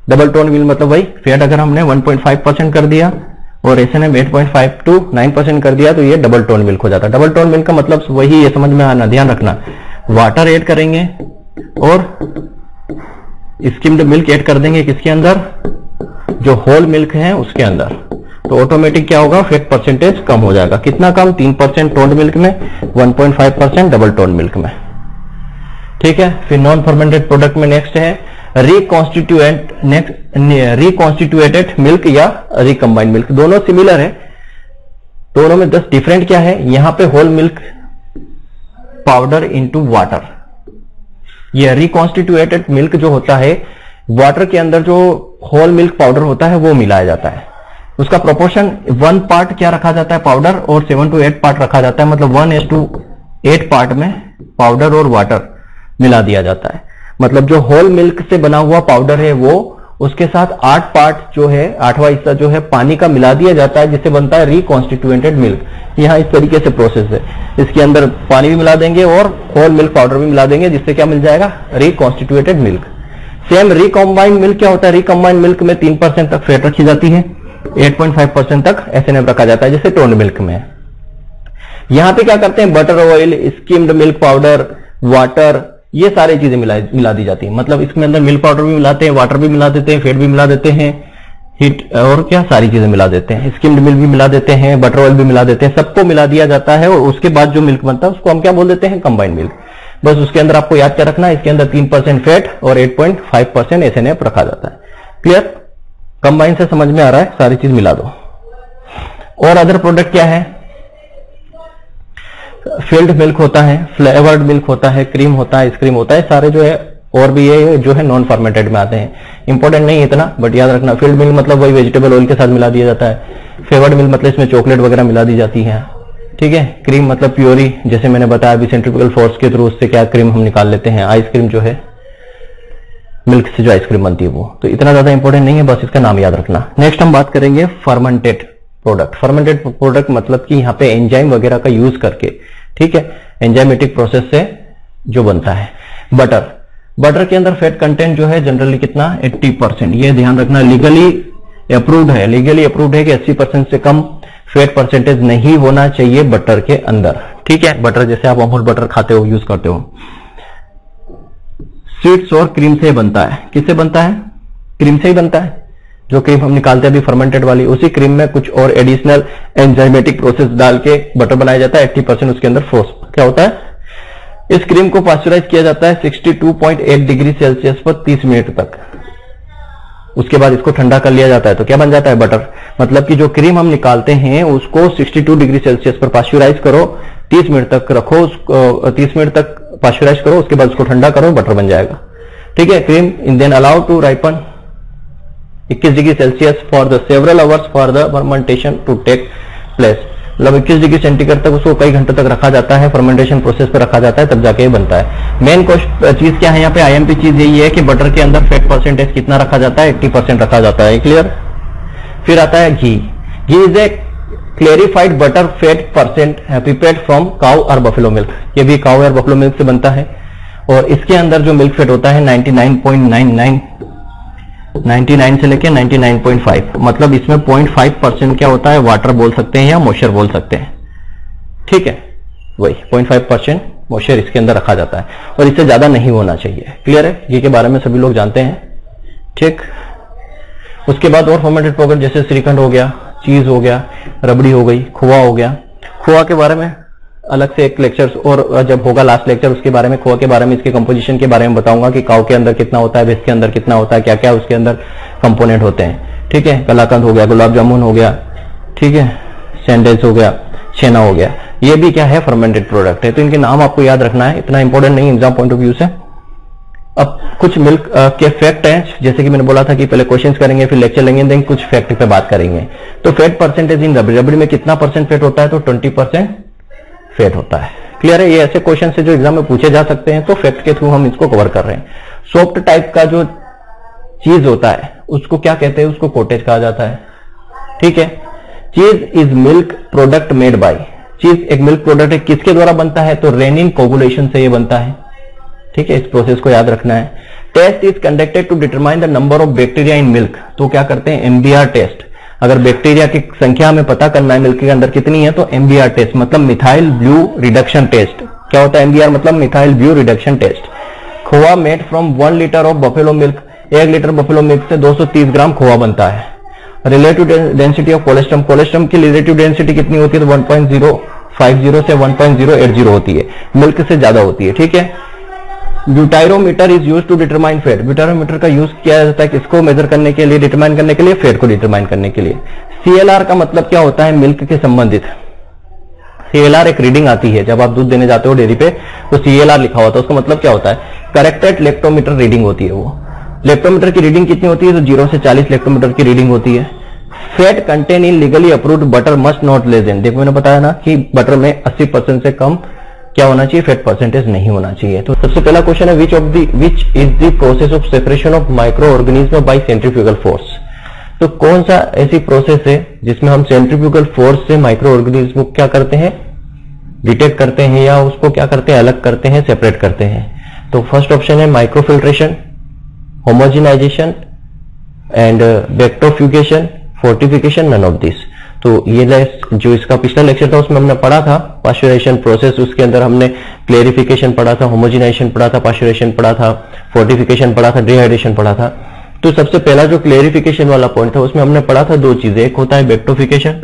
डबल टोन्ड मिल्क, मतलब वही फैट अगर हमने वन पॉइंट फाइव परसेंट कर दिया और ऐसे ने eight point five to nine percent कर दिया तो ये डबल टोन्ड मिल्क हो जाता है। डबल टोन्ड मिल्क का मतलब वही, ये समझ में आना, ध्यान रखना, वाटर ऐड करेंगे और स्किम्ड मिल्क ऐड कर देंगे किसके अंदर, जो होल मिल्क है उसके अंदर, तो ऑटोमेटिक क्या होगा, फैट परसेंटेज कम हो जाएगा। कितना कम, तीन परसेंट टोन्ड मिल्क में, one point five percent double toned milk में। ठीक है, फिर नॉन फर्मेंटेड प्रोडक्ट में नेक्स्ट है रिकॉन्स्टिट्यूएंट नेक्स्ट रिकॉन्स्टिट्यूएटेड मिल्क या रिकम्बाइंड मिल्क, दोनों सिमिलर है, दोनों में दस डिफरेंट क्या है, यहां पे whole milk powder into water, यह रिकॉन्स्टिट्यूएटेड मिल्क जो होता है वाटर के अंदर जो होल मिल्क पाउडर होता है वो मिलाया जाता है, उसका प्रोपोर्शन वन पार्ट क्या रखा जाता है पाउडर और सेवन टू एट पार्ट रखा जाता है, मतलब one is to eight part में पाउडर और वाटर मिला दिया जाता है। मतलब जो होल मिल्क से बना हुआ पाउडर है वो उसके साथ आठ पार्ट जो है, आठवां हिस्सा जो है पानी का मिला दिया जाता है, जिससे बनता है रिकॉन्स्टिट्यूएंटेड मिल्क। यहाँ इस तरीके से प्रोसेस है, इसके अंदर पानी भी मिला देंगे और होल मिल्क पाउडर भी मिला देंगे, जिससे क्या मिल जाएगा, reconstituted milk. Same recombined milk क्या होता है, रिकम्बाइंड मिल्क में तीन परसेंट तक फैट रखी जाती है, एट पॉइंट फाइव परसेंट तक एसएनएम रखा जाता है जैसे टोन्ड मिल्क में। यहाँ पे क्या करते हैं, butter oil, skimmed milk powder, water, ये सारी चीजें मिला मिला दी जाती है। मतलब इसमें अंदर मिल्क पाउडर भी मिलाते हैं, वाटर भी मिला देते हैं, फैट भी मिला देते हैं, हीट और क्या सारी चीजें मिला देते हैं, स्किम्ड मिल्क भी मिला देते हैं, बटर ऑयल भी मिला देते हैं, सबको मिला दिया जाता है और उसके बाद जो मिल्क बनता है उसको हम क्या बोल देते हैं, कंबाइंड मिल्क। बस उसके अंदर आपको याद क्या रखना है, इसके अंदर तीन परसेंट फैट और eight point five percent SNF रखा जाता है। क्लियर, कंबाइंड से समझ में आ रहा है, सारी चीज मिला दो। और अदर प्रोडक्ट क्या है, फील्ड मिल्क होता है, फ्लेवर्ड मिल्क होता है, क्रीम होता है, आइसक्रीम होता है, सारे जो है, और भी ये जो है नॉन फर्मेंटेड में आते हैं। इंपॉर्टेंट नहीं है इतना, बट याद रखना फील्ड मिल्क मतलब वही वेजिटेबल ऑयल के साथ मिला दिया जाता है, फ्लेवर्ड मिल्क मतलब इसमें चॉकलेट वगैरह मिला दी जाती है। ठीक है, क्रीम मतलब प्योरी, जैसे मैंने बताया अभी सेंट्रीफ्यूगल फोर्स के थ्रू उससे क्या क्रीम हम निकाल लेते हैं। आइसक्रीम जो है मिल्क से जो आइसक्रीम बनती है वो, तो इतना ज्यादा इंपॉर्टेंट नहीं है, बस इसका नाम याद रखना। नेक्स्ट हम बात करेंगे फर्मेंटेड प्रोडक्ट। फर्मेंटेड प्रोडक्ट मतलब कि यहाँ पे एंजाइम वगैरह का यूज करके, ठीक है, एंजाइमेटिक प्रोसेस से जो बनता है। बटर, बटर के अंदर फैट कंटेंट जो है जनरली कितना, अस्सी परसेंट, ये ध्यान रखना, लीगली अप्रूव्ड है, लीगली अप्रूव्ड है कि अस्सी परसेंट से कम फैट परसेंटेज नहीं होना चाहिए बटर के अंदर। ठीक है, बटर जैसे आप अमूल बटर खाते हो, यूज करते हो। स्वीट्स और क्रीम से बनता है, किससे बनता है, क्रीम से ही बनता है, जो क्रीम हम निकालते हैं अभी फर्मेंटेड वाली, उसी क्रीम में कुछ और एडिशनल एंजाइमेटिक प्रोसेस डाल के बटर बनाया जाता है। अस्सी परसेंट उसके अंदर फोर्स क्या होता है। इस क्रीम को पास्चराइज किया जाता है बासठ पॉइंट आठ डिग्री सेल्सियस पर तीस मिनट तक, उसके बाद इसको ठंडा कर लिया जाता है, तो क्या बन जाता है, बटर। मतलब कि जो क्रीम हम निकालते हैं उसको बासठ डिग्री सेल्सियस पर पास्चराइज करो, तीस मिनट तक रखो, तीस मिनट तक पास्चराइज करो, उसके बाद उसको ठंडा करो, बटर बन जाएगा। ठीक है, cream in then allow to ripen इक्कीस degree Celsius for the several hours for the fermentation to take place. मतलब इक्कीस डिग्री सेंटीग्रेड तक उसको कई घंटों तक रखा जाता है, फर्मेंटेशन प्रोसेस पर रखा जाता है, तब जाके बनता है। मेन चीज क्या है यहाँ पे, आईएमपी चीज यही है कि बटर के अंदर फैट परसेंटेज कितना रखा जाता है, अस्सी परसेंट रखा जाता है। क्लियर, फिर आता है घी। Ghee is a clarified butter fat percent prepared from cow और बफेलो मिल्क, ये भी काउ और बफेलो मिल्क से बनता है, और इसके अंदर जो मिल्क फैट होता है ninety nine point nine nine निन्यानवे से लेके निन्यानवे पॉइंट फाइव, मतलब इसमें पॉइंट फाइव परसेंट क्या होता है, वाटर बोल सकते हैं या मॉइस्चर बोल सकते हैं। ठीक है, वही पॉइंट फाइव परसेंट मॉइस्चर इसके अंदर रखा जाता है और इससे ज्यादा नहीं होना चाहिए। क्लियर है, ये के बारे में सभी लोग जानते हैं। ठीक, उसके बाद और फर्मेंटेड प्रोडक्ट जैसे श्रीखंड हो गया, चीज हो गया, रबड़ी हो गई, खोआ हो गया। खोआ के बारे में अलग से एक लेक्चर और जब होगा लास्ट लेक्चर उसके बारे में, खोआ के बारे में, इसके कंपोजिशन के बारे में बताऊंगा कि काऊ के अंदर कितना होता है, भैंस के अंदर कितना होता है, क्या क्या उसके अंदर कंपोनेंट होते हैं। ठीक है, कलाकंद हो गया, गुलाब जामुन हो गया, ठीक है, सैंडविच हो गया, छेना हो गया, ये भी क्या है, फर्मेंटेड प्रोडक्ट है। तो इनके नाम आपको याद रखना है, इतना इंपॉर्टेंट नहीं एग्जाम पॉइंट ऑफ व्यू से। अब कुछ मिल्क के फैक्ट हैं, जैसे कि मैंने बोला था कि पहले क्वेश्चंस करेंगे फिर लेक्चर लेंगे, देन कुछ फैक्ट पे बात करेंगे। तो फैट परसेंटेज इन रबड़ी, रबड़ी में कितना परसेंट फैट होता है, तो ट्वेंटी परसेंट फैट होता है। क्लियर है, ये ऐसे क्वेश्चन से जो एग्जाम में पूछे जा सकते हैं, तो फैक्ट के थ्रू हम इसको कवर कर रहे हैं। सॉफ्ट टाइप का जो चीज होता है उसको क्या कहते हैं, उसको कॉटेज कहा जाता है। ठीक है, cheese is milk product made by, cheese एक मिल्क प्रोडक्ट है, किसके द्वारा बनता है, तो रेनिन कोगुलेशन से ये बनता है। ठीक है, इस प्रोसेस को याद रखना है। Test is conducted to determine the number of bacteria in milk, तो क्या करते हैं, एमबीआर टेस्ट। अगर बैक्टीरिया की संख्या हमें पता करना है मिल्क के अंदर कितनी है, तो एमबीआर टेस्ट मतलब मिथाइल ब्लू रिडक्शन टेस्ट। क्या होता है एमबीआर, मतलब methyl blue reduction test. Khoa made from one litre of buffalo milk, एक लीटर बफेलो मिल्क से दो सौ तीस ग्राम खोआ बनता है। Relative density of कोलेस्ट्रम, कोलेस्ट्रम की रिलेटिव डेंसिटी कितनी होती है, तो one point zero five zero से one point zero eight zero होती है, मिल्क से ज्यादा होती है। ठीक है, butyrometer is use to determine fat, butyrometer का यूज किया जाता है इसको मेजर करने के लिए, डिटरमाइन करने के लिए, फेट को डिटरमाइन करने के लिए। सीएलआर का मतलब क्या होता है, मिल्क के संबंधित सीएलआर एक रीडिंग आती है जब आप दूध देने जाते हो डेयरी पे, तो सीएलआर लिखा होता है, उसका मतलब क्या होता है, करेक्टेड लेप्टोमीटर रीडिंग होती है। वो लेप्टोमीटर की रीडिंग कितनी होती है, तो जीरो से चालीस लेप्टोमीटर की रीडिंग होती है। Fat content in legally approved butter must not less than, देखो मैंने बताया ना कि बटर में अस्सी परसेंट से कम क्या होना चाहिए, फैट परसेंटेज नहीं होना चाहिए। तो सबसे पहला क्वेश्चन है which of the which is the process of separation of microorganism by centrifugal force, तो कौन सा ऐसी प्रोसेस है जिसमें हम सेंट्रीफ्यूगल फोर्स से माइक्रो ऑर्गेनिज्म क्या करते हैं, डिटेक्ट करते हैं या उसको क्या करते हैं, अलग करते हैं, सेपरेट करते हैं। तो फर्स्ट ऑप्शन है microfiltration, होमोजिनाइजेशन and bactofugation, fortification, none of this. तो ये जो इसका पिछला लेक्चर था उसमें हमने पढ़ा था पाश्चराइजेशन प्रोसेस, उसके अंदर हमने क्लेरिफिकेशन पढ़ा था, होमोजिनाइजेशन पढ़ा था, पाश्चराइजेशन पढ़ा था, फोर्टिफिकेशन पढ़ा था, डिहाइड्रेशन पढ़ा था। तो सबसे पहला जो क्लेरिफिकेशन वाला पॉइंट था उसमें हमने पढ़ा था दो चीजें, एक होता है बैक्टोफिकेशन,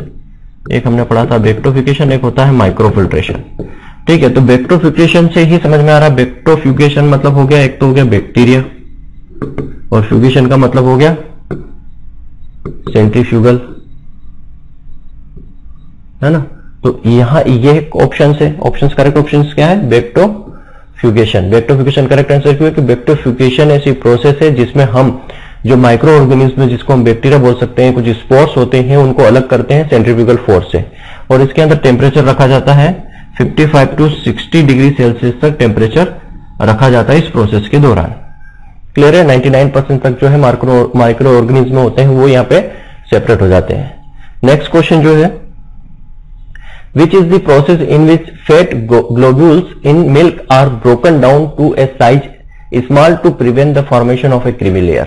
एक हमने पढ़ा था बैक्टोफिकेशन, एक होता है माइक्रोफिल्ट्रेशन। ठीक है, तो बैक्टोफिकेशन से ही समझ में आ रहा है, बैक्टोफ्यूगेशन मतलब हो गया, एक तो हो गया बैक्टीरिया और फ्यूगेशन का मतलब हो गया सेंट्रीफ्यूगल, है ना। तो यहां ये एक ऑप्शन है, ऑप्शंस करेक्ट ऑप्शंस क्या है, बैक्टोफ्यूगेशन, बैक्टोफ्यूगेशन करेक्ट आंसर क्यों है कि बैक्टोफ्यूगेशन ऐसी प्रोसेस है जिसमें हम जो माइक्रो ऑर्गेनिज्म जिसको हम बैक्टीरिया बोल सकते हैं, कुछ स्पोर्स होते हैं, उनको अलग करते हैं सेंट्रीफ्यूगल फोर्स से, और इसके अंदर टेम्परेचर रखा जाता है पचपन टू साठ डिग्री सेल्सियस तक टेम्परेचर रखा जाता है इस प्रोसेस के दौरान। क्लियर है, निन्यानवे परसेंट तक जो है माइक्रो माइक्रो ऑर्गेनिज्म होते हैं वो यहाँ पे सेपरेट हो जाते हैं। नेक्स्ट क्वेश्चन जो है which is the process in which fat globules in milk are broken down to a size small to prevent the formation of a creamy layer,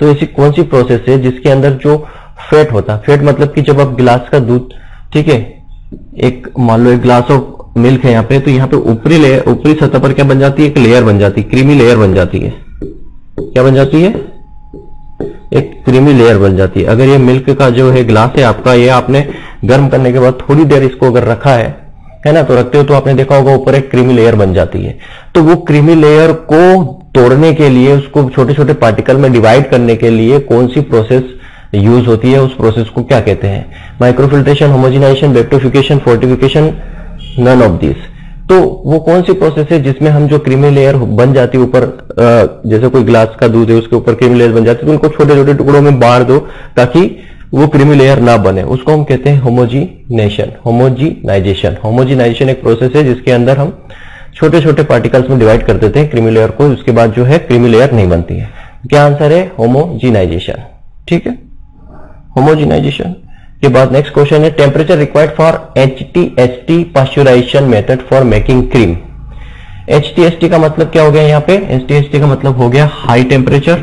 तो ऐसी कौन सी प्रोसेस है जिसके अंदर जो फैट होता है, फैट मतलब कि जब आप गिलास का दूध, ठीक है, एक मान लो एक गिलास ऑफ मिल्क है यहाँ पे, तो यहाँ पे ऊपरी लेयर, ऊपरी सतह पर क्या बन जाती है, एक लेयर बन जाती है, क्रीमी लेयर बन जाती है, क्या बन जाती है, एक क्रीमी लेयर बन जाती है। अगर ये मिल्क का जो है ग्लास है आपका, ये आपने गर्म करने के बाद थोड़ी देर इसको अगर रखा है, है ना, तो रखते हो तो आपने देखा होगा ऊपर एक क्रीमी लेयर बन जाती है। तो वो क्रीमी लेयर को तोड़ने के लिए, उसको छोटे छोटे पार्टिकल में डिवाइड करने के लिए कौन सी प्रोसेस यूज होती है, उस प्रोसेस को क्या कहते हैं, microfiltration, होमोजिनाइजेशन, bacteriofication, fortification, none of this. तो वो कौन सी प्रोसेस है जिसमें हम जो क्रीमी लेयर बन जाती है ऊपर, जैसे कोई ग्लास का दूध है उसके ऊपर क्रीमी लेयर बन जाती है, तो उनको छोटे छोटे टुकड़ों में बांट दो ताकि वो क्रीमी लेयर ना बने, उसको हम कहते हैं होमोजिनेशन, होमोजिनाइजेशन। होमोजिनाइजेशन एक प्रोसेस है जिसके अंदर हम छोटे छोटे पार्टिकल्स में डिवाइड कर देते हैं क्रीमी लेयर को, उसके बाद जो है क्रीमी लेयर नहीं बनती है। क्या आंसर है, होमोजिनाइजेशन। ठीक है, होमोजिनाइजेशन के बाद नेक्स्ट क्वेश्चन है temperature required for H T S T पाश्चराइजेशन method for making cream. H T S T का मतलब क्या हो गया यहाँ पे, एच टी एस टी का मतलब हो गया high temperature,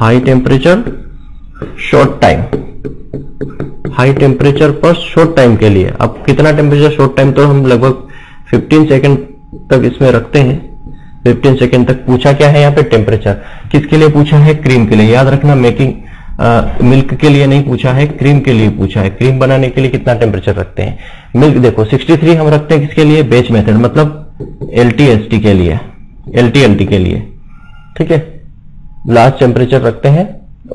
high temperature short time, high temperature पर शॉर्ट टाइम के लिए। अब कितना टेम्परेचर शॉर्ट टाइम, तो हम लगभग पंद्रह सेकंड तक इसमें रखते हैं, पंद्रह सेकंड तक। पूछा क्या है यहाँ पे, टेम्परेचर किसके लिए पूछा है, क्रीम के लिए। याद रखना मेकिंग मिल्क uh, के लिए नहीं पूछा है, क्रीम के लिए पूछा है। क्रीम बनाने के लिए कितना टेम्परेचर रखते हैं, मिल्क देखो तिरसठ हम रखते हैं किसके लिए, बैच मेथड मतलब एलटीएसटी के लिए, एलटीएलटी के लिए। ठीक है, लास्ट टेम्परेचर रखते हैं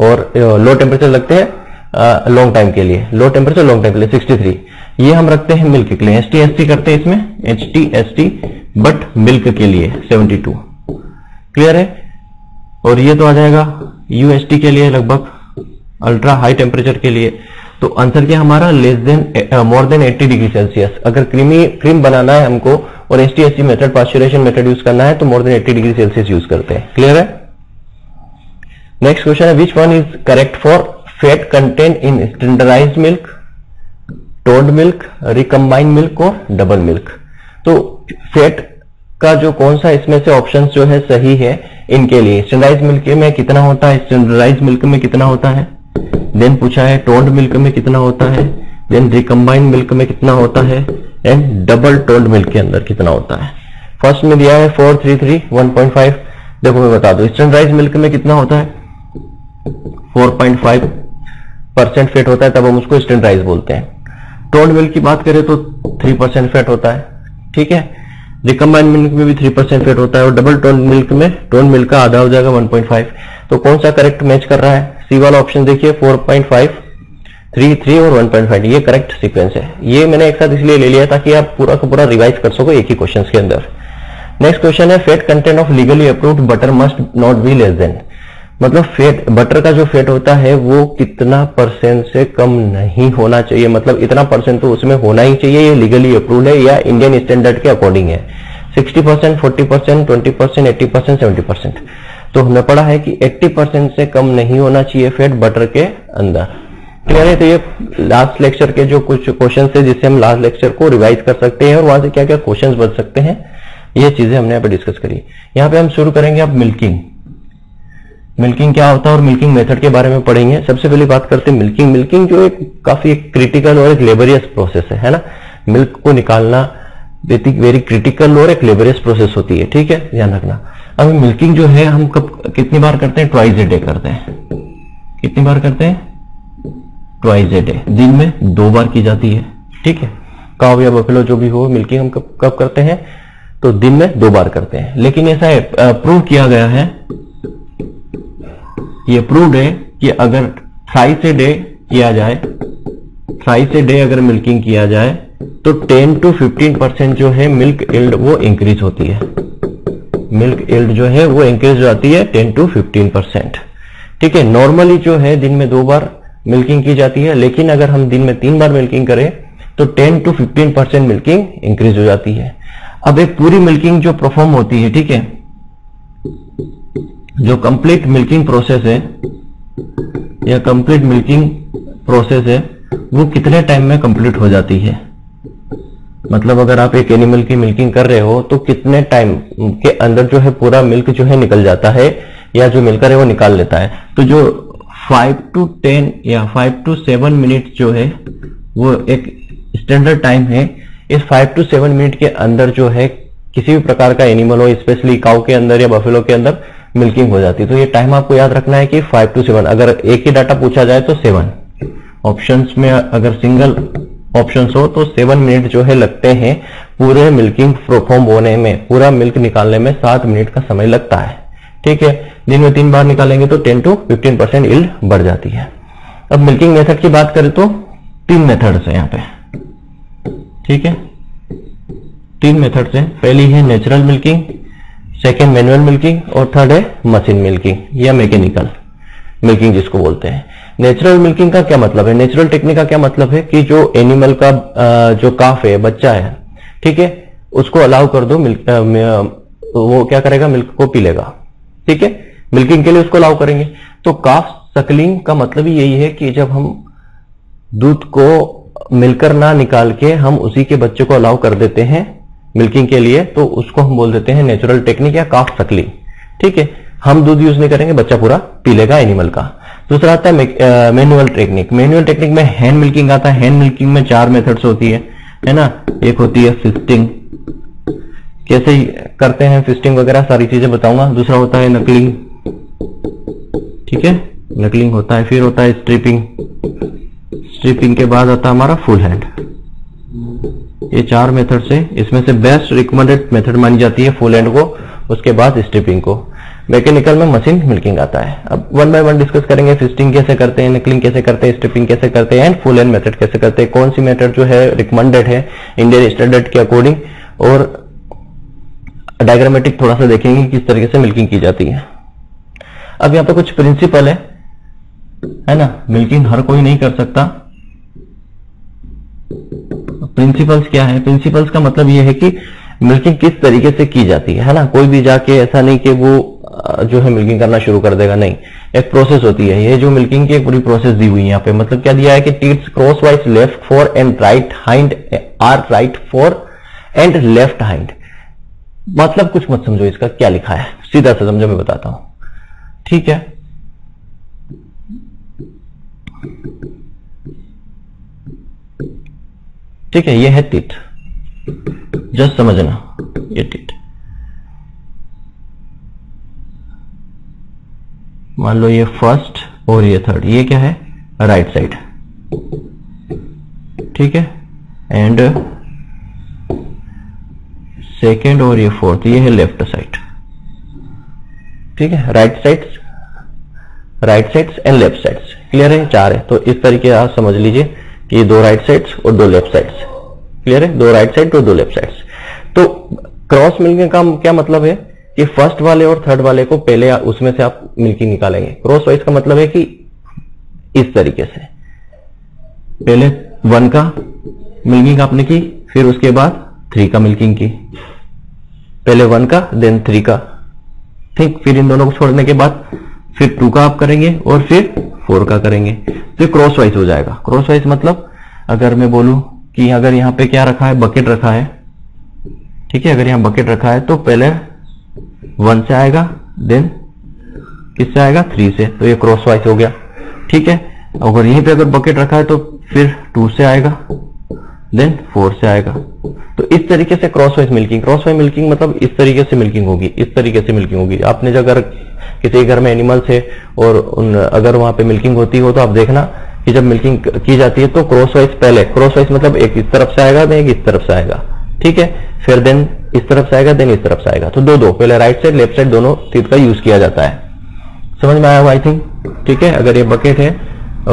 और लो टेम्परेचर लगते हैं लॉन्ग टाइम के लिए, लो टेम्परेचर लॉन्ग टाइम के लिए तिरसठ, ये हम रखते हैं मिल्क के लिए। एचटीएसटी करते हैं इसमें, एचटीएसटी बट मिल्क के लिए बहत्तर। क्लियर है, और ये तो आ जाएगा यूएसटी के लिए लगभग अल्ट्रा हाई टेम्परेचर के लिए। तो आंसर क्या हमारा, लेस देन मोर देन अस्सी डिग्री सेल्सियस। अगर क्रीमी क्रीम बनाना है हमको और HTST method पाश्चराइजेशन method use करना है तो मोर देन अस्सी डिग्री सेल्सियस यूज करते हैं। क्लियर है। नेक्स्ट क्वेश्चन है which one is correct for fat content in standardised milk, टोड मिल्क, रिकम्बाइन मिल्क और डबल मिल्क। तो फैट का जो कौन सा इसमें से ऑप्शन जो है सही है इनके लिए, स्टैंडर्डाइज्ड मिल्क में कितना होता है, स्टैंडर्डाइज्ड मिल्क में कितना होता है, देन पूछा है टोल्ड मिल्क में कितना होता है, देन रिकम्बाइंड मिल्क में कितना होता है एंड डबल टोल्ड मिल्क के अंदर कितना होता है। फर्स्ट में दिया है four three three one point five. देखो मैं बता दो स्टैंडर्डाइज मिल्क में कितना होता है, four point five percent fat होता है, तब हम उसको स्टैंडर्डाइज बोलते हैं। टोंड मिल्क की बात करें तो थ्री परसेंट फैट होता है, ठीक है। रिकम्बाइन मिल्क में भी थ्री परसेंट फैट होता है और डबल टोन मिल्क में टोन मिल्क का आधा हो जाएगा वन पॉइंट फाइव। तो कौन सा करेक्ट मैच कर रहा है? सी वाला ऑप्शन देखिए four point five, three, three और वन पॉइंट फाइव, ये करेक्ट सीक्वेंस है। ये मैंने एक साथ इसलिए ले लिया ताकि आप पूरा का पूरा रिवाइज कर सको एक ही क्वेश्चन के अंदर। नेक्स्ट क्वेश्चन है fat content of legally approved butter must not be less than, मतलब फेट बटर का जो फेट होता है वो कितना परसेंट से कम नहीं होना चाहिए, मतलब इतना परसेंट तो उसमें होना ही चाहिए, ये लीगली अप्रूव्ड है या इंडियन स्टैंडर्ड के अकॉर्डिंग है। Sixty percent, forty percent, twenty percent, eighty percent, seventy percent. तो हमने पढ़ा है कि एटी परसेंट से कम नहीं होना चाहिए फेट बटर के अंदर, क्लियर है। तो ये लास्ट लेक्चर के जो कुछ क्वेश्चन है जिससे हम लास्ट लेक्चर को रिवाइज कर सकते हैं और वहां से क्या क्या क्वेश्चन बन सकते हैं, ये चीजें हमने यहाँ पे डिस्कस करी। यहाँ पे हम शुरू करेंगे आप मिल्किंग, मिल्किंग क्या होता है और मिल्किंग मेथड के बारे में पढ़ेंगे। सबसे पहले बात करते हैं मिल्किंग। मिल्किंग जो एक काफी एक क्रिटिकल और एक लेबरियस प्रोसेस है, है ना। मिल्क को निकालना वेरी क्रिटिकल और एक लेबरियस प्रोसेस होती है, ठीक है, ध्यान रखना। अब मिल्किंग जो है हम कब कितनी बार करते हैं? ट्वाइस ए डे करते हैं। कितनी बार करते हैं? ट्वाइस ए डे, दिन में दो बार की जाती है, ठीक है। काव या बफेलो जो भी हो, मिल्किंग हम कब कब करते हैं? तो दिन में दो बार करते हैं। लेकिन ऐसा प्रूव किया गया है, ये प्रूव्ड है कि अगर थ्राइस ए डे किया जाए, थ्राइस ए डे अगर मिल्किंग किया जाए तो टेन टू फिफ्टीन परसेंट जो है मिल्क यील्ड वो इंक्रीज होती है, मिल्क यील्ड जो है वो इंक्रीज हो जाती है टेन टू फिफ्टीन परसेंट, ठीक है। नॉर्मली जो है दिन में दो बार मिल्किंग की जाती है, लेकिन अगर हम दिन में तीन बार मिल्किंग करें तो ten to fifteen percent milking increase हो जाती है। अब एक पूरी मिल्किंग जो परफॉर्म होती है, ठीक है, जो कंप्लीट मिल्किंग प्रोसेस है या कंप्लीट मिल्किंग प्रोसेस है वो कितने टाइम में कंप्लीट हो जाती है? मतलब अगर आप एक एनिमल की मिल्किंग कर रहे हो तो कितने टाइम के अंदर जो है पूरा मिल्क जो है निकल जाता है या जो मिल्कर है वो निकाल लेता है? तो जो फाइव टू टेन या फाइव टू सेवन मिनट जो है वो एक स्टैंडर्ड टाइम है। इस फाइव टू सेवन मिनट के अंदर जो है किसी भी प्रकार का एनिमल हो, स्पेशली काउ के अंदर या बफेलो के अंदर मिल्किंग हो जाती है। तो ये टाइम आपको याद रखना है कि फाइव टू सेवन, अगर एक ही डाटा पूछा जाए तो सेवन, ऑप्शंस में अगर सिंगल ऑप्शंस हो तो सेवन मिनट जो है लगते हैं पूरे मिल्किंग परफॉर्म होने में, पूरा मिल्क निकालने में सात मिनट का समय लगता है, ठीक है। दिन में तीन बार निकालेंगे तो ten to fifteen percent yield बढ़ जाती है। अब मिल्किंग मेथड की बात करें तो तीन मेथड्स है यहाँ पे, ठीक है, तीन मेथड्स है। पहली है natural milking, second manual milking और थर्ड है मशीन मिल्किंग या मैकेनिकल मिल्किंग जिसको बोलते हैं। नेचुरल मिल्किंग का क्या मतलब है? नेचुरल टेक्निक का क्या मतलब है कि जो एनिमल का जो काफ है, बच्चा है, ठीक है, उसको अलाउ कर दो, मिल्क वो क्या करेगा? मिल्क को पी लेगा, ठीक है, मिल्किंग के लिए उसको अलाउ करेंगे। तो काफ सकलिंग का मतलब यही है कि जब हम दूध को मिलकर ना निकाल के हम उसी के बच्चे को अलाउ कर देते हैं मिल्किंग के लिए, तो उसको हम बोल देते हैं नेचुरल टेक्निक या काफ सकलिंग, ठीक है। हम दूध यूज नहीं करेंगे, बच्चा पूरा पी लेगा एनिमल का। दूसरा आता है मैनुअल टेक्निक। मैनुअल टेक्निक में हैंड मिल्किंग आता है। हैंड मिल्किंग में चार मेथड्स होती है, है ना। एक होती है फिस्टिंग, कैसे करते हैं फिस्टिंग वगैरह सारी चीजें बताऊंगा। दूसरा होता है नकलिंग, ठीक है, नकलिंग होता है। फिर होता है स्ट्रिपिंग, स्ट्रिपिंग के बाद आता है हमारा फुल हैंड। ये चार मेथड से इसमें से बेस्ट रिकमेंडेड मेथड मानी जाती है फुल हैंड को, उसके बाद स्ट्रिपिंग को। मैकेनिकल में मशीन मिल्किंग आता है। अब वन बाय वन डिस्कस करेंगे, फिस्टिंग कैसे करते हैं, नकलिंग कैसे करते हैं, स्ट्रिपिंग कैसे करते हैं एंड फुल हैंड मेथड कैसे करते हैं, कौन सी मेथड जो है रिकमेंडेड है इंडियन स्टैंडर्ड के अकॉर्डिंग, और डायग्रामेटिक थोड़ा सा देखेंगे किस तरीके से मिल्किंग की जाती है। अब यहाँ पे कुछ प्रिंसिपल है, है ना। मिल्किंग हर कोई नहीं कर सकता। प्रिंसिपल्स क्या है? प्रिंसिपल्स का मतलब यह है कि मिल्किंग किस तरीके से की जाती है, है ना। कोई भी जाके ऐसा नहीं कि वो जो है मिल्किंग करना शुरू कर देगा, नहीं, एक प्रोसेस होती है। ये जो मिल्किंग की एक पूरी प्रोसेस दी हुई है यहाँ पे, मतलब क्या दिया है कि teats crosswise left fore and right hind are right fore and left hind, मतलब कुछ मत समझो इसका क्या लिखा है, सीधा सा समझो मैं बताता हूं, ठीक है। ठीक है, ये है टिट, जस्ट समझना, ये टिट। मान लो ये फर्स्ट और ये थर्ड, ये क्या है राइट साइड, ठीक है, एंड सेकेंड और ये फोर्थ, ये है लेफ्ट साइड, ठीक है, right side right sides and left sides, clear है, चार है। तो इस तरीके आप समझ लीजिए कि ये दो राइट साइड्स और दो लेफ्ट साइड्स, क्लियर है, दो राइट साइड और दो लेफ्ट साइड्स। तो क्रॉस मिलने का क्या मतलब है कि फर्स्ट वाले और थर्ड वाले को पहले उसमें से आप मिलके निकालेंगे। क्रॉस वाइज का मतलब है कि इस तरीके से पहले वन का मिल्किंग आपने की, फिर उसके बाद थ्री का मिल्किंग की, पहले वन का देन थ्री का, ठीक, फिर इन दोनों को छोड़ने के बाद फिर टू का आप करेंगे और फिर फोर का करेंगे, फिर क्रॉस वाइज हो जाएगा। क्रॉस वाइज मतलब अगर मैं बोलूं कि अगर यहाँ पे क्या रखा है, बकेट रखा है, ठीक है, अगर यहाँ बकेट रखा है तो पहले वन से आएगा, देन किससे आएगा, थ्री से, तो ये क्रॉस वाइज हो गया, ठीक है। अगर यहीं पे अगर बकेट रखा है तो फिर टू से आएगा, देन फोर से आएगा। तो इस तरीके से crosswise milking. Crosswise milking मतलब इस तरीके से मिल्किंग होगी, इस तरीके से मिल्किंग होगी। आपने जो अगर किसी घर में एनिमल्स है और उन अगर वहां पे मिल्किंग होती हो तो आप देखना कि जब मिल्किंग की जाती है तो क्रॉस वाइज, पहले क्रॉस वाइज मतलब एक इस तरफ से आएगा, देन एक इस तरफ से आएगा, ठीक है, फिर देन इस तरफ से आएगा, देन इस तरफ से आएगा। तो दो दो, पहले राइट साइड लेफ्ट साइड दोनों चीज का यूज किया जाता है। समझ में आया आई थिंक, ठीक है। अगर ये बकेट है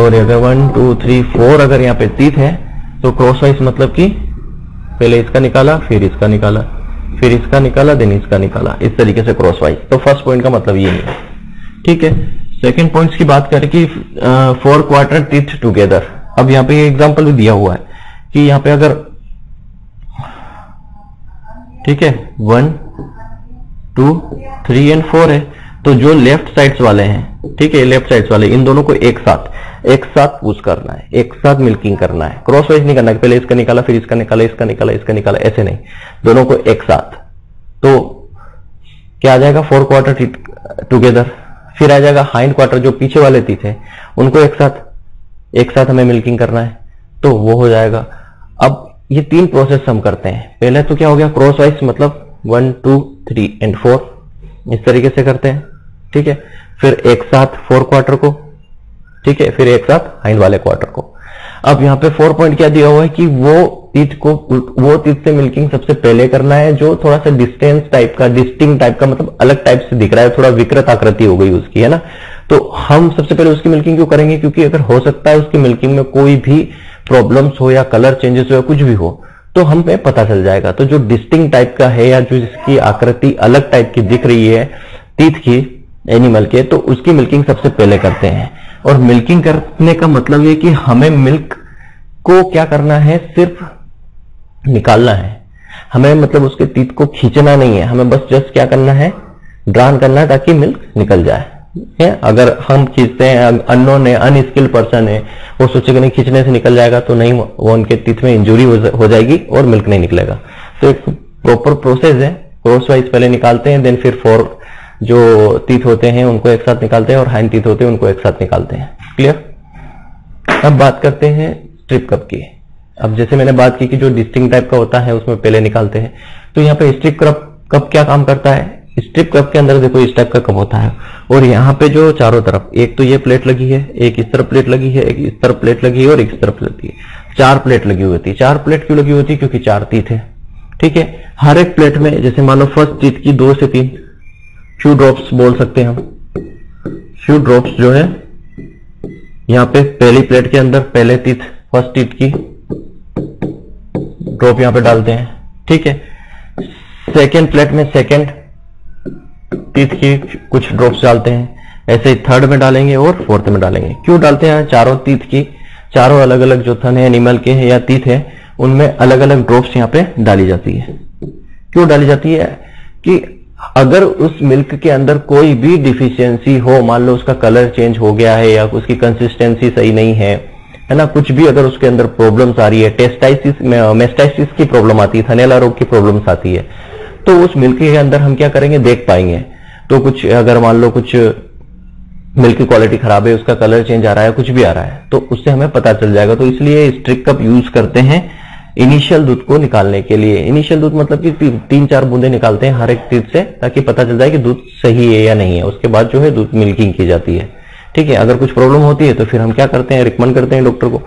और अगर वन टू थ्री फोर अगर यहाँ पे तीत है तो क्रॉस वाइज मतलब कि पहले इसका निकाला, फिर इसका निकाला, फिर इसका निकाला, देन इसका निकाला, इस तरीके से क्रॉस वाइज। तो फर्स्ट पॉइंट का मतलब ये है, ठीक है। सेकंड पॉइंट्स की बात करें कि फोर क्वार्टर तीत टुगेदर। अब यहाँ पे एग्जाम्पल भी दिया हुआ है कि यहाँ पे अगर, ठीक है, one two three and four है तो जो लेफ्ट साइड्स वाले हैं, ठीक है, लेफ्ट साइड्स वाले इन दोनों को एक साथ एक साथ पुश करना है, एक साथ मिल्किंग करना है। क्रॉस वाइज नहीं करना है, पहले इसका निकाला, फिर इसका निकाला, इसका निकाला, इसका निकाला, ऐसे नहीं, दोनों को एक साथ। तो क्या आ जाएगा, फोर क्वार्टर टुगेदर। फिर आ जाएगा हाइंड क्वार्टर, जो पीछे वाले तीथ है उनको एक साथ एक साथ हमें मिल्किंग करना है, तो वो हो जाएगा। अब ये तीन प्रोसेस हम करते हैं। पहले तो क्या हो गया, क्रॉस वाइज मतलब one two three and four इस तरीके से करते हैं, ठीक है, फिर एक साथ फोर क्वार्टर को, ठीक है, फिर एक साथ हाइंड वाले क्वार्टर को। अब यहाँ पे फोर पॉइंट क्या दिया हुआ है कि वो तीत को वो तीत से मिल्किंग सबसे पहले करना है जो थोड़ा सा डिस्टेंस टाइप का, डिस्टिंग टाइप का, मतलब अलग टाइप से दिख रहा है, थोड़ा विकृत आकृति हो गई उसकी, है ना। तो हम सबसे पहले उसकी मिल्किंग क्यों करेंगे, क्योंकि अगर हो सकता है उसकी मिल्किंग में कोई भी प्रॉब्लम्स हो या कलर चेंजेस हो या कुछ भी हो तो हमें पता चल जाएगा। तो जो डिस्टिंग टाइप का है या जो जिसकी आकृति अलग टाइप की दिख रही है तीत की, एनिमल के, तो उसकी मिल्किंग सबसे पहले करते हैं। और मिल्किंग करने का मतलब ये कि हमें मिल्क को क्या करना है, सिर्फ निकालना है, हमें मतलब उसके तीत को खींचना नहीं है, हमें बस जस्ट क्या करना है, ड्रान करना है ताकि मिल्क निकल जाए। है? अगर हम खींचते हैं, अननोन है, अनस्किल्ड पर्सन है, वो सोचेगा नहीं खींचने से निकल जाएगा, तो नहीं, वो उनके तीत में इंजुरी हो जाएगी और मिल्क नहीं निकलेगा। तो एक प्रॉपर प्रोसेस है, क्रॉस वाइज पहले निकालते हैं, देन फिर फोर जो तीत होते हैं उनको एक साथ निकालते हैं और हाइंड तीत होते हैं उनको एक साथ निकालते हैं, क्लियर। अब बात करते हैं स्ट्रिप कप की। अब जैसे मैंने बात की कि जो डिस्टिंक्ट टाइप का होता है उसमें पहले निकालते हैं, तो यहाँ पे स्ट्रिप कप क्या काम करता है, स्ट्रिप कप के अंदर देखो इस टाइप का कप होता है और यहाँ पे जो चारों तरफ, एक तो ये प्लेट लगी है, एक इस तरफ प्लेट लगी है, एक इस तरफ प्लेट लगी है और एक इस तरफ लगी है, चार प्लेट लगी हुई होती है। चार प्लेट क्यों लगी होती है, क्योंकि चार तीत है, ठीक है। हर एक प्लेट में जैसे मान लो फर्स्ट तीत की दो से तीन फ्यू ड्रॉप्स बोल सकते हैं हम, फ्यू ड्रॉप्स जो है यहाँ पे पहली प्लेट के अंदर पहले तीत फर्स्ट तीत की ड्रॉप यहाँ पे डालते हैं, ठीक है। सेकेंड प्लेट में सेकेंड तीत की कुछ ड्रॉप्स डालते हैं, ऐसे थर्ड में डालेंगे और फोर्थ में डालेंगे। क्यों डालते हैं, चारों तीत की, चारों अलग अलग जो थन है एनिमल के है या तीत है उनमें अलग अलग ड्रॉप्स यहाँ पे डाली जाती है। क्यों डाली जाती है कि अगर उस मिल्क के अंदर कोई भी डिफिशियंसी हो, मान लो उसका कलर चेंज हो गया है या उसकी कंसिस्टेंसी सही नहीं है, है ना, कुछ भी अगर उसके अंदर प्रॉब्लम्स आ रही है, टेस्टाइसिस, मेस्टाइसिस की प्रॉब्लम आती है, थनैला रोग की प्रॉब्लम्स आती है, तो उस मिल्क के अंदर हम क्या करेंगे, देख पाएंगे। तो कुछ अगर मान लो कुछ मिल्क की क्वालिटी खराब है, उसका कलर चेंज आ रहा है, कुछ भी आ रहा है, तो उससे हमें पता चल जाएगा। तो इसलिए स्ट्रिप कप यूज करते हैं इनिशियल दूध को निकालने के लिए। इनिशियल दूध मतलब कि ती, तीन चार बूंदे निकालते हैं हर एक तीर्थ से, ताकि पता चल जाए कि दूध सही है या नहीं है। उसके बाद जो है दूध मिल्किंग की जाती है। ठीक है, अगर कुछ प्रॉब्लम होती है तो फिर हम क्या करते हैं, रिकमेंड करते हैं डॉक्टर को।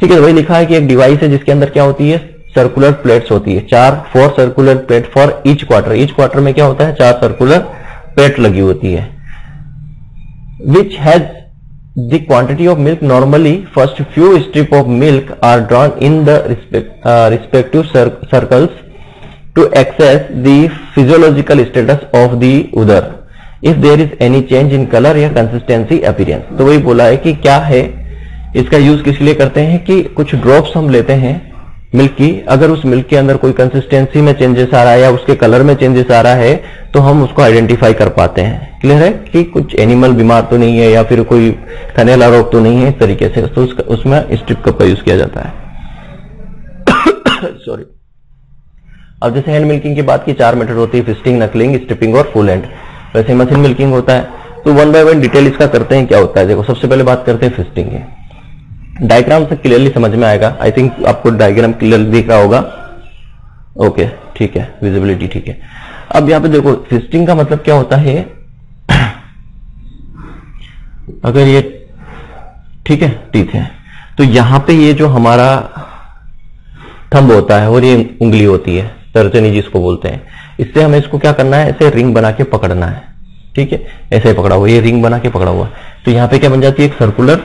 ठीक है, तो वही लिखा है कि एक डिवाइस है जिसके अंदर क्या होती है, सर्कुलर प्लेट्स होती है, चार four circular plate for each quarter. Each quarter में क्या होता है, चार सर्कुलर प्लेट लगी होती है। Which has the quantity of milk, normally first few strip of milk are drawn in the respect, uh, respective cir circles to access the physiological status of the udar if there is any change in color या consistency appearance। तो वही बोला है कि क्या है, इसका use किस लिए करते हैं कि कुछ ड्रॉप्स हम लेते हैं मिल्क की, अगर उस मिल्क के अंदर कोई कंसिस्टेंसी में चेंजेस आ रहा है या उसके कलर में चेंजेस आ रहा है तो हम उसको आइडेंटिफाई कर पाते हैं। क्लियर है कि कुछ एनिमल बीमार तो नहीं है या फिर कोई खनेला रोग तो नहीं है, इस तरीके से तो उसका, उसमें स्ट्रिप कप का यूज किया जाता है। सॉरी। अब जैसे हैंड मिल्किंग की बात की, चार मेथड होती है, फिस्टिंग, नकलिंग, स्ट्रिपिंग और फुल हैंड। वैसे मशीन मिल्किंग होता है, तो वन बाय वन डिटेल इसका करते हैं क्या होता है। देखो सबसे पहले बात करते हैं फिस्टिंग की। डायग्राम से क्लियरली समझ में आएगा, आई थिंक आपको डायग्राम क्लियर दिख रहा होगा। ओके ठीक है, विजिबिलिटी ठीक है। अब यहाँ पे देखो फिस्टिंग का मतलब क्या होता है, अगर ये ठीक है टीथ है तो यहाँ पे ये जो हमारा थंब होता है और ये उंगली होती है, तर्जनी जिसको बोलते हैं, इससे हमें इसको क्या करना है, ऐसे रिंग बना के पकड़ना है। ठीक है, ऐसे पकड़ा हुआ, ये रिंग बना के पकड़ा हुआ, तो यहाँ पे क्या बन जाती है, एक सर्कुलर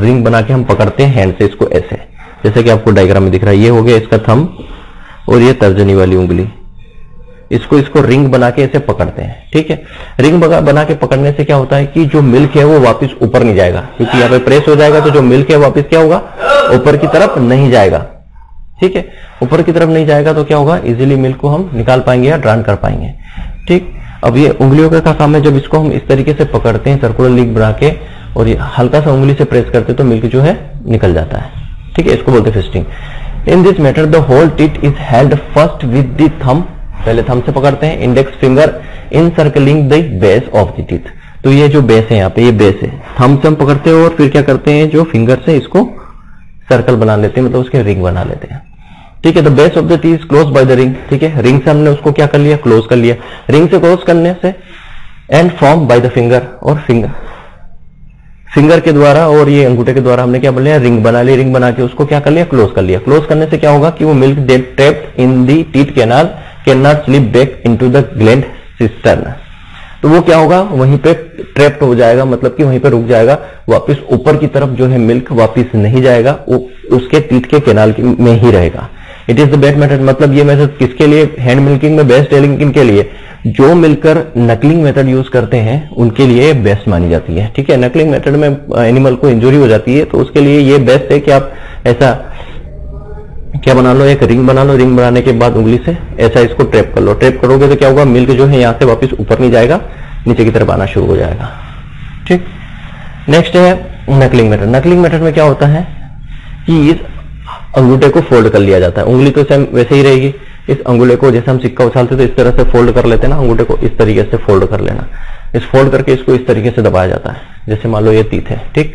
रिंग बना के हम पकड़ते हैं हैंड से इसको ऐसे, जैसे कि आपको डायग्राम में दिख रहा है। ये हो गया इसका थंब और ये तर्जनी वाली उंगली, इसको इसको रिंग बना के ऐसे पकड़ते हैं। ठीक है, रिंग बना के पकड़ने से क्या होता है कि जो मिल्क है वो वापस ऊपर नहीं जाएगा, क्योंकि यहाँ पे प्रेस हो जाएगा तो जो मिल्क है वापस क्या होगा, ऊपर की तरफ नहीं जाएगा। ठीक है, ऊपर की तरफ नहीं जाएगा तो क्या होगा, इजिली मिल्क को हम निकाल पाएंगे या ड्रान कर पाएंगे। ठीक, अब ये उंगलियों का काम है, जब इसको हम इस तरीके से पकड़ते हैं सर्कुलर रिंग बना के और ये हल्का सा उंगली से प्रेस करते तो मिल्क जो है निकल जाता है। ठीक है, इसको बोलते हैं fisting. In this matter the whole teeth is held first with the thumb, पहले थंब से पकड़ते हैं, index finger in circling the base of the teeth. तो ये जो बेस है यहाँ पे, ये बेस है, थंब से हम पकड़ते हैं और फिर क्या करते हैं, जो फिंगर से इसको सर्कल बना लेते हैं, मतलब उसके रिंग बना लेते हैं। ठीक है, the base of the teeth is close by the ring. ठीक है, रिंग से हमने उसको क्या कर लिया, क्लोज कर लिया। रिंग से क्लोज करने से and form by the finger, और फिंगर फिंगर के द्वारा और ये अंगूठे के द्वारा हमने क्या बोल लिया, रिंग बना ली। रिंग बना के उसको क्या कर लिया, क्लोज कर लिया। क्लोज करने से क्या होगा कि वो milk that trapped in the teeth canal can not slip back into the gland cistern. तो वो क्या होगा, वहीं पे ट्रैप्ड हो जाएगा, मतलब कि वहीं पे रुक जाएगा, वापस ऊपर की तरफ जो है मिल्क वापस नहीं जाएगा, वो उसके टीथ के कैनाल में ही रहेगा। It is the best method, मतलब ये मेथड किसके लिए, हैंड मिल्किंग में बेस्ट है, किन के लिए, जो मिलकर नकलिंग मेथड यूज करते हैं उनके लिए बेस्ट मानी जाती है। ठीक है, नकलिंग मेथड में एनिमल को इंजरी हो जाती है, तो उसके लिए ये बेस्ट है कि आप ऐसा क्या बना लो, एक रिंग बना लो, रिंग बनाने के बाद उंगली से ऐसा इसको ट्रैप कर लो। ट्रैप करोगे तो क्या होगा, मिल्क जो है यहाँ से वापस ऊपर नहीं जाएगा, नीचे की तरफ आना शुरू हो जाएगा। ठीक, नेक्स्ट है नकलिंग मेथड। नकलिंग मेथड में क्या होता है कि इस अंगूठे को फोल्ड कर लिया जाता है, उंगली तो सेम वैसे ही रहेगी, इस अंगूठे को जैसे हम सिक्का उछालते तो इस तरह से फोल्ड कर लेते हैं ना, अंगूठे को इस तरीके से फोल्ड कर लेना, इस फोल्ड करके इसको इस तरीके से दबाया जाता है, जैसे मान लो ये टीथ है। ठीक,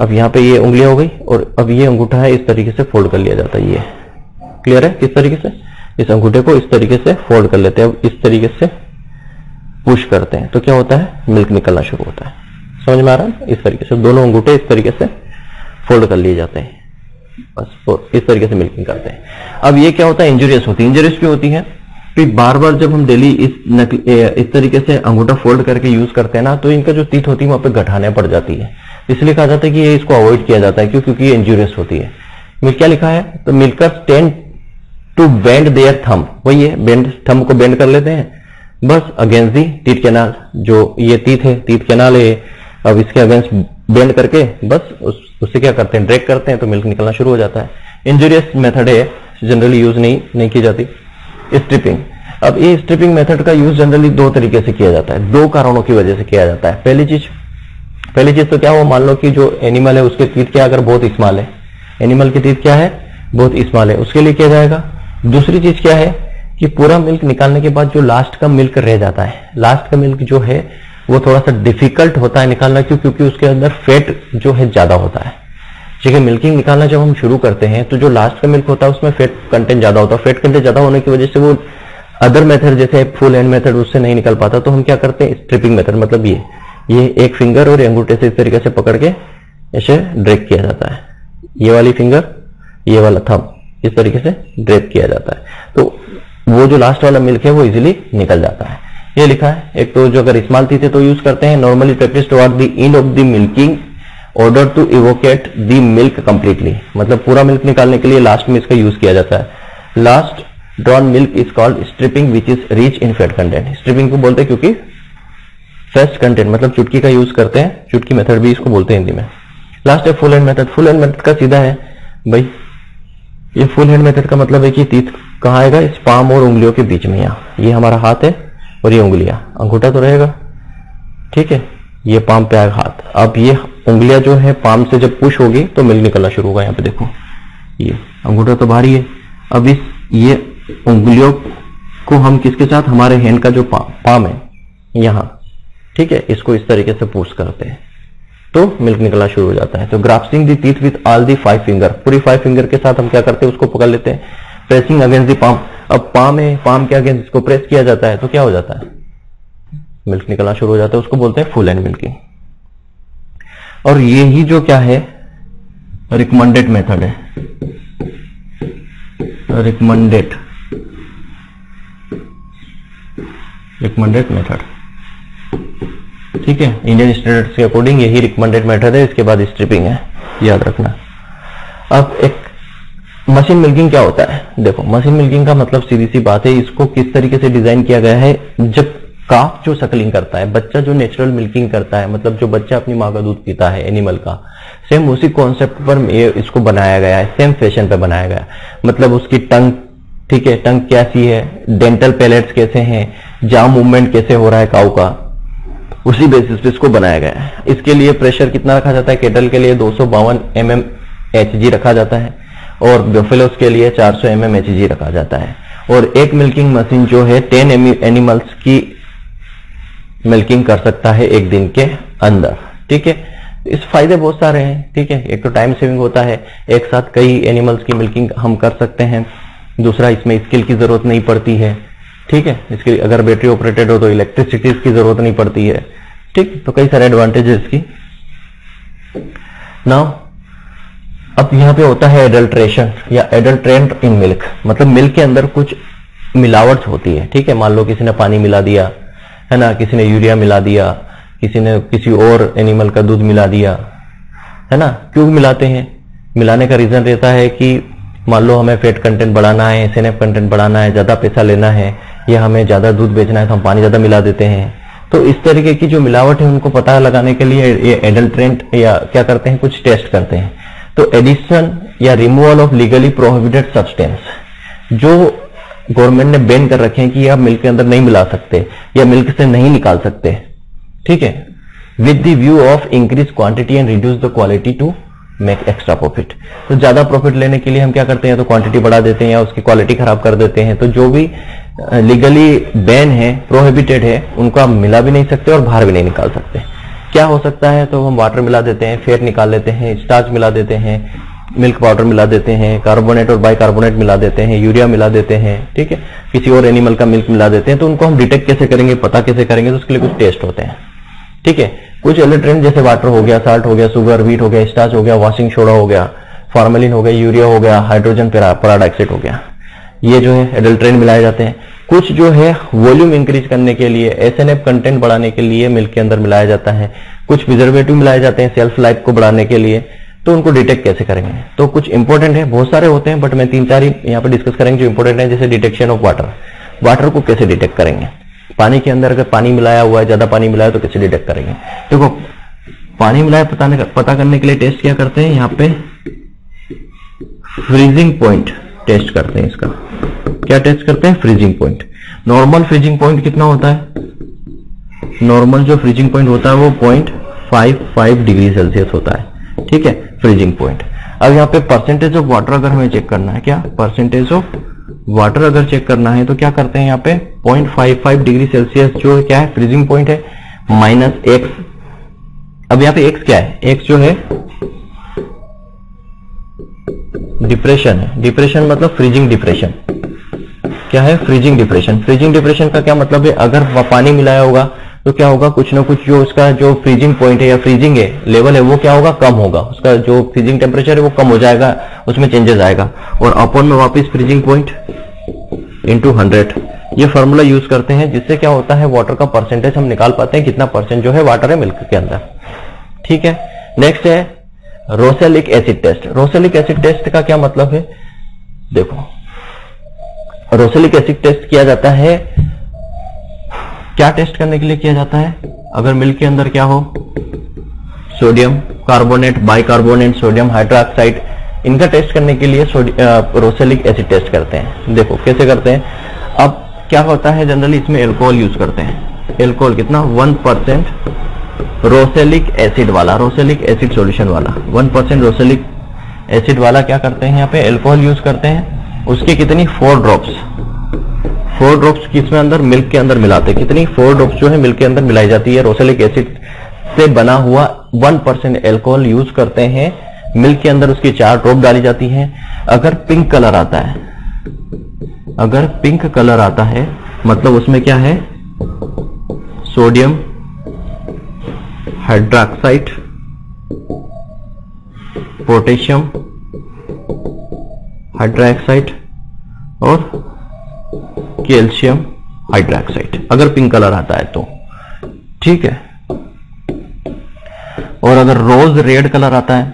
अब यहाँ पे ये उंगली हो गई और अब ये अंगूठा है, इस तरीके से फोल्ड कर लिया जाता है। ये क्लियर है, किस तरीके से इस अंगूठे को इस तरीके से फोल्ड कर लेते हैं, अब इस तरीके से पुश करते हैं तो क्या होता है, मिल्क निकलना शुरू होता है। समझ में आ रहा है, इस तरीके से दोनों अंगूठे इस तरीके से फोल्ड कर लिए जाते हैं, बस इस तरीके से मिल्किंग करते हैं। अब ये क्या होता है, इंजुरियस होती है, इंजुरियस भी होती है। फिर बार बार जब हम डेली इस इस तरीके से अंगूठा फोल्ड करके यूज करते हैं ना, तो इनका जो टीथ होती है वहां पे गठाने पड़ जाती है, इसलिए कहा जाता है कि ये इसको अवॉइड किया जाता है। क्यों? क्योंकि ये इंजुरियस होती है। मिल्क क्या लिखा है, तो milkers tend to bend their thumb, वही है, बेंड थंब को बेंड कर लेते हैं बस अगेंस्ट दी टीथ कैनाल, जो ये टीथ है, टीथ कैनाल है, अब इसके अगेंस्ट बेंड करके बस उस, उससे क्या करते हैं, ड्रैग करते हैं तो मिल्क निकलना शुरू हो जाता है। इंजुरियस मेथड है, जनरली यूज नहीं नहीं की जाती। स्ट्रिपिंग, अब ये स्ट्रिपिंग मेथड का यूज जनरली दो तरीके से किया जाता है, दो कारणों की वजह से किया जाता है। पहली चीज पहली चीज तो क्या हो, मान लो कि जो एनिमल है उसके टीथ क्या, अगर बहुत स्मॉल है, एनिमल की टीथ क्या है, बहुत स्मॉल है, उसके लिए किया जाएगा। दूसरी चीज क्या है कि पूरा मिल्क निकालने के बाद जो लास्ट का मिल्क रह जाता है, लास्ट का मिल्क जो है वो थोड़ा सा डिफिकल्ट होता है निकालना। क्यों? क्योंकि उसके अंदर फैट जो है ज्यादा होता है, देखिए मिल्किंग निकालना जब हम शुरू करते हैं तो जो लास्ट का मिल्क होता है उसमें फैट कंटेंट ज्यादा होता है। फैट कंटेंट ज्यादा होने की वजह से वो अदर मेथड जैसे फुल हैंड मेथड उससे नहीं निकल पाता। तो हम क्या करते हैं, स्ट्रिपिंग मेथड, मतलब ये ये एक फिंगर और अंगूठे से इस तरीके से पकड़ के ऐसे ड्रैग किया जाता है, ये वाली फिंगर ये वाला थंब इस तरीके से ड्रैग किया जाता है तो वो जो लास्ट वाला मिल्क है वो इजिली निकल जाता है। ये लिखा है एक तो जो अगर इस्तेमाल थी तो यूज करते हैं normally practice toward the end of the milking order to evacuate the milk completely, मतलब पूरा मिल्क निकालने के लिए लास्ट में इसका यूज किया जाता है। Last drawn milk is called stripping which is rich in fat content. Stripping को बोलते हैं क्योंकि फैट कंटेंट मतलब चुटकी का यूज करते हैं, चुटकी मेथड भी इसको बोलते हैं हिंदी में। लास्ट है full hand method. Full hand method का सीधा है भाई, ये फुल हैंड मेथड का मतलब है कि तीत कहाँ आएगा, इस पाम और उंगलियों के बीच में। यहाँ ये हमारा हाथ है और ये उंगलियां, अंगूठा तो रहेगा, ठीक है, ये पाम पे आएगा हाथ। अब ये उंगलियां जो है पाम से जब पुश होगी तो मिल्क निकलना शुरू होगा। यहाँ पे देखो ये अंगूठा तो भारी है, अब इस ये उंगलियों को हम किसके साथ, हमारे हैंड का जो पा, पाम है यहाँ, ठीक है, इसको इस तरीके से पुश करते हैं तो मिल्क निकलना शुरू हो जाता है। तो grasping the teeth with all the five finger, पूरी फाइव फिंगर के साथ हम क्या करते हैं उसको पकड़ लेते हैं। प्रेसिंग अगेंस्ट दी पाम, अब पाम है, पाम के अगेंस्ट इसको प्रेस किया जाता है तो क्या हो जाता है, मिल्क निकलना शुरू हो जाता है, उसको बोलते हैं फुल हैंड मिल्किंग। और ये ही जो क्या है रिकमेंडेड मेथड है, रिकमेंडेड रिकमेंडेड मेथड, ठीक है, इंडियन स्टैंडर्ड्स के अकॉर्डिंग यही रिकमेंडेड मेथड है। इसके बाद स्ट्रिपिंग है, याद रखना। अब एक मशीन मिल्किंग क्या होता है, देखो मशीन मिल्किंग का मतलब सीधी सी बात है, इसको किस तरीके से डिजाइन किया गया है। जब काफ जो सकलिंग करता है, बच्चा जो नेचुरल मिल्किंग करता है, मतलब जो बच्चा अपनी माँ का दूध पीता है एनिमल का, सेम उसी कॉन्सेप्ट पर इसको बनाया गया है, सेम फैशन पर बनाया गया। मतलब उसकी टंग, ठीक है, टंग कैसी है, डेंटल पैलेट्स कैसे हैं, जाम मूवमेंट कैसे हो रहा है काऊ का, उसी बेसिस पे इसको बनाया गया है। इसके लिए प्रेशर कितना रखा जाता है, केटल के लिए दो सौ बावन एम एम एच जी रखा जाता है और बफेलोस के लिए चार सौ एम एम एच जी रखा जाता है। और एक मिल्किंग मशीन जो है टेन एनिमल्स की मिल्किंग कर सकता है एक दिन के अंदर, ठीक है। इस फायदे बहुत सारे हैं, ठीक है, एक तो टाइम सेविंग होता है, एक साथ कई एनिमल्स की मिल्किंग हम कर सकते हैं। दूसरा इसमें स्किल की जरूरत नहीं पड़ती है, ठीक है, इसके अगर बैटरी ऑपरेटेड हो तो इलेक्ट्रिसिटी की जरूरत नहीं पड़ती है, ठीक, तो कई सारे एडवांटेज है इसकी। नाउ अब यहाँ पे होता है एडल्ट्रेशन या एडल्ट्रेंट इन मिल्क, मतलब मिल्क के अंदर कुछ मिलावट होती है, ठीक है। मान लो किसी ने पानी मिला दिया है ना, किसी ने यूरिया मिला दिया, किसी ने किसी और एनिमल का दूध मिला दिया है ना। क्यों मिलाते हैं, मिलाने का रीजन रहता है कि मान लो हमें फैट कंटेंट बढ़ाना है, एसएनएफ कंटेंट बढ़ाना है, ज्यादा पैसा लेना है, या हमें ज्यादा दूध बेचना है तो हम पानी ज्यादा मिला देते हैं। तो इस तरीके की जो मिलावट है उनको पता लगाने के लिए ये एडल्ट्रेंट या क्या करते हैं, कुछ टेस्ट करते हैं। तो एडिशन या removal of legally prohibited substance, जो गवर्नमेंट ने बैन कर रखे हैं कि आप मिल्क के अंदर नहीं मिला सकते या मिल्क से नहीं निकाल सकते, ठीक है, with the view of increase quantity and reduce the quality to make extra profit. तो ज्यादा प्रॉफिट लेने के लिए हम क्या करते हैं, तो क्वांटिटी बढ़ा देते हैं या उसकी क्वालिटी खराब कर देते हैं। तो जो भी लीगली बैन है, प्रोहिबिटेड है, उनको आप मिला भी नहीं सकते और बाहर भी नहीं निकाल सकते। क्या हो सकता है, तो हम वाटर मिला देते हैं, फेट निकाल लेते हैं, स्टार्च मिला देते हैं, मिल्क पाउडर मिला देते हैं, कार्बोनेट और बाइकार्बोनेट मिला देते हैं, यूरिया मिला देते हैं, ठीक है, किसी और एनिमल का मिल्क मिला देते हैं। तो उनको हम डिटेक्ट कैसे करेंगे, पता कैसे करेंगे, तो उसके लिए कुछ टेस्ट होते हैं, ठीक है। कुछ एडल्ट्रेंट जैसे वाटर हो गया, साल्ट हो गया, शुगर, व्हीट हो गया, स्टार्च हो गया, वॉशिंग सोडा हो गया, फॉर्मेलिन हो गया, यूरिया हो गया, हाइड्रोजन पेरोक्साइड हो गया, ये जो है एडल्ट्रेंट मिलाए जाते हैं। कुछ जो है वॉल्यूम इंक्रीज करने के लिए, एसएनएफ कंटेंट बढ़ाने के लिए मिल्क के अंदर मिलाया जाता है। कुछ प्रिजर्वेटिव मिलाए जाते हैं सेल्फ लाइफ को बढ़ाने के लिए। तो उनको डिटेक्ट कैसे करेंगे, तो कुछ इंपॉर्टेंट है, बहुत सारे होते हैं, बट मैं तीन चार ही यहाँ पर डिस्कस करेंगे जो इंपॉर्टेंट है। जैसे डिटेक्शन ऑफ वाटर, वाटर को कैसे डिटेक्ट करेंगे, पानी के अंदर अगर पानी मिलाया हुआ है, ज्यादा पानी मिलाया तो कैसे डिटेक्ट करेंगे। देखो पानी मिलाया पता, पता करने के लिए टेस्ट क्या करते हैं, यहाँ पे फ्रीजिंग पॉइंट टेस्ट करते हैं। इसका क्या टेस्ट करते हैं, freezing point. Normal freezing point कितना होता है, नॉर्मल जो फ्रीजिंग पॉइंट होता है वो point five five degree Celsius होता है, ठीक है, फ्रीजिंग पॉइंट। अब यहाँ पे परसेंटेज ऑफ वाटर अगर हमें चेक करना है, क्या परसेंटेज ऑफ वाटर अगर चेक करना है तो क्या करते हैं, यहाँ पे point five five degree Celsius जो क्या है फ्रीजिंग पॉइंट है, माइनस एक्स। अब यहाँ पे एक्स क्या है, एक्स जो है डिप्रेशन है। डिप्रेशन मतलब फ्रीजिंग डिप्रेशन। क्या है? Freezing depression. फ्रीजिंग डिप्रेशन का क्या मतलब है? अगर पानी मिलाया होगा तो क्या होगा, कुछ ना कुछ जो उसका जो फ्रीजिंग पॉइंट है या फ्रीजिंग है लेवल है वो क्या होगा, कम होगा। उसका जो फ्रीजिंग टेम्परेचर है वो कम हो जाएगा, उसमें चेंजेस आएगा। और अपॉन में वापस फ्रीजिंग पॉइंट इंटू हंड्रेड, ये फॉर्मूला यूज करते हैं, जिससे क्या होता है वाटर का परसेंटेज हम निकाल पाते हैं, कितना परसेंट जो है वाटर है मिल्क के अंदर। ठीक है, नेक्स्ट है rosolic acid test. Rosolic acid test का क्या मतलब है? देखो, रोसेलिक एसिड टेस्ट किया जाता है, क्या टेस्ट करने के लिए किया जाता है? अगर मिल्क के अंदर क्या हो, sodium carbonate, bicarbonate, sodium hydroxide, इनका टेस्ट करने के लिए रोसेलिक एसिड टेस्ट करते हैं। देखो कैसे करते हैं। अब क्या होता है, जनरली इसमें एल्कोहल यूज करते हैं। एल्कोहल कितना, वन परसेंट रोसेलिक एसिड वाला, रोसेलिक एसिड सॉल्यूशन वाला वन परसेंट रोसेलिक एसिड वाला क्या करते हैं, यहाँ पे एल्कोहल यूज करते हैं। उसके कितनी, फोर ड्रॉप्स। फोर ड्रॉप्स किसमें अंदर, मिल्क के अंदर मिलाते हैं। कितनी, फोर ड्रॉप्स जो है मिल्क के अंदर मिलाई जाती है। रोसेलिक एसिड से बना हुआ वन परसेंट एल्कोहल यूज करते हैं मिल्क के अंदर, उसकी चार ड्रॉप डाली जाती है। अगर पिंक कलर आता है, अगर पिंक कलर आता है मतलब उसमें क्या है, सोडियम हाइड्रोक्साइड, पोटेशियम हाइड्रोक्साइड और कैल्शियम हाइड्रोक्साइड, अगर पिंक कलर आता है तो ठीक है। और अगर रोज रेड कलर आता है,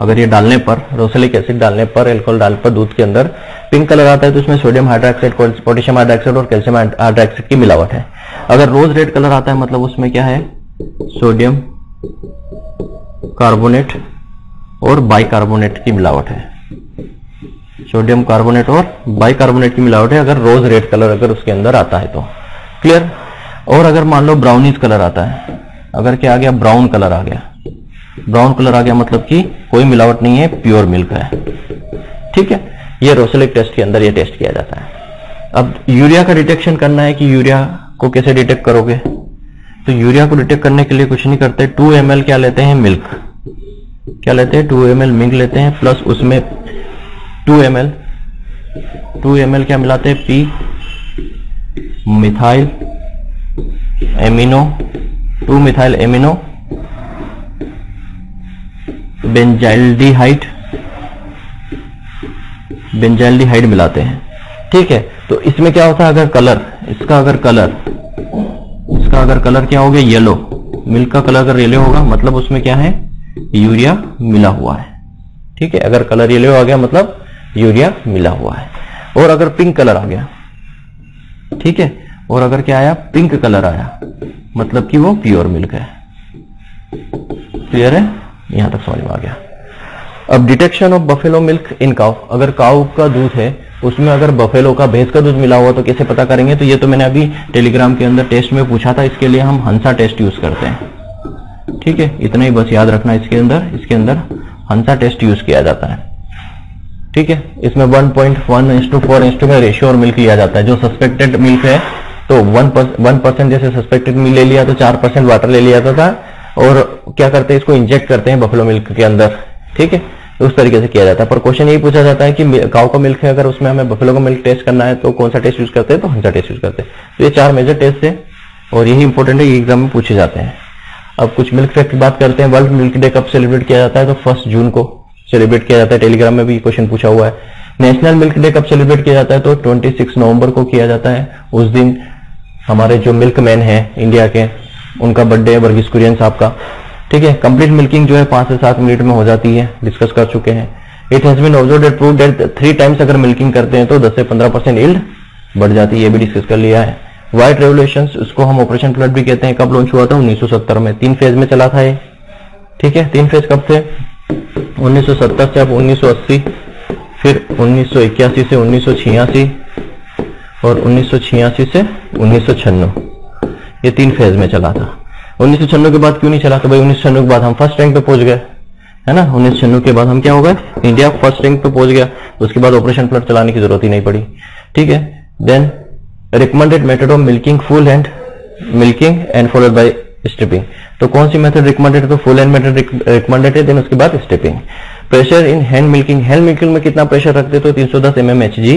अगर ये डालने पर, रोसेलिक एसिड डालने पर, एल्कोहल डालने पर दूध के अंदर पिंक कलर आता है, तो इसमें सोडियम हाइड्रोक्साइड, पोटेशियम हाइड्रोक्साइड और कैल्शियम हाइड्रोक्साइड की मिलावट है। अगर रोज रेड कलर आता है मतलब उसमें क्या है, सोडियम कार्बोनेट और बाइकार्बोनेट की मिलावट है। सोडियम कार्बोनेट और बाइकार्बोनेट की मिलावट है अगर रोज रेड कलर अगर उसके अंदर आता है तो। क्लियर। और अगर मान लो ब्राउनिश कलर आता है, अगर क्या आ गया, ब्राउन कलर आ गया, ब्राउन कलर आ गया मतलब कि कोई मिलावट नहीं है, प्योर मिल्क है। ठीक है, ये रोसेलिक टेस्ट के अंदर ये टेस्ट किया जाता है। अब यूरिया का डिटेक्शन करना है कि यूरिया को कैसे डिटेक्ट करोगे, तो यूरिया को डिटेक्ट करने के लिए कुछ नहीं करते, टू एम एल क्या लेते हैं, मिल्क क्या लेते हैं, टू एम एल मिल्क लेते हैं, प्लस उसमें two M L two M L क्या मिलाते हैं, P methyl amino, two methyl amino benzaldehyde, benzaldehyde मिलाते हैं। ठीक है, तो इसमें क्या होता है, अगर कलर इसका अगर कलर इसका अगर कलर क्या हो गया, येलो, मिल्क का कलर अगर येलो होगा मतलब उसमें क्या है, यूरिया मिला हुआ है। ठीक है, अगर कलर येलो आ गया मतलब यूरिया मिला हुआ है। और अगर पिंक कलर आ गया, ठीक है, और अगर क्या आया, पिंक कलर आया मतलब कि वो प्योर मिल्क है। क्लियर है, यहां तक समझ में आ गया। अब detection of buffalo milk in cow, अगर काउ का दूध है उसमें अगर बफेलो का, भैंस का दूध मिला हुआ तो कैसे पता करेंगे, तो ये तो मैंने अभी टेलीग्राम के अंदर टेस्ट में पूछा था, इसके लिए हम हंसा टेस्ट यूज करते हैं। ठीक है, इतना ही बस याद रखना, इसके अंदर इसके अंदर हंसा टेस्ट यूज किया जाता है। ठीक है, इसमें one point one is to four is to में रेशियो और मिल्क लिया जाता है। जो सस्पेक्टेड मिल्क है तो वन परसेंट जैसे सस्पेक्टेड मिल्क ले लिया तो चार परसेंट वाटर ले लिया जाता था, और क्या करते हैं, इसको इंजेक्ट करते हैं बफेलो मिल्क के अंदर। ठीक है, तो उस तरीके से किया जाता है। पर क्वेश्चन यही पूछा जाता है कि काउ का मिल्क है अगर उसमें हमें बफेलो का मिल्क टेस्ट करना है तो कौन सा टेस्ट यूज करते हैं, तो हंसा टेस्ट यूज करते हैं। तो ये चार मेजर टेस्ट है और यही इंपॉर्टेंट है, ये एग्जाम में पूछे जाते हैं। अब कुछ मिल्क फैक्ट की बात करते हैं। वर्ल्ड मिल्क डे कब सेलिब्रेट किया जाता है, तो फर्स्ट जून को सेलिब्रेट किया जाता है। टेलीग्राम में भी क्वेश्चन पूछा हुआ है। नेशनल मिल्क डे कब सेलिब्रेट किया जाता है, तो छब्बीस नवंबर को किया जाता है। उस दिन हमारे जो मिल्क मैन है इंडिया के, उनका बर्थडे है, वर्गीस कुरियन साहब का। ठीक है, कंप्लीट मिल्किंग जो है पांच से सात मिनट में हो जाती है, डिस्कस कर चुके हैं। It has been observed proved that three times अगर मिल्किंग करते हैं तो दस से पंद्रह परसेंट यील्ड बढ़ जाती है, ये भी डिस्कस कर लिया है। व्हाइट रेवोल्यूशन, उसको हम ऑपरेशन फ्लड भी कहते हैं, कब लॉन्च हुआ था, उन्नीस सौ सत्तर में, तीन फेज में चला था ये। ठीक है, तीन फेज कब थे, उन्नीस सौ सत्तर से अब उन्नीस सौ अस्सी, फिर उन्नीस सौ इक्यासी से उन्नीस सौ छियासी और उन्नीस सौ छियासी से उन्नीस सौ छियानवे, ये तीन फेज में चला था। उन्नीस सौ छियानवे के बाद क्यों नहीं चला, तो भाई उन्नीस सौ छियानवे के बाद हम फर्स्ट रैंक पे पहुंच गए, है ना। उन्नीस सौ छियानवे के बाद हम क्या हो गए, इंडिया फर्स्ट रैंक पे पहुंच गया, उसके बाद ऑपरेशन फ्लड चलाने की जरूरत ही नहीं पड़ी। ठीक है, then recommended method of milking, full hand milking and followed by stripping. तो कौन सी मेथड रिकमेंडेड, तो फुल हैंड मेथड रिकमेंडेड है, देन उसके बाद stripping. Pressure in hand milking, hand milking में कितना प्रेशर रखते तो तीन सौ दस एमएमएचजी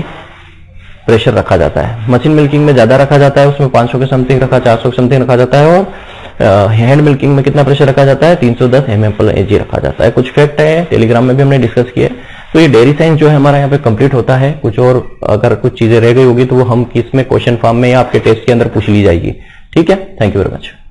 प्रेशर रखा जाता है। मशीन मिल्किंग में ज्यादा रखा जाता है, उसमें पाँच सौ के समथिंग रखा, चार सौ के समथिंग रखा जाता है। और हैंड मिल्किंग में कितना प्रेशर रखा जाता है, तीन सौ दस एमएमएचजी रखा जाता है। कुछ फैक्ट है, टेलीग्राम में भी हमने डिस्कस किए। तो ये डेयरी साइंस जो है हमारा यहाँ पे कंप्लीट होता है। कुछ और अगर कुछ चीजें रह गई होगी तो वो हम किस में क्वेश्चन फॉर्म में या आपके टेस्ट के अंदर पूछ ली जाएगी। ठीक है, थैंक यू वेरी मच।